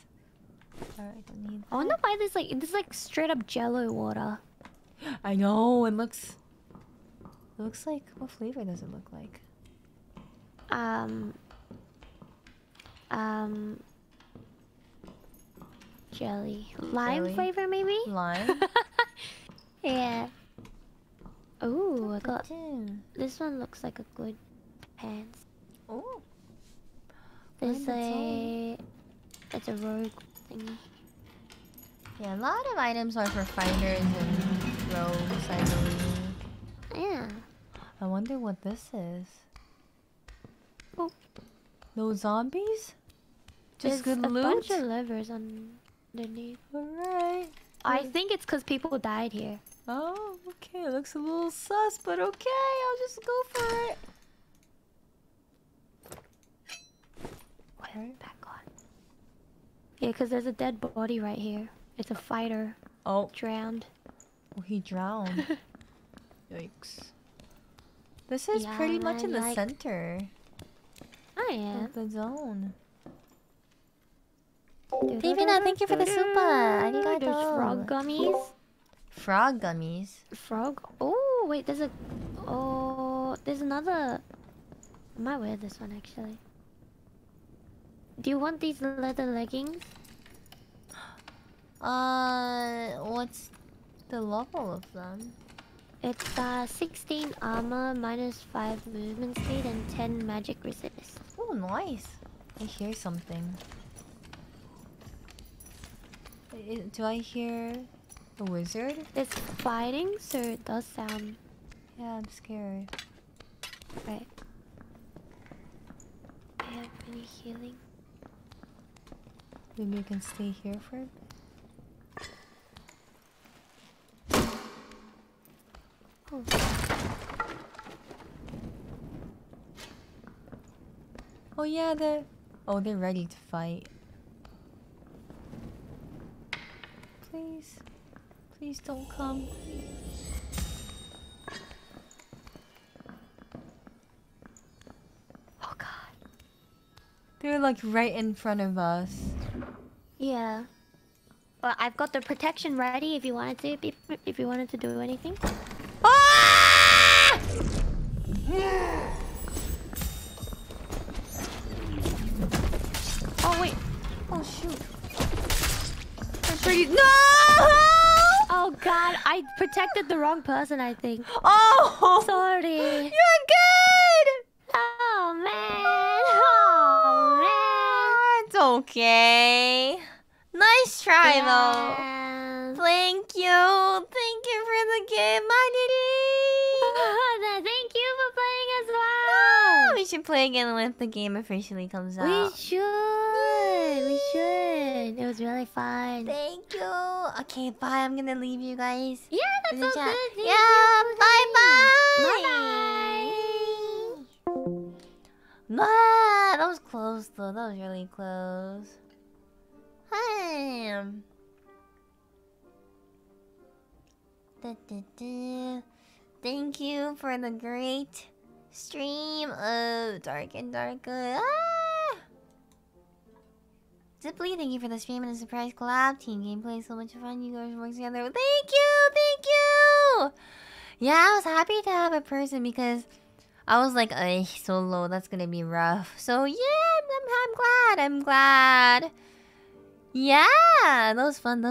Alright, I don't need that. I wonder why this is like straight up jello water. I know. It looks like, what flavor does it look like? Jelly. Lime jelly. Flavor maybe? Lime. Yeah. Ooh, I got... This one looks like a good pants. Oh. There's a... It's a rogue thingy. Yeah, a lot of items are for fighters and rogues, I believe. Yeah. I wonder what this is. Oh. No zombies? Just good loot? There's a bunch of levers underneath. Alright. I think it's because people died here. Oh, okay. It looks a little sus, but okay. I'll just go for it. Put it back on. Yeah, because there's a dead body right here. It's a fighter. Oh. Drowned. Oh, he drowned. Yikes. This is pretty much in the center. Oh, yeah. Of the zone. Davina, thank you for the super. Arigato. There's frog gummies. Frog gummies. Frog. Oh wait, there's a. Oh, there's another. I might wear this one actually. Do you want these leather leggings? What's the level of them? It's 16 armor, -5 movement speed, and 10 magic resist. Oh, nice. I hear something. Do I hear? A wizard? It's fighting, so it does sound... Yeah, I'm scared. Right. I have any healing. Maybe you can stay here for a bit. Oh yeah, they're... Oh, they're ready to fight. Please. Please don't come. Oh god. They're like right in front of us. Yeah. Well, I've got the protection ready if you wanted to do anything. Ah! Oh wait. Oh shoot. I'm pretty no! Oh god, I protected the wrong person, I think. Oh! Sorry. You're good! Oh man! Oh man! It's okay. Nice try though. Thank you! Thank you for the game, Mariring! Thank you for playing as well! No, we should play again when the game officially comes out. We should! Yeah. We should! fun. It was really fun. Thank you. Okay, bye. I'm gonna leave you guys. Yeah, that's all good. Thank you. Bye bye. Bye bye. Nah, that was close though. That was really close. Hi. Thank you for the great stream of Dark and Darker. Ah! Zipply, thank you for the stream and the surprise collab. Team gameplay, so much fun. You guys work together. Thank you! Thank you! Yeah, I was happy to have a person because I was like, ugh, solo, that's gonna be rough. So yeah, I'm glad. Yeah, that was fun.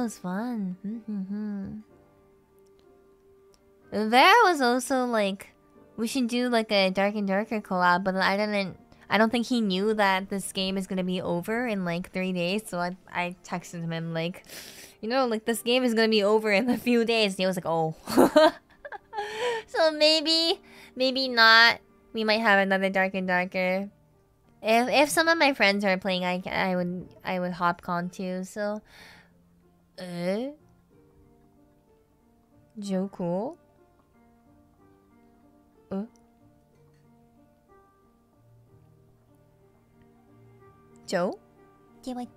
There was also like, we should do like a Dark and Darker collab, but I don't think he knew that this game is gonna be over in like 3 days, so I texted him like, you know, like this game is gonna be over in a few days, and he was like, oh. So maybe not. We might have another Dark and Darker. If some of my friends are playing, I would hop on too. So, Joku. Joe? Oh my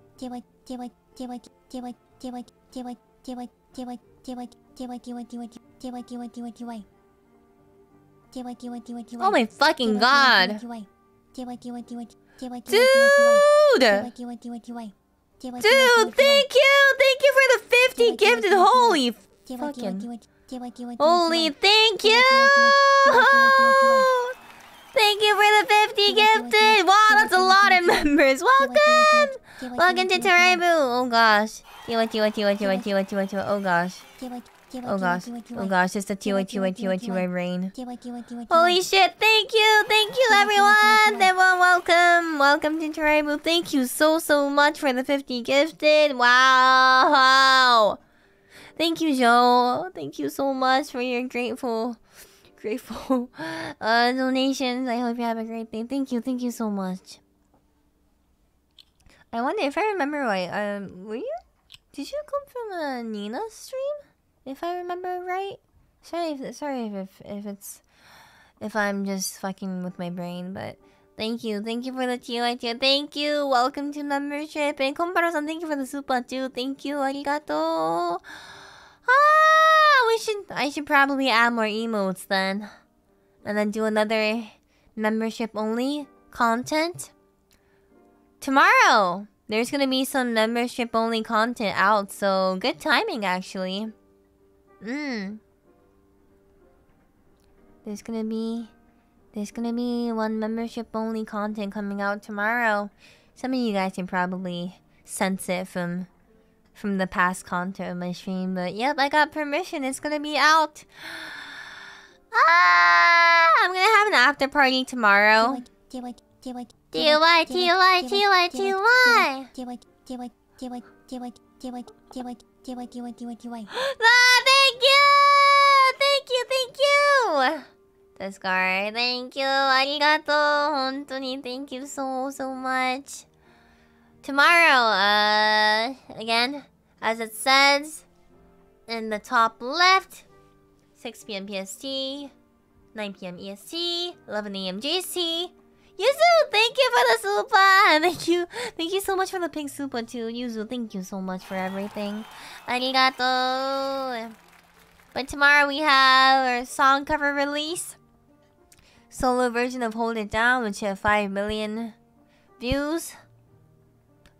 fucking god! Dude, thank you for the 50 gifted. Holy fucking holy, thank you! Thank you for the 50 gifted! Wow, that's a lot of members! Welcome! Welcome to Taraibu! Oh gosh. Oh gosh. Oh gosh, it's the TY rain. Holy shit, thank you everyone! Everyone, welcome to Taraibu. Thank you so much for the 50 gifted! Wow! Thank you, Joe. Thank you so much for your grateful donations. I hope you have a great day. Thank you so much. I wonder if I remember right. Did you come from a Nina stream? If I remember right. Sorry if I'm just fucking with my brain, but thank you for the TYT. Thank you. Welcome to membership. And Komparo-san, thank you for the super too. Thank you. Arigato. Ah, I should probably add more emotes then. And then do another membership only content. Tomorrow, there's gonna be some membership only content out, so good timing actually. There's gonna be one membership only content coming out tomorrow. Some of you guys can probably sense it from the past content of my stream, but yep, I got permission. It's gonna be out. Ah, I'm gonna have an after party tomorrow. Thank you. This guy, thank you. Arigato. Hontoni, thank you so much. Tomorrow, again, as it says in the top left, 6 PM PST, 9 PM EST, 11 AM GC. Yuzu, thank you for the super. Thank you so much for the pink super too. Yuzu, thank you so much for everything. Arigato. But tomorrow we have our song cover release, solo version of Hold It Down, which hit 5 million views.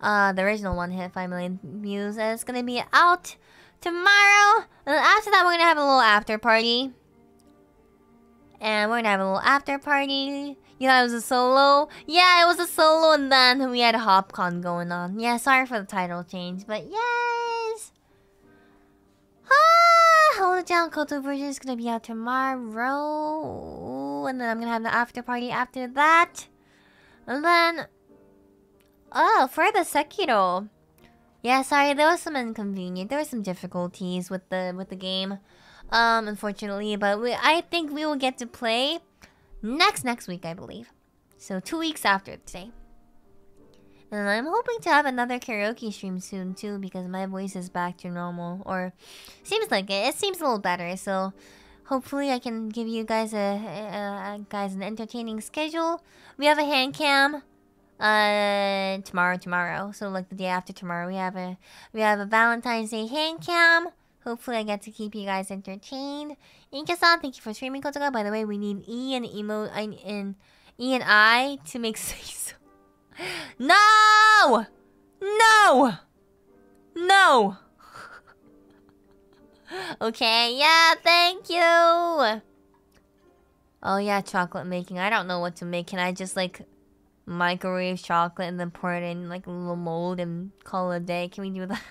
The original one hit 5 million views, and it's gonna be out tomorrow. And after that, we're gonna have a little after party. Yeah, it was a solo. And then we had a HopCon going on. Yeah, sorry for the title change, but yes! Ah! Hold It Down Koto version is gonna be out tomorrow. And then I'm gonna have the after party after that. And then... oh, for the Sekiro. Yeah, sorry, there was some inconvenience. There were some difficulties with the game, unfortunately. But I think we will get to play next week, I believe. So 2 weeks after today. And I'm hoping to have another karaoke stream soon too, because my voice is back to normal, or seems like it. It seems a little better, so hopefully I can give you guys an entertaining schedule. We have a hand cam tomorrow, so like the day after tomorrow, we have a Valentine's Day hand cam. Hopefully I get to keep you guys entertained. Inka-san, thank you for streaming Kotoka. By the way, we need E and I to make seiso. No! No! No! Okay, yeah, thank you! Oh yeah, chocolate making. I don't know what to make. Can I just like microwave chocolate and then pour it in like a little mold and call it a day? Can we do that?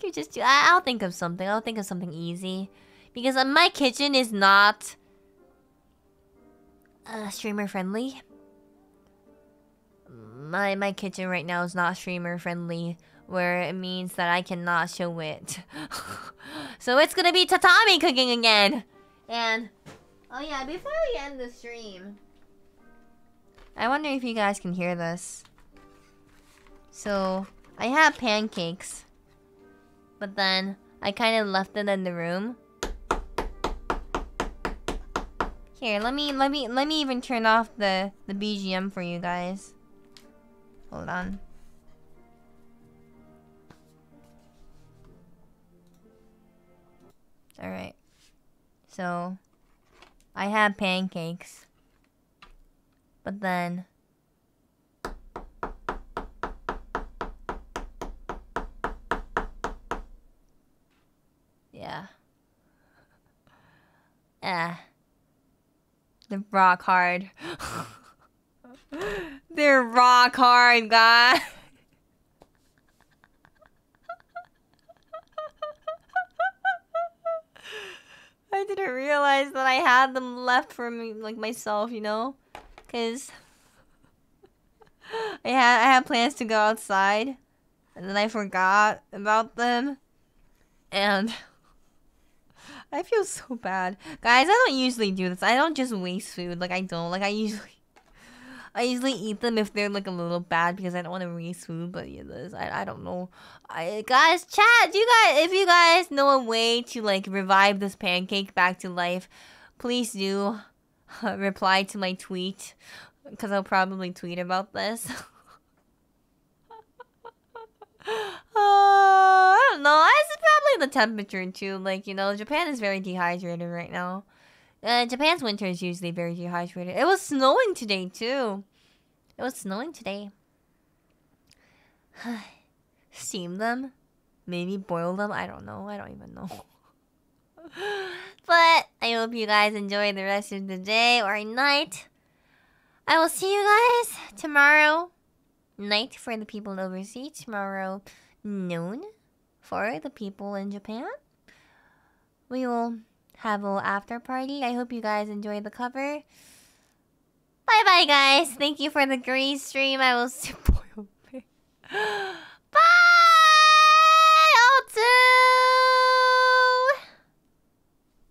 Can you just do? I'll think of something. I'll think of something easy, because my kitchen is not streamer friendly. My kitchen right now is not streamer friendly, where it means that I cannot show it. So it's gonna be tatami cooking again. And oh yeah, before we end the stream, I wonder if you guys can hear this. So I have pancakes, but then I kind of left it in the room. Here, let me even turn off the BGM for you guys. Hold on. All right. So I have pancakes, but then yeah. They're rock hard. They're rock hard, guys. I didn't realize that I had them left for me, like myself, you know? Cause I had plans to go outside, and then I forgot about them, and I feel so bad. Guys, I don't usually do this. I don't just waste food. Like, I don't. Like, I usually eat them if they're, like, a little bad, because I don't want to waste food. But, yeah, this, I don't know. Guys, chat, if you guys know a way to, like, revive this pancake back to life, please do reply to my tweet, because I'll probably tweet about this. I don't know. It's probably the temperature too. Like, you know, Japan is very dehydrated right now. Japan's winter is usually very dehydrated. It was snowing today too. It was snowing today. Steam them, maybe boil them. I don't know. I don't even know. But I hope you guys enjoy the rest of the day or night. I will see you guys tomorrow night for the people overseas, tomorrow noon for the people in Japan. We will have a little after party. I hope you guys enjoy the cover. Bye bye guys. Thank you for the green stream. I will boil.